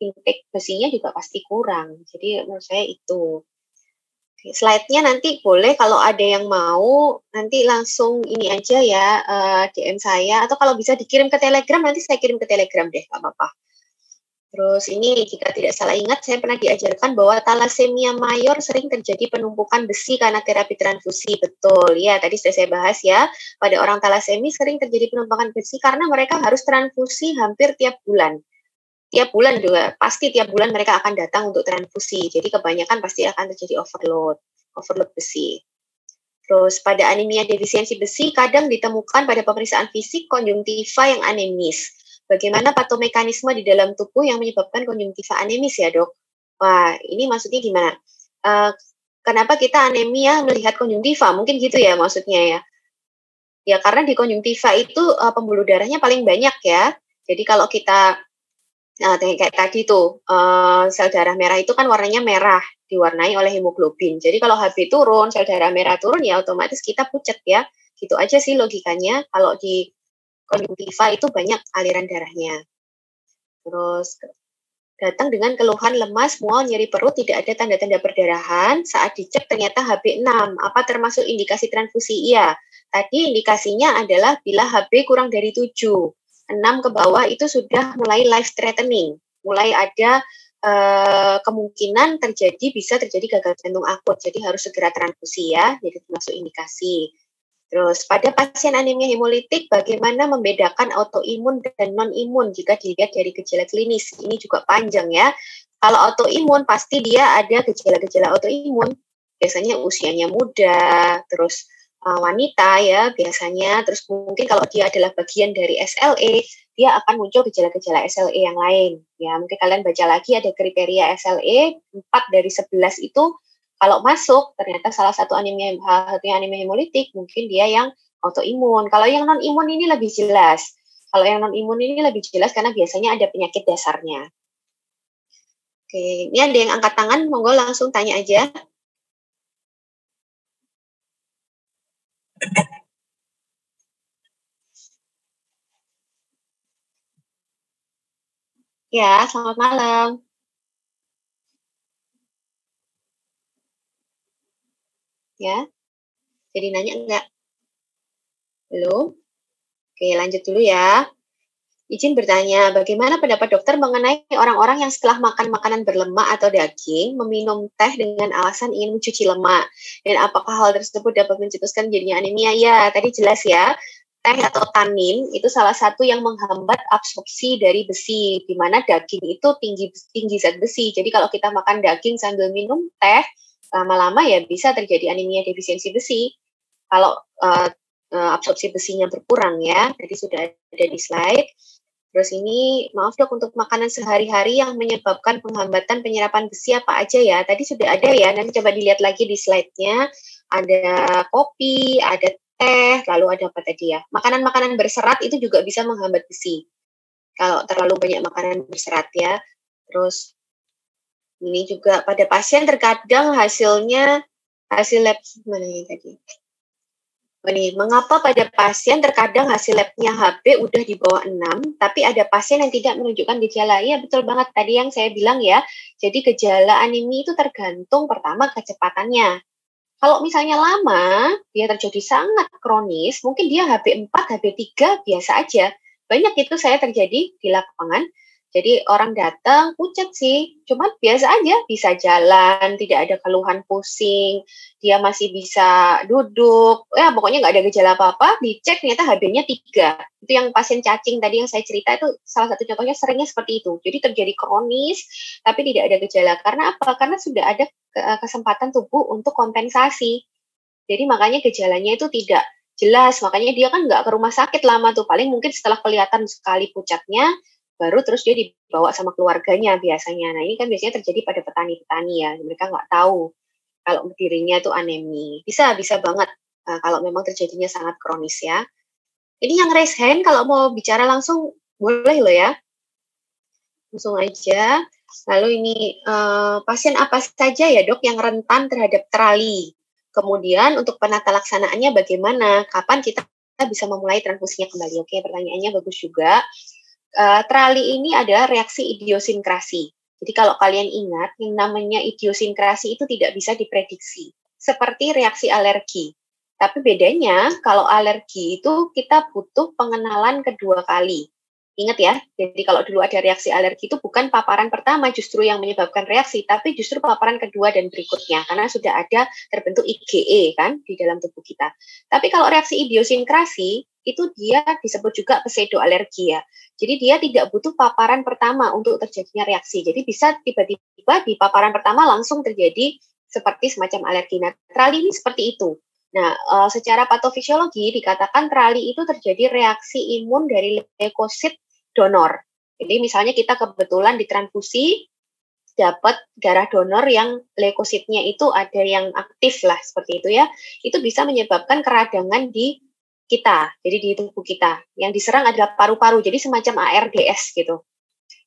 intake besinya juga pasti kurang. Jadi menurut saya itu. Oke, Slide-nya nanti boleh kalau ada yang mau, nanti langsung ini aja ya, uh, D M saya, atau kalau bisa dikirim ke Telegram, nanti saya kirim ke Telegram deh, nggak apa-apa. Terus ini jika tidak salah ingat, saya pernah diajarkan bahwa talasemia mayor sering terjadi penumpukan besi karena terapi transfusi, betul. Ya, tadi sudah saya bahas ya, pada orang talasemi sering terjadi penumpukan besi karena mereka harus transfusi hampir tiap bulan. Tiap bulan juga, pasti tiap bulan mereka akan datang untuk transfusi. Jadi kebanyakan pasti akan terjadi overload, overload besi. Terus pada anemia defisiensi besi kadang ditemukan pada pemeriksaan fisik konjungtiva yang anemis. Bagaimana patomekanisme di dalam tubuh yang menyebabkan konjungtiva anemis ya dok? Wah, ini maksudnya gimana? Uh, kenapa kita anemia melihat konjungtiva? Mungkin gitu ya maksudnya ya. Ya karena di konjungtiva itu uh, pembuluh darahnya paling banyak ya. Jadi kalau kita Nah, kayak tadi tuh, uh, sel darah merah itu kan warnanya merah, diwarnai oleh hemoglobin. Jadi kalau H B turun, sel darah merah turun, ya otomatis kita pucat ya. Gitu aja sih logikanya, kalau di konjungtiva itu banyak aliran darahnya. Terus, datang dengan keluhan lemas, mual, nyeri perut, tidak ada tanda-tanda perdarahan. Saat dicek ternyata H B enam, apa termasuk indikasi transfusi? Iya, tadi indikasinya adalah bila H B kurang dari tujuh. enam ke bawah itu sudah mulai life threatening, mulai ada e, kemungkinan terjadi, bisa terjadi gagal jantung akut, jadi harus segera transfusi ya, jadi termasuk indikasi. Terus pada pasien anemia hemolitik, bagaimana membedakan autoimun dan non-imun jika dilihat dari gejala klinis? Ini juga panjang ya. Kalau autoimun pasti dia ada gejala-gejala autoimun, biasanya usianya muda, terus wanita ya biasanya, terus mungkin kalau dia adalah bagian dari S L E, dia akan muncul gejala-gejala S L E yang lain. Ya mungkin kalian baca lagi ada kriteria S L E, empat dari sebelas itu kalau masuk ternyata salah satu anemia, satunya anemia hemolitik, mungkin dia yang autoimun. Kalau yang non-imun ini lebih jelas. Kalau yang non-imun ini lebih jelas karena biasanya ada penyakit dasarnya. Oke, ini ada yang angkat tangan, monggo langsung tanya aja. Ya, selamat malam. Ya, jadi nanya enggak? Belum? Oke, lanjut dulu ya. Izin bertanya, bagaimana pendapat dokter mengenai orang-orang yang setelah makan makanan berlemak atau daging, meminum teh dengan alasan ingin mencuci lemak? Dan apakah hal tersebut dapat mencetuskan jadinya anemia? Ya, tadi jelas ya, teh atau tanin itu salah satu yang menghambat absorpsi dari besi, di mana daging itu tinggi, tinggi zat besi. Jadi kalau kita makan daging sambil minum teh, lama-lama ya bisa terjadi anemia defisiensi besi. Kalau uh, absorpsi besinya berkurang ya, tadi sudah ada di slide. Terus ini, maaf dok, untuk makanan sehari-hari yang menyebabkan penghambatan penyerapan besi apa aja ya? Tadi sudah ada ya, nanti coba dilihat lagi di slide-nya. Ada kopi, ada teh, lalu ada apa tadi ya? Makanan-makanan berserat itu juga bisa menghambat besi. Kalau terlalu banyak makanan berserat ya. Terus, ini juga pada pasien terkadang hasilnya, hasil lab, mana ini tadi? Nih, mengapa pada pasien terkadang hasil labnya H B udah di bawah enam, tapi ada pasien yang tidak menunjukkan gejala? Ya betul banget tadi yang saya bilang ya. Jadi gejala anemia itu tergantung pertama kecepatannya. Kalau misalnya lama, dia terjadi sangat kronis, mungkin dia H B empat, H B tiga biasa aja. Banyak itu saya terjadi di lapangan. Jadi orang datang pucat sih, cuma biasa aja, bisa jalan, tidak ada keluhan pusing, dia masih bisa duduk, ya pokoknya nggak ada gejala apa-apa, dicek ternyata H B-nya tiga. Itu yang pasien cacing tadi yang saya cerita itu salah satu contohnya, seringnya seperti itu. Jadi terjadi kronis, tapi tidak ada gejala. Karena apa? Karena sudah ada kesempatan tubuh untuk kompensasi. Jadi makanya gejalanya itu tidak jelas, makanya dia kan nggak ke rumah sakit lama tuh, paling mungkin setelah kelihatan sekali pucatnya, baru terus dia dibawa sama keluarganya biasanya. Nah ini kan biasanya terjadi pada petani-petani ya, mereka nggak tahu kalau dirinya itu anemia. Bisa, bisa banget uh, kalau memang terjadinya sangat kronis ya. Ini yang raise hand kalau mau bicara langsung boleh loh ya. Langsung aja. Lalu ini uh, pasien apa saja ya dok yang rentan terhadap trali? Kemudian untuk penata laksanaannya bagaimana? Kapan kita bisa memulai transfusinya kembali? Oke, pertanyaannya bagus juga. Uh, trali ini adalah reaksi idiosinkrasi. Jadi kalau kalian ingat, yang namanya idiosinkrasi itu tidak bisa diprediksi. Seperti reaksi alergi. Tapi bedanya kalau alergi itu kita butuh pengenalan kedua kali. Ingat ya, jadi kalau dulu ada reaksi alergi itu bukan paparan pertama justru yang menyebabkan reaksi, tapi justru paparan kedua dan berikutnya, karena sudah ada terbentuk IgE kan di dalam tubuh kita. Tapi kalau reaksi idiosinkrasi, itu dia disebut juga pseudoalergi ya. Jadi dia tidak butuh paparan pertama untuk terjadinya reaksi. Jadi bisa tiba-tiba di paparan pertama langsung terjadi seperti semacam alergi. Nah, trali ini seperti itu. Nah, secara patofisiologi dikatakan trali itu terjadi reaksi imun dari leukosit donor. Jadi misalnya kita kebetulan ditransfusi dapat darah donor yang leukositnya itu ada yang aktif lah seperti itu ya. Itu bisa menyebabkan keradangan di kita, jadi di tubuh kita. Yang diserang adalah paru-paru, jadi semacam A R D S gitu.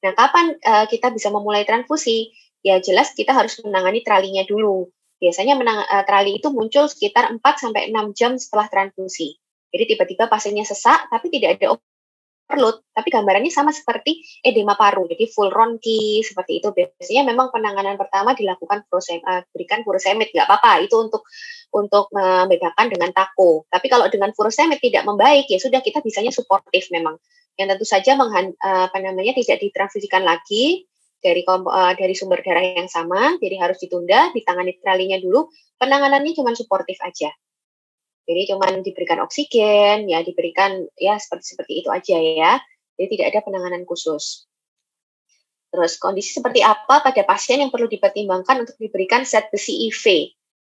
Nah, kapan uh, kita bisa memulai transfusi? Ya jelas kita harus menangani tralinya dulu. Biasanya menang, uh, trali itu muncul sekitar empat sampai enam jam setelah transfusi. Jadi tiba-tiba pasiennya sesak, tapi tidak ada overload, tapi gambarannya sama seperti edema paru, jadi full ronki, seperti itu. Biasanya memang penanganan pertama dilakukan furosem, uh, berikan furosemid, nggak apa-apa, itu untuk untuk membedakan dengan tako. Tapi kalau dengan furosemid tidak membaik, ya sudah kita bisanya suportif memang. Yang tentu saja menghan, uh, apa namanya, tidak ditransfusikan lagi, dari uh, dari sumber darah yang sama, jadi harus ditunda, ditangani tralinya dulu, penanganannya cuma suportif aja. Jadi cuma diberikan oksigen, ya diberikan ya seperti seperti itu aja ya. Jadi tidak ada penanganan khusus. Terus kondisi seperti apa pada pasien yang perlu dipertimbangkan untuk diberikan zat besi I V?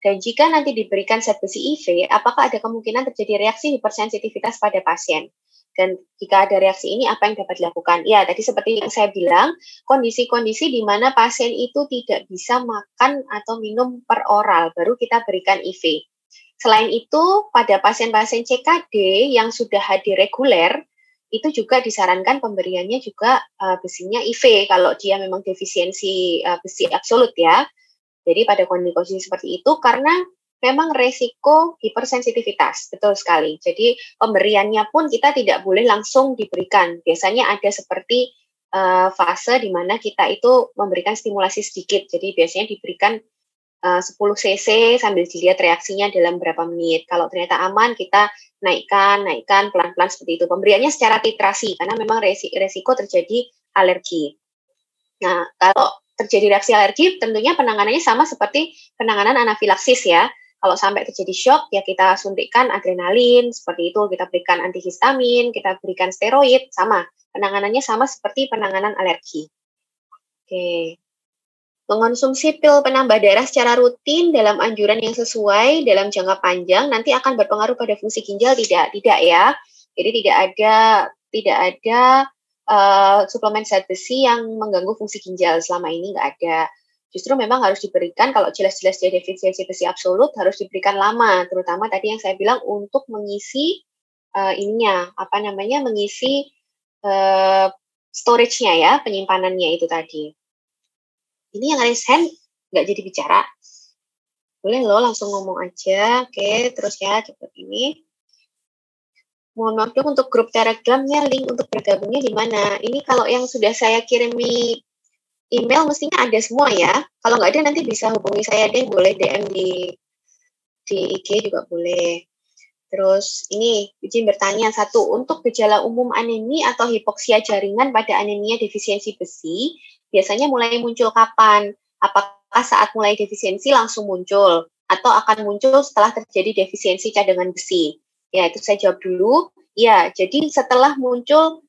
Dan jika nanti diberikan zat besi I V, apakah ada kemungkinan terjadi reaksi hipersensitivitas pada pasien? Dan jika ada reaksi ini, apa yang dapat dilakukan? Ya, tadi seperti yang saya bilang, kondisi-kondisi di mana pasien itu tidak bisa makan atau minum per oral, baru kita berikan I V. Selain itu, pada pasien-pasien C K D yang sudah H D reguler, itu juga disarankan pemberiannya juga uh, besinya I V, kalau dia memang defisiensi uh, besi absolut ya. Jadi pada kondisi seperti itu, karena memang resiko hipersensitivitas, betul sekali. Jadi pemberiannya pun kita tidak boleh langsung diberikan. Biasanya ada seperti uh, fase di mana kita itu memberikan stimulasi sedikit. Jadi biasanya diberikan uh, sepuluh cc sambil dilihat reaksinya dalam berapa menit. Kalau ternyata aman, kita naikkan, naikkan, pelan-pelan seperti itu. Pemberiannya secara titrasi, karena memang resiko terjadi alergi. Nah, kalau terjadi reaksi alergi, tentunya penanganannya sama seperti penanganan anafilaksis ya. Kalau sampai terjadi shock, ya kita suntikkan adrenalin, seperti itu, kita berikan antihistamin, kita berikan steroid, sama. Penanganannya sama seperti penanganan alergi. Oke. Mengonsumsi pil penambah darah secara rutin dalam anjuran yang sesuai dalam jangka panjang, nanti akan berpengaruh pada fungsi ginjal, tidak, tidak ya. Jadi tidak ada, tidak ada uh, suplemen zat besi yang mengganggu fungsi ginjal, selama ini nggak ada. Justru memang harus diberikan, kalau jelas-jelas dia defisiensi besi absolut, harus diberikan lama, terutama tadi yang saya bilang untuk mengisi uh, ininya, apa namanya, mengisi uh, storage-nya ya, penyimpanannya itu tadi. Ini yang raise hand, nggak jadi bicara. Boleh lo langsung ngomong aja, oke, terus ya, cepat ini. Mohon maaf dong untuk grup telegramnya, link untuk bergabungnya di mana. Ini kalau yang sudah saya kirimi email mestinya ada semua ya. Kalau nggak ada nanti bisa hubungi saya deh, boleh D M di di I G juga boleh. Terus ini izin bertanya satu, untuk gejala umum anemi atau hipoksia jaringan pada anemia defisiensi besi biasanya mulai muncul kapan? Apakah saat mulai defisiensi langsung muncul atau akan muncul setelah terjadi defisiensi cadangan besi? Ya, itu saya jawab dulu. Ya, jadi setelah muncul,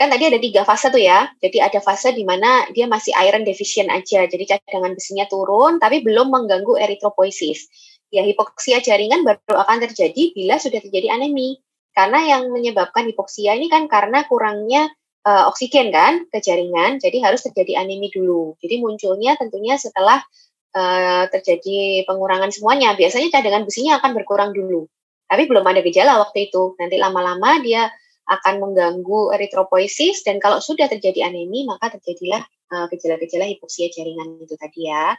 kan tadi ada tiga fase tuh ya, jadi ada fase di mana dia masih iron deficient aja, jadi cadangan besinya turun, tapi belum mengganggu eritropoiesis. Ya, hipoksia jaringan baru akan terjadi bila sudah terjadi anemi, karena yang menyebabkan hipoksia ini kan karena kurangnya uh, oksigen kan ke jaringan, jadi harus terjadi anemi dulu. Jadi munculnya tentunya setelah uh, terjadi pengurangan semuanya, biasanya cadangan besinya akan berkurang dulu, tapi belum ada gejala waktu itu, nanti lama-lama dia akan mengganggu eritropoiesis, dan kalau sudah terjadi anemi, maka terjadilah gejala-gejala uh, hipoksia jaringan itu tadi ya.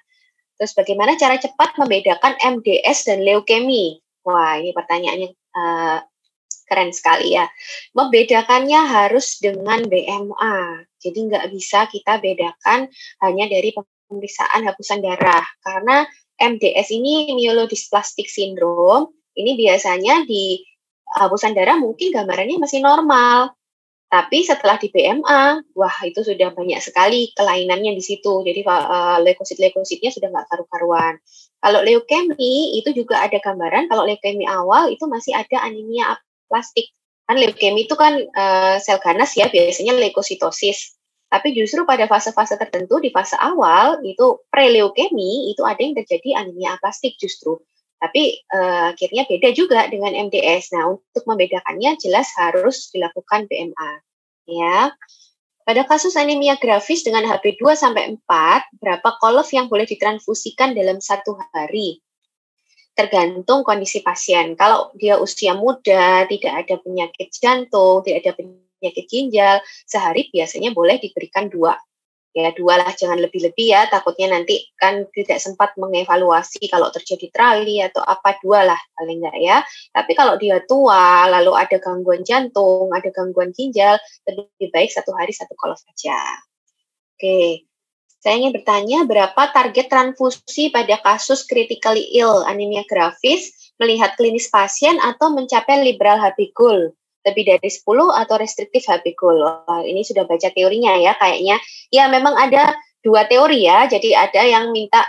Terus bagaimana cara cepat membedakan M D S dan leukemi? Wah, ini pertanyaannya uh, keren sekali ya. Membedakannya harus dengan B M A. Jadi nggak bisa kita bedakan hanya dari pemeriksaan hapusan darah. Karena M D S ini myelodysplastic syndrome, ini biasanya di hapusan darah mungkin gambarannya masih normal. Tapi setelah di B M A, wah itu sudah banyak sekali kelainannya di situ. Jadi uh, leukosit-leukositnya sudah nggak karu-karuan. Kalau leukemi itu juga ada gambaran. Kalau leukemi awal itu masih ada anemia aplastik. Kan leukemi itu kan uh, sel ganas ya, biasanya leukositosis. Tapi justru pada fase-fase tertentu di fase awal itu pre-leukemi itu ada yang terjadi anemia aplastik justru. Tapi eh, akhirnya beda juga dengan M D S. Nah, untuk membedakannya jelas harus dilakukan B M A. Ya. Pada kasus anemia grafis dengan H B dua sampai empat, berapa kolof yang boleh ditransfusikan dalam satu hari? Tergantung kondisi pasien. Kalau dia usia muda, tidak ada penyakit jantung, tidak ada penyakit ginjal, sehari biasanya boleh diberikan dua. Ya dua lah, jangan lebih-lebih ya, takutnya nanti kan tidak sempat mengevaluasi kalau terjadi trali atau apa, dua lah paling enggak ya. Tapi kalau dia tua, lalu ada gangguan jantung, ada gangguan ginjal, lebih baik satu hari satu kolof saja. Oke, saya ingin bertanya berapa target transfusi pada kasus critically ill anemia grafis melihat klinis pasien atau mencapai liberal H B goal? Lebih dari sepuluh atau restriktif H B goal. Wah, ini sudah baca teorinya ya kayaknya. Ya memang ada dua teori ya. Jadi ada yang minta,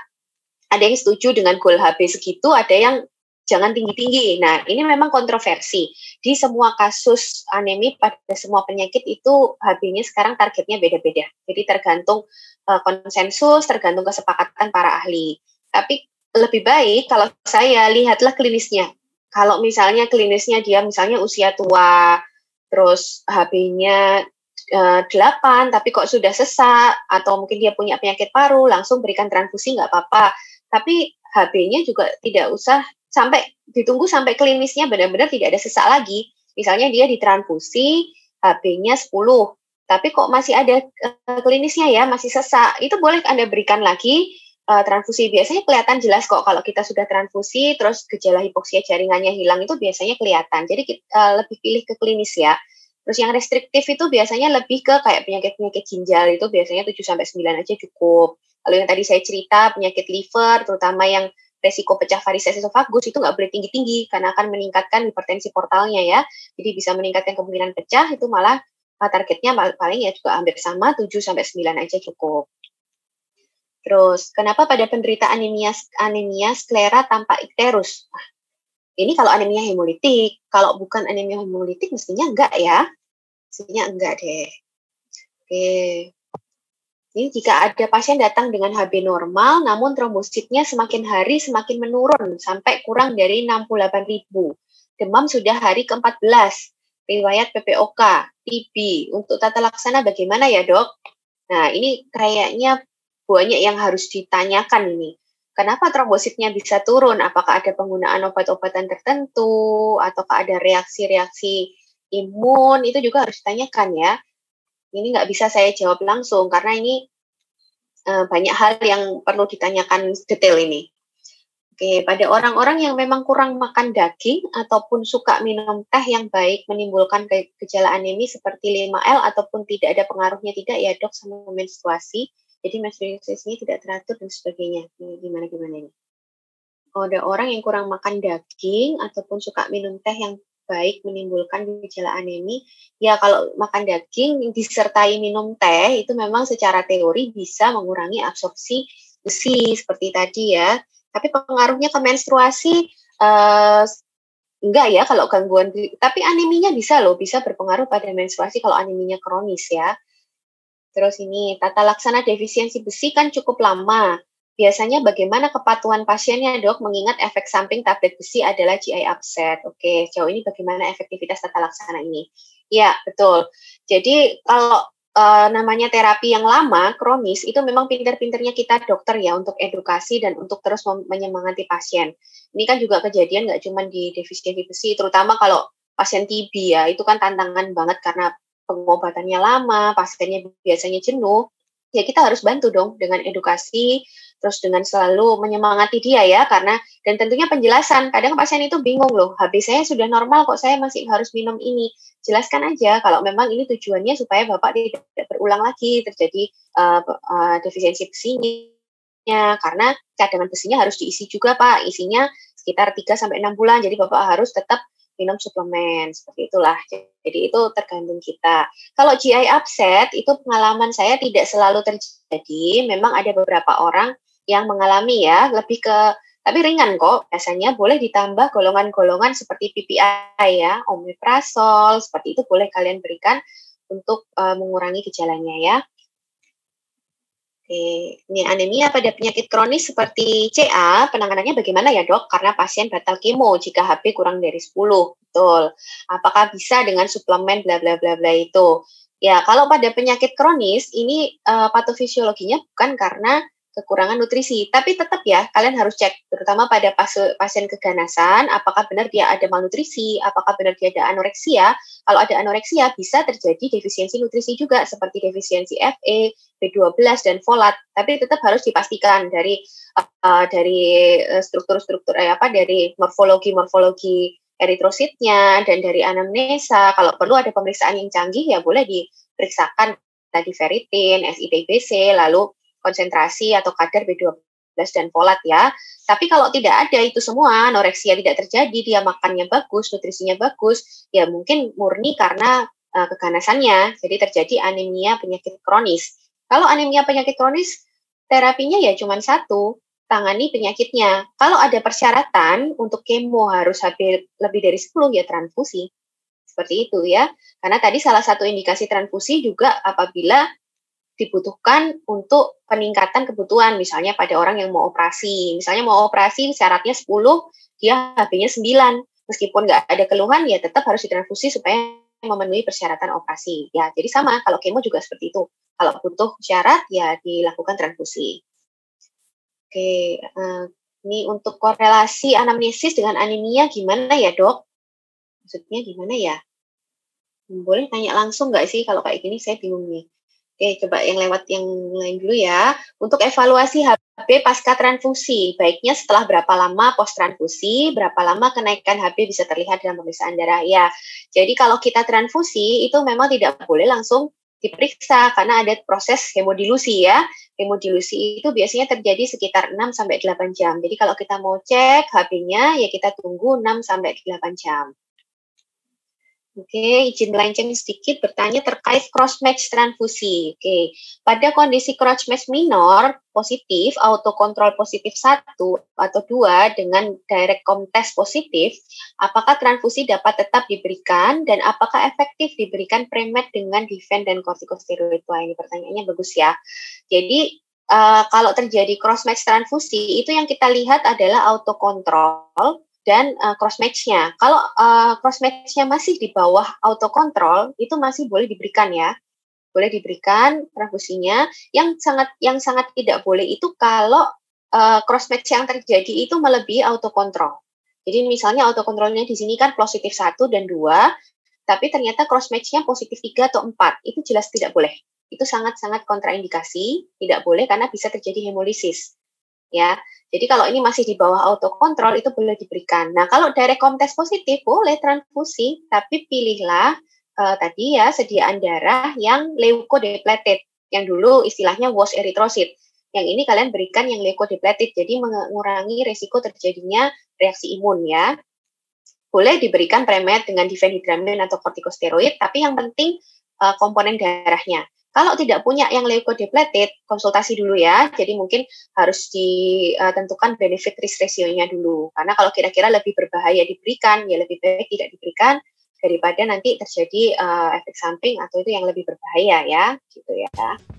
ada yang setuju dengan goal H B segitu, ada yang jangan tinggi-tinggi. Nah ini memang kontroversi. Di semua kasus anemi pada semua penyakit itu H B-nya sekarang targetnya beda-beda. Jadi tergantung uh, konsensus, tergantung kesepakatan para ahli. Tapi lebih baik kalau saya lihatlah klinisnya. Kalau misalnya klinisnya dia misalnya usia tua, terus H B-nya e, delapan, tapi kok sudah sesak, atau mungkin dia punya penyakit paru, langsung berikan transfusi nggak apa-apa. Tapi H B-nya juga tidak usah sampai ditunggu sampai klinisnya benar-benar tidak ada sesak lagi. Misalnya dia ditransfusi H B-nya sepuluh, tapi kok masih ada e, klinisnya ya, masih sesak, itu boleh Anda berikan lagi. Uh, transfusi biasanya kelihatan jelas kok kalau kita sudah transfusi, terus gejala hipoksia jaringannya hilang itu biasanya kelihatan. Jadi kita uh, lebih pilih ke klinis ya. Terus yang restriktif itu biasanya lebih ke kayak penyakit-penyakit ginjal, itu biasanya tujuh sampai sembilan aja cukup. Lalu yang tadi saya cerita penyakit liver, terutama yang resiko pecah varises esofagus itu nggak boleh tinggi-tinggi karena akan meningkatkan hipertensi portalnya ya. Jadi bisa meningkatkan kemungkinan pecah, itu malah uh, targetnya paling ya juga hampir sama, tujuh sampai sembilan aja cukup. Terus, kenapa pada penderita anemia anemia sklera tanpa ikterus? Nah, ini kalau anemia hemolitik, kalau bukan anemia hemolitik mestinya enggak ya. Mestinya enggak deh. Oke. Ini jika ada pasien datang dengan H B normal, namun trombositnya semakin hari semakin menurun, sampai kurang dari enam puluh delapan ribu. Demam sudah hari ke empat belas, riwayat P P O K, T B. Untuk tata laksana bagaimana ya dok? Nah, ini kayaknya banyak yang harus ditanyakan ini. Kenapa trombositnya bisa turun? Apakah ada penggunaan obat-obatan tertentu? Ataukah ada reaksi-reaksi imun? Itu juga harus ditanyakan ya. Ini nggak bisa saya jawab langsung, karena ini uh, banyak hal yang perlu ditanyakan detail ini. Oke, pada orang-orang yang memang kurang makan daging ataupun suka minum teh yang baik menimbulkan ke gejala anemi seperti lima L ataupun tidak ada pengaruhnya tidak ya dok sama menstruasi. Jadi menstruasinya tidak teratur dan sebagainya. Gimana-gimana ini? Kalau ada orang yang kurang makan daging ataupun suka minum teh yang baik menimbulkan gejala anemi, ya kalau makan daging disertai minum teh itu memang secara teori bisa mengurangi absorpsi besi seperti tadi ya. Tapi pengaruhnya ke menstruasi eh, enggak ya kalau gangguan. Tapi aneminya bisa loh, bisa berpengaruh pada menstruasi kalau aneminya kronis ya. Terus ini, tata laksana defisiensi besi kan cukup lama. Biasanya bagaimana kepatuhan pasiennya dok, mengingat efek samping tablet besi adalah G I upset. Oke, jauh ini bagaimana efektivitas tata laksana ini? Ya, betul. Jadi kalau e, namanya terapi yang lama, kronis, itu memang pinter-pinternya kita dokter ya untuk edukasi dan untuk terus menyemangati pasien. Ini kan juga kejadian nggak cuma di defisiensi besi, terutama kalau pasien T B ya, itu kan tantangan banget karena pengobatannya lama, pasiennya biasanya jenuh, ya kita harus bantu dong dengan edukasi, terus dengan selalu menyemangati dia ya, karena dan tentunya penjelasan. Kadang pasien itu bingung loh, H B saya sudah normal kok saya masih harus minum ini. Jelaskan aja kalau memang ini tujuannya supaya Bapak tidak berulang lagi terjadi uh, uh, defisiensi besinya, karena cadangan besinya harus diisi juga Pak, isinya sekitar tiga sampai enam bulan, jadi Bapak harus tetap minum suplemen, seperti itulah. Jadi itu tergantung kita. Kalau G I upset, itu pengalaman saya tidak selalu terjadi, memang ada beberapa orang yang mengalami ya, lebih ke, tapi ringan kok, biasanya boleh ditambah golongan-golongan seperti P P I ya, omeprazol, seperti itu boleh kalian berikan untuk uh, mengurangi gejalanya ya. Oke, ini anemia pada penyakit kronis seperti C A, penanganannya bagaimana ya dok? Karena pasien batal kemo jika H B kurang dari sepuluh, betul. Apakah bisa dengan suplemen bla bla bla bla itu? Ya, kalau pada penyakit kronis, ini uh, patofisiologinya bukan karena kekurangan nutrisi, tapi tetap ya kalian harus cek, terutama pada pasien keganasan, apakah benar dia ada malnutrisi, apakah benar dia ada anoreksia. Kalau ada anoreksia, bisa terjadi defisiensi nutrisi juga, seperti defisiensi F A, B dua belas, dan folat. Tapi tetap harus dipastikan dari uh, dari struktur-struktur, eh, apa dari morfologi-morfologi eritrositnya, dan dari anamnesa. Kalau perlu ada pemeriksaan yang canggih, ya boleh diperiksakan tadi ferritin, S I T B C, lalu konsentrasi atau kadar B dua belas dan folat ya. Tapi kalau tidak ada itu semua, anoreksia tidak terjadi, dia makannya bagus, nutrisinya bagus, ya mungkin murni karena uh, keganasannya, jadi terjadi anemia penyakit kronis. Kalau anemia penyakit kronis, terapinya ya cuma satu, tangani penyakitnya. Kalau ada persyaratan untuk kemo harus H B lebih dari sepuluh, ya transfusi. Seperti itu ya. Karena tadi salah satu indikasi transfusi juga apabila dibutuhkan untuk peningkatan kebutuhan, misalnya pada orang yang mau operasi. Misalnya mau operasi syaratnya sepuluh, dia H B-nya sembilan. Meskipun nggak ada keluhan, ya tetap harus ditransfusi supaya memenuhi persyaratan operasi. Ya, jadi sama, kalau kemo juga seperti itu. Kalau butuh syarat, ya dilakukan transfusi. Oke, eh, ini untuk korelasi anamnesis dengan anemia gimana ya dok? Maksudnya gimana ya? Boleh tanya langsung nggak sih kalau kayak gini, saya bingung nih. Oke, coba yang lewat yang lain dulu ya. Untuk evaluasi H B pasca transfusi, baiknya setelah berapa lama post transfusi, berapa lama kenaikan H B bisa terlihat dalam pemeriksaan darah ya. Jadi kalau kita transfusi itu memang tidak boleh langsung diperiksa karena ada proses hemodilusi ya. Hemodilusi itu biasanya terjadi sekitar enam sampai delapan jam. Jadi kalau kita mau cek H B-nya ya kita tunggu enam sampai delapan jam. Oke, izin melenceng sedikit bertanya terkait cross-match transfusi. Oke, pada kondisi cross-match minor positif, autokontrol positif satu atau dua dengan direct com test positif, apakah transfusi dapat tetap diberikan dan apakah efektif diberikan premed dengan diven dan kortikosteroid? Wah, ini pertanyaannya bagus ya. Jadi, uh, kalau terjadi cross-match transfusi, itu yang kita lihat adalah autokontrol dan uh, cross-match-nya. Kalau uh, cross-match-nya masih di bawah autokontrol, itu masih boleh diberikan ya. Boleh diberikan transfusinya. Yang sangat yang sangat tidak boleh itu kalau uh, cross-match yang terjadi itu melebihi autokontrol. Jadi misalnya autokontrolnya di sini kan positif satu dan dua, tapi ternyata cross-match-nya positif tiga atau empat. Itu jelas tidak boleh. Itu sangat-sangat kontraindikasi, tidak boleh karena bisa terjadi hemolisis. Ya. Jadi kalau ini masih di bawah autokontrol itu boleh diberikan. Nah kalau direct com test positif boleh transfusi, tapi pilihlah uh, tadi ya sediaan darah yang leukodepleted, yang dulu istilahnya wash erythrocyte. Yang ini kalian berikan yang leukodepleted, jadi mengurangi resiko terjadinya reaksi imun ya. Boleh diberikan premed dengan difenhidramin atau kortikosteroid, tapi yang penting uh, komponen darahnya. Kalau tidak punya yang leukodepleted, konsultasi dulu ya. Jadi mungkin harus ditentukan benefit risk ratio-nya dulu. Karena kalau kira-kira lebih berbahaya diberikan, ya lebih baik tidak diberikan daripada nanti terjadi uh, efek samping atau itu yang lebih berbahaya ya, gitu ya.